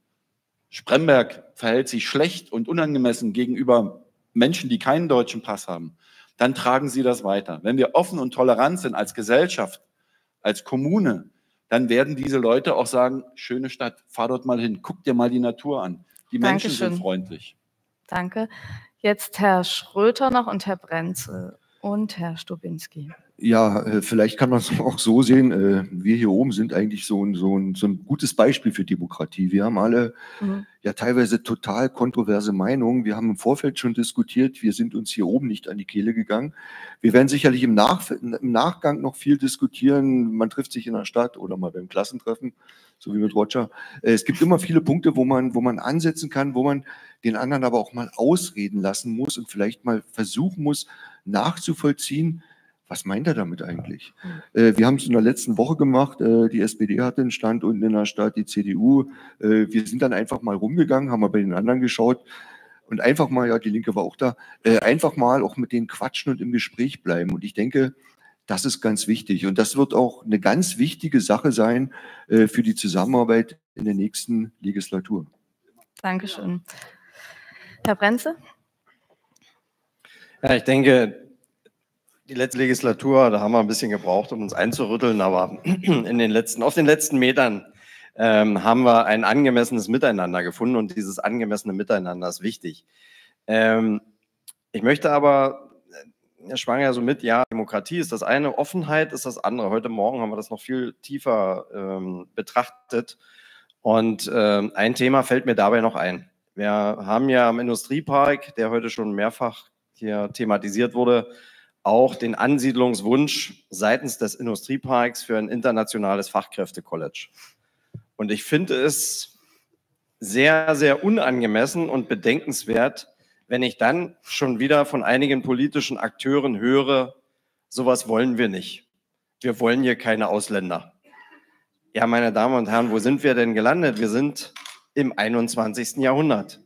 Spremberg verhält sich schlecht und unangemessen gegenüber Menschen, die keinen deutschen Pass haben, dann tragen sie das weiter. Wenn wir offen und tolerant sind als Gesellschaft, als Kommune, dann werden diese Leute auch sagen, schöne Stadt, fahr dort mal hin, guck dir mal die Natur an, Die Menschen Dankeschön. Sind freundlich. Danke. Jetzt Herr Schröter noch und Herr Brenzel und Herr Stubinski. Ja, vielleicht kann man es auch so sehen, wir hier oben sind eigentlich so ein gutes Beispiel für Demokratie. Wir haben alle ja teilweise total kontroverse Meinungen. Wir haben im Vorfeld schon diskutiert, wir sind uns hier oben nicht an die Kehle gegangen. Wir werden sicherlich im Nachgang noch viel diskutieren. Man trifft sich in der Stadt oder mal beim Klassentreffen, so wie mit Roger. Es gibt immer viele Punkte, wo man ansetzen kann, wo man den anderen aber auch mal ausreden lassen muss und vielleicht mal versuchen muss, nachzuvollziehen, was meint er damit eigentlich? Wir haben es in der letzten Woche gemacht, die SPD hatte einen Stand unten in der Stadt, die CDU. Wir sind dann einfach mal rumgegangen, haben mal bei den anderen geschaut und einfach mal, ja, die Linke war auch da, einfach mal auch mit denen quatschen und im Gespräch bleiben. Und ich denke, das ist ganz wichtig. Und das wird auch eine ganz wichtige Sache sein für die Zusammenarbeit in der nächsten Legislatur. Dankeschön. Herr Brenzel? Ja, ich denke, die letzte Legislatur, da haben wir ein bisschen gebraucht, um uns einzurütteln, aber auf den letzten Metern haben wir ein angemessenes Miteinander gefunden und dieses angemessene Miteinander ist wichtig. Ich möchte aber, Herr Schwanger, so mit, ja, Demokratie ist das eine, Offenheit ist das andere. Heute Morgen haben wir das noch viel tiefer betrachtet und ein Thema fällt mir dabei noch ein. Wir haben ja am Industriepark, der heute schon mehrfach hier thematisiert wurde, auch den Ansiedlungswunsch seitens des Industrieparks für ein internationales Fachkräftecollege. Und ich finde es sehr, sehr unangemessen und bedenkenswert, wenn ich dann schon wieder von einigen politischen Akteuren höre, sowas wollen wir nicht. Wir wollen hier keine Ausländer. Ja, meine Damen und Herren, wo sind wir denn gelandet? Wir sind im 21. Jahrhundert.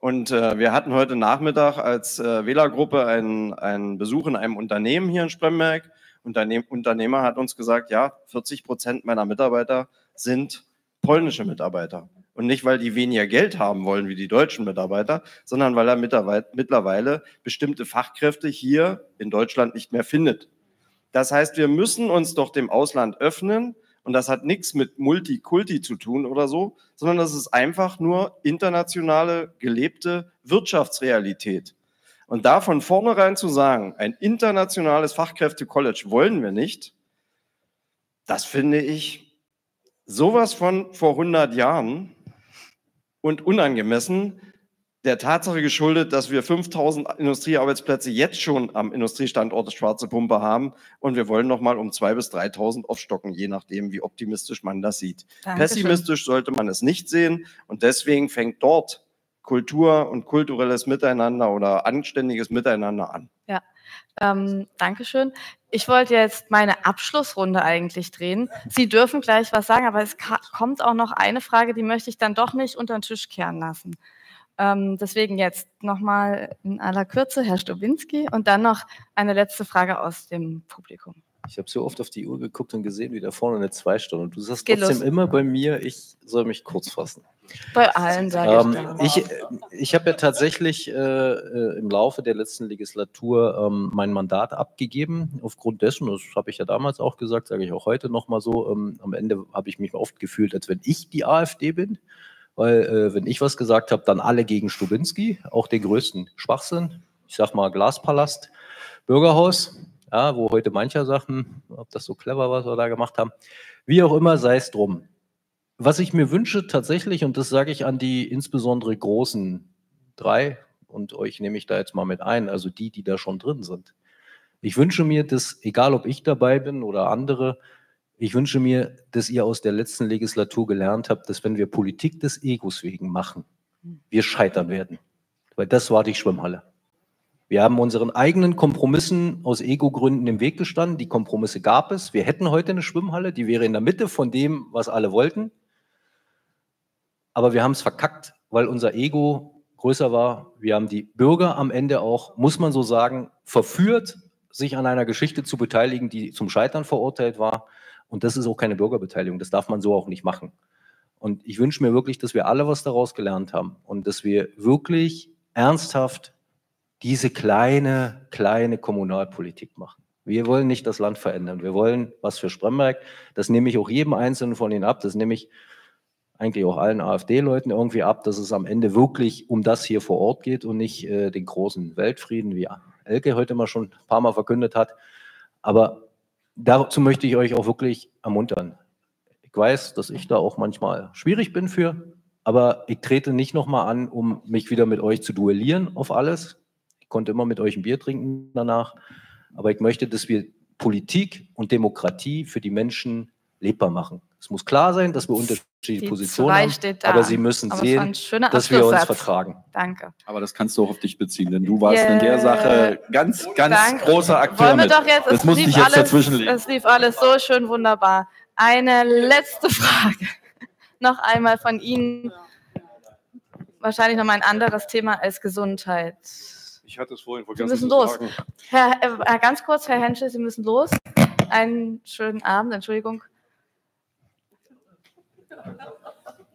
Und wir hatten heute Nachmittag als Wählergruppe einen Besuch in einem Unternehmen hier in Spremberg. Unternehmer hat uns gesagt, ja, 40% meiner Mitarbeiter sind polnische Mitarbeiter. Und nicht, weil die weniger Geld haben wollen wie die deutschen Mitarbeiter, sondern weil er mittlerweile bestimmte Fachkräfte hier in Deutschland nicht mehr findet. Das heißt, wir müssen uns doch dem Ausland öffnen. Und das hat nichts mit Multikulti zu tun oder so, sondern das ist einfach nur internationale, gelebte Wirtschaftsrealität. Und da von vornherein zu sagen, ein internationales Fachkräftecollege wollen wir nicht, das finde ich sowas von vor 100 Jahren und unangemessen, der Tatsache geschuldet, dass wir 5.000 Industriearbeitsplätze jetzt schon am Industriestandort Schwarze Pumpe haben und wir wollen nochmal um 2.000 bis 3.000 aufstocken, je nachdem, wie optimistisch man das sieht. Dankeschön. Pessimistisch sollte man es nicht sehen und deswegen fängt dort Kultur und kulturelles Miteinander oder anständiges Miteinander an. Ja, Dankeschön. Ich wollte jetzt meine Abschlussrunde eigentlich drehen. Sie dürfen gleich was sagen, aber es kommt auch noch eine Frage, die möchte ich dann doch nicht unter den Tisch kehren lassen. Deswegen jetzt nochmal in aller Kürze Herr Stubinski und dann noch eine letzte Frage aus dem Publikum. Ich habe so oft auf die Uhr geguckt und gesehen, wie da vorne eine 2 Stunden. Und du sagst trotzdem immer bei mir, ich soll mich kurz fassen. Bei allen sage ich. Ich habe ja tatsächlich im Laufe der letzten Legislatur mein Mandat abgegeben. Aufgrund dessen, das habe ich ja damals auch gesagt, sage ich auch heute nochmal so, am Ende habe ich mich oft gefühlt, als wenn ich die AfD bin. Weil wenn ich was gesagt habe, dann alle gegen Stubinski, auch den größten Schwachsinn. Ich sag mal Glaspalast, Bürgerhaus, ja, wo heute mancher sagt, ob das so clever war, was wir da gemacht haben. Wie auch immer, sei es drum. Was ich mir wünsche tatsächlich, und das sage ich an die insbesondere großen 3, und euch nehme ich da jetzt mal mit ein, also die da schon drin sind. Ich wünsche mir, dass, egal ob ich dabei bin oder andere, ich wünsche mir, dass ihr aus der letzten Legislatur gelernt habt, dass wenn wir Politik des Egos wegen machen, wir scheitern werden. Weil das war die Schwimmhalle. Wir haben unseren eigenen Kompromissen aus Ego-Gründen im Weg gestanden. Die Kompromisse gab es. Wir hätten heute eine Schwimmhalle, die wäre in der Mitte von dem, was alle wollten. Aber wir haben es verkackt, weil unser Ego größer war. Wir haben die Bürger am Ende auch, muss man so sagen, verführt, sich an einer Geschichte zu beteiligen, die zum Scheitern verurteilt war. Und das ist auch keine Bürgerbeteiligung, das darf man so auch nicht machen. Und ich wünsche mir wirklich, dass wir alle was daraus gelernt haben und dass wir wirklich ernsthaft diese kleine Kommunalpolitik machen. Wir wollen nicht das Land verändern, wir wollen was für Spremberg. Das nehme ich auch jedem Einzelnen von Ihnen ab, das nehme ich eigentlich auch allen AfD-Leuten irgendwie ab, dass es am Ende wirklich um das hier vor Ort geht und nicht den großen Weltfrieden, wie Elke heute mal schon ein paar Mal verkündet hat. Aber dazu möchte ich euch auch wirklich ermuntern. Ich weiß, dass ich da auch manchmal schwierig bin für, aber ich trete nicht nochmal an, um mich wieder mit euch zu duellieren auf alles. Ich konnte immer mit euch ein Bier trinken danach, aber ich möchte, dass wir Politik und Demokratie für die Menschen lebbar machen. Es muss klar sein, dass wir unterschiedliche Positionen haben, aber sie müssen sehen, dass wir uns vertragen. Danke. Aber das kannst du auch auf dich beziehen, denn du warst in der Sache ganz, ganz großer Akteur. Wollen wir doch jetzt, das muss ich jetzt dazwischenlegen. Es lief alles so schön wunderbar. Eine letzte Frage. Noch einmal von Ihnen. Wahrscheinlich nochmal ein anderes Thema als Gesundheit. Ich hatte es vorhin vor ganz kurz. Sie müssen los. Ganz kurz, Herr Henschel, Sie müssen los. Einen schönen Abend, Entschuldigung.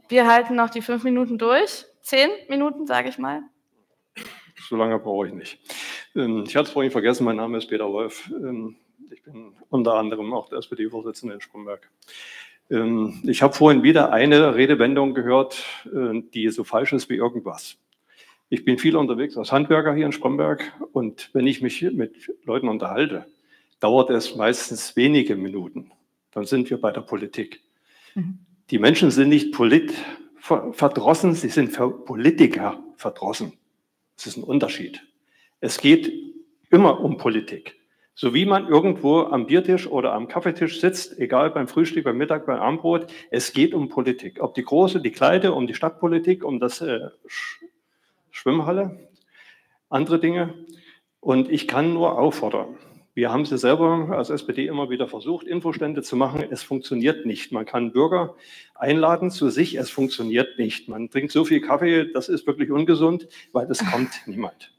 Wir halten noch die 5 Minuten durch. 10 Minuten, sage ich mal. So lange brauche ich nicht. Ich hatte es vorhin vergessen, mein Name ist Peter Wolf. Ich bin unter anderem auch der SPD-Vorsitzende in Spremberg. Ich habe vorhin wieder eine Redewendung gehört, die so falsch ist wie irgendwas. Ich bin viel unterwegs als Handwerker hier in Spremberg und wenn ich mich mit Leuten unterhalte, dauert es meistens wenige Minuten. Dann sind wir bei der Politik. Mhm. Die Menschen sind nicht verdrossen, sie sind für Politiker verdrossen. Das ist ein Unterschied. Es geht immer um Politik. So wie man irgendwo am Biertisch oder am Kaffeetisch sitzt, egal beim Frühstück, beim Mittag, beim Abendbrot, es geht um Politik. Ob die große, die kleine, um die Stadtpolitik, um das Schwimmhalle, andere Dinge. Und ich kann nur auffordern. Wir haben es selber als SPD immer wieder versucht, Infostände zu machen. Es funktioniert nicht. Man kann Bürger einladen zu sich. Es funktioniert nicht. Man trinkt so viel Kaffee, das ist wirklich ungesund, weil es kommt niemand.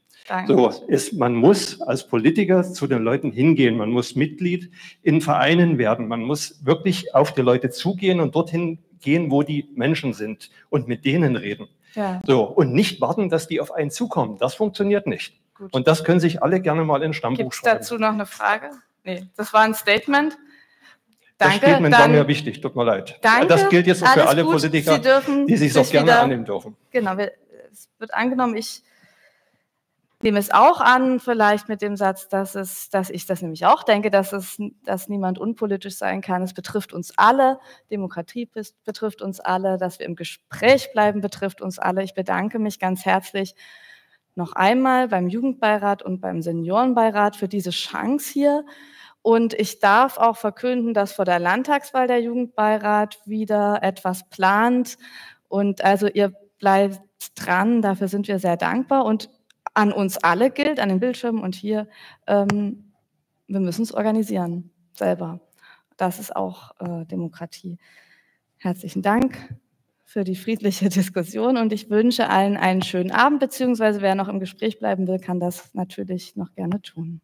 So, man muss als Politiker zu den Leuten hingehen. Man muss Mitglied in Vereinen werden. Man muss wirklich auf die Leute zugehen und dorthin gehen, wo die Menschen sind und mit denen reden. Ja. So, und nicht warten, dass die auf einen zukommen. Das funktioniert nicht. Gut. Und das können sich alle gerne mal in Stammbuch schreiben. Gibt es dazu noch eine Frage? Nee, das war ein Statement. Danke. Das Statement war mir wichtig, tut mir leid. Danke. Das gilt jetzt auch für alle gut. Politiker, die sich das gerne annehmen dürfen. Genau, es wird angenommen. Ich nehme es auch an, vielleicht mit dem Satz, dass ich das nämlich auch denke, dass niemand unpolitisch sein kann. Es betrifft uns alle, Demokratie betrifft uns alle, dass wir im Gespräch bleiben, betrifft uns alle. Ich bedanke mich ganz herzlich noch einmal beim Jugendbeirat und beim Seniorenbeirat für diese Chance hier. Und ich darf auch verkünden, dass vor der Landtagswahl der Jugendbeirat wieder etwas plant. Und also ihr bleibt dran, dafür sind wir sehr dankbar. Und an uns alle gilt, an den Bildschirmen und hier, wir müssen es organisieren selber. Das ist auch Demokratie. Herzlichen Dank für die friedliche Diskussion und ich wünsche allen einen schönen Abend, beziehungsweise wer noch im Gespräch bleiben will, kann das natürlich noch gerne tun.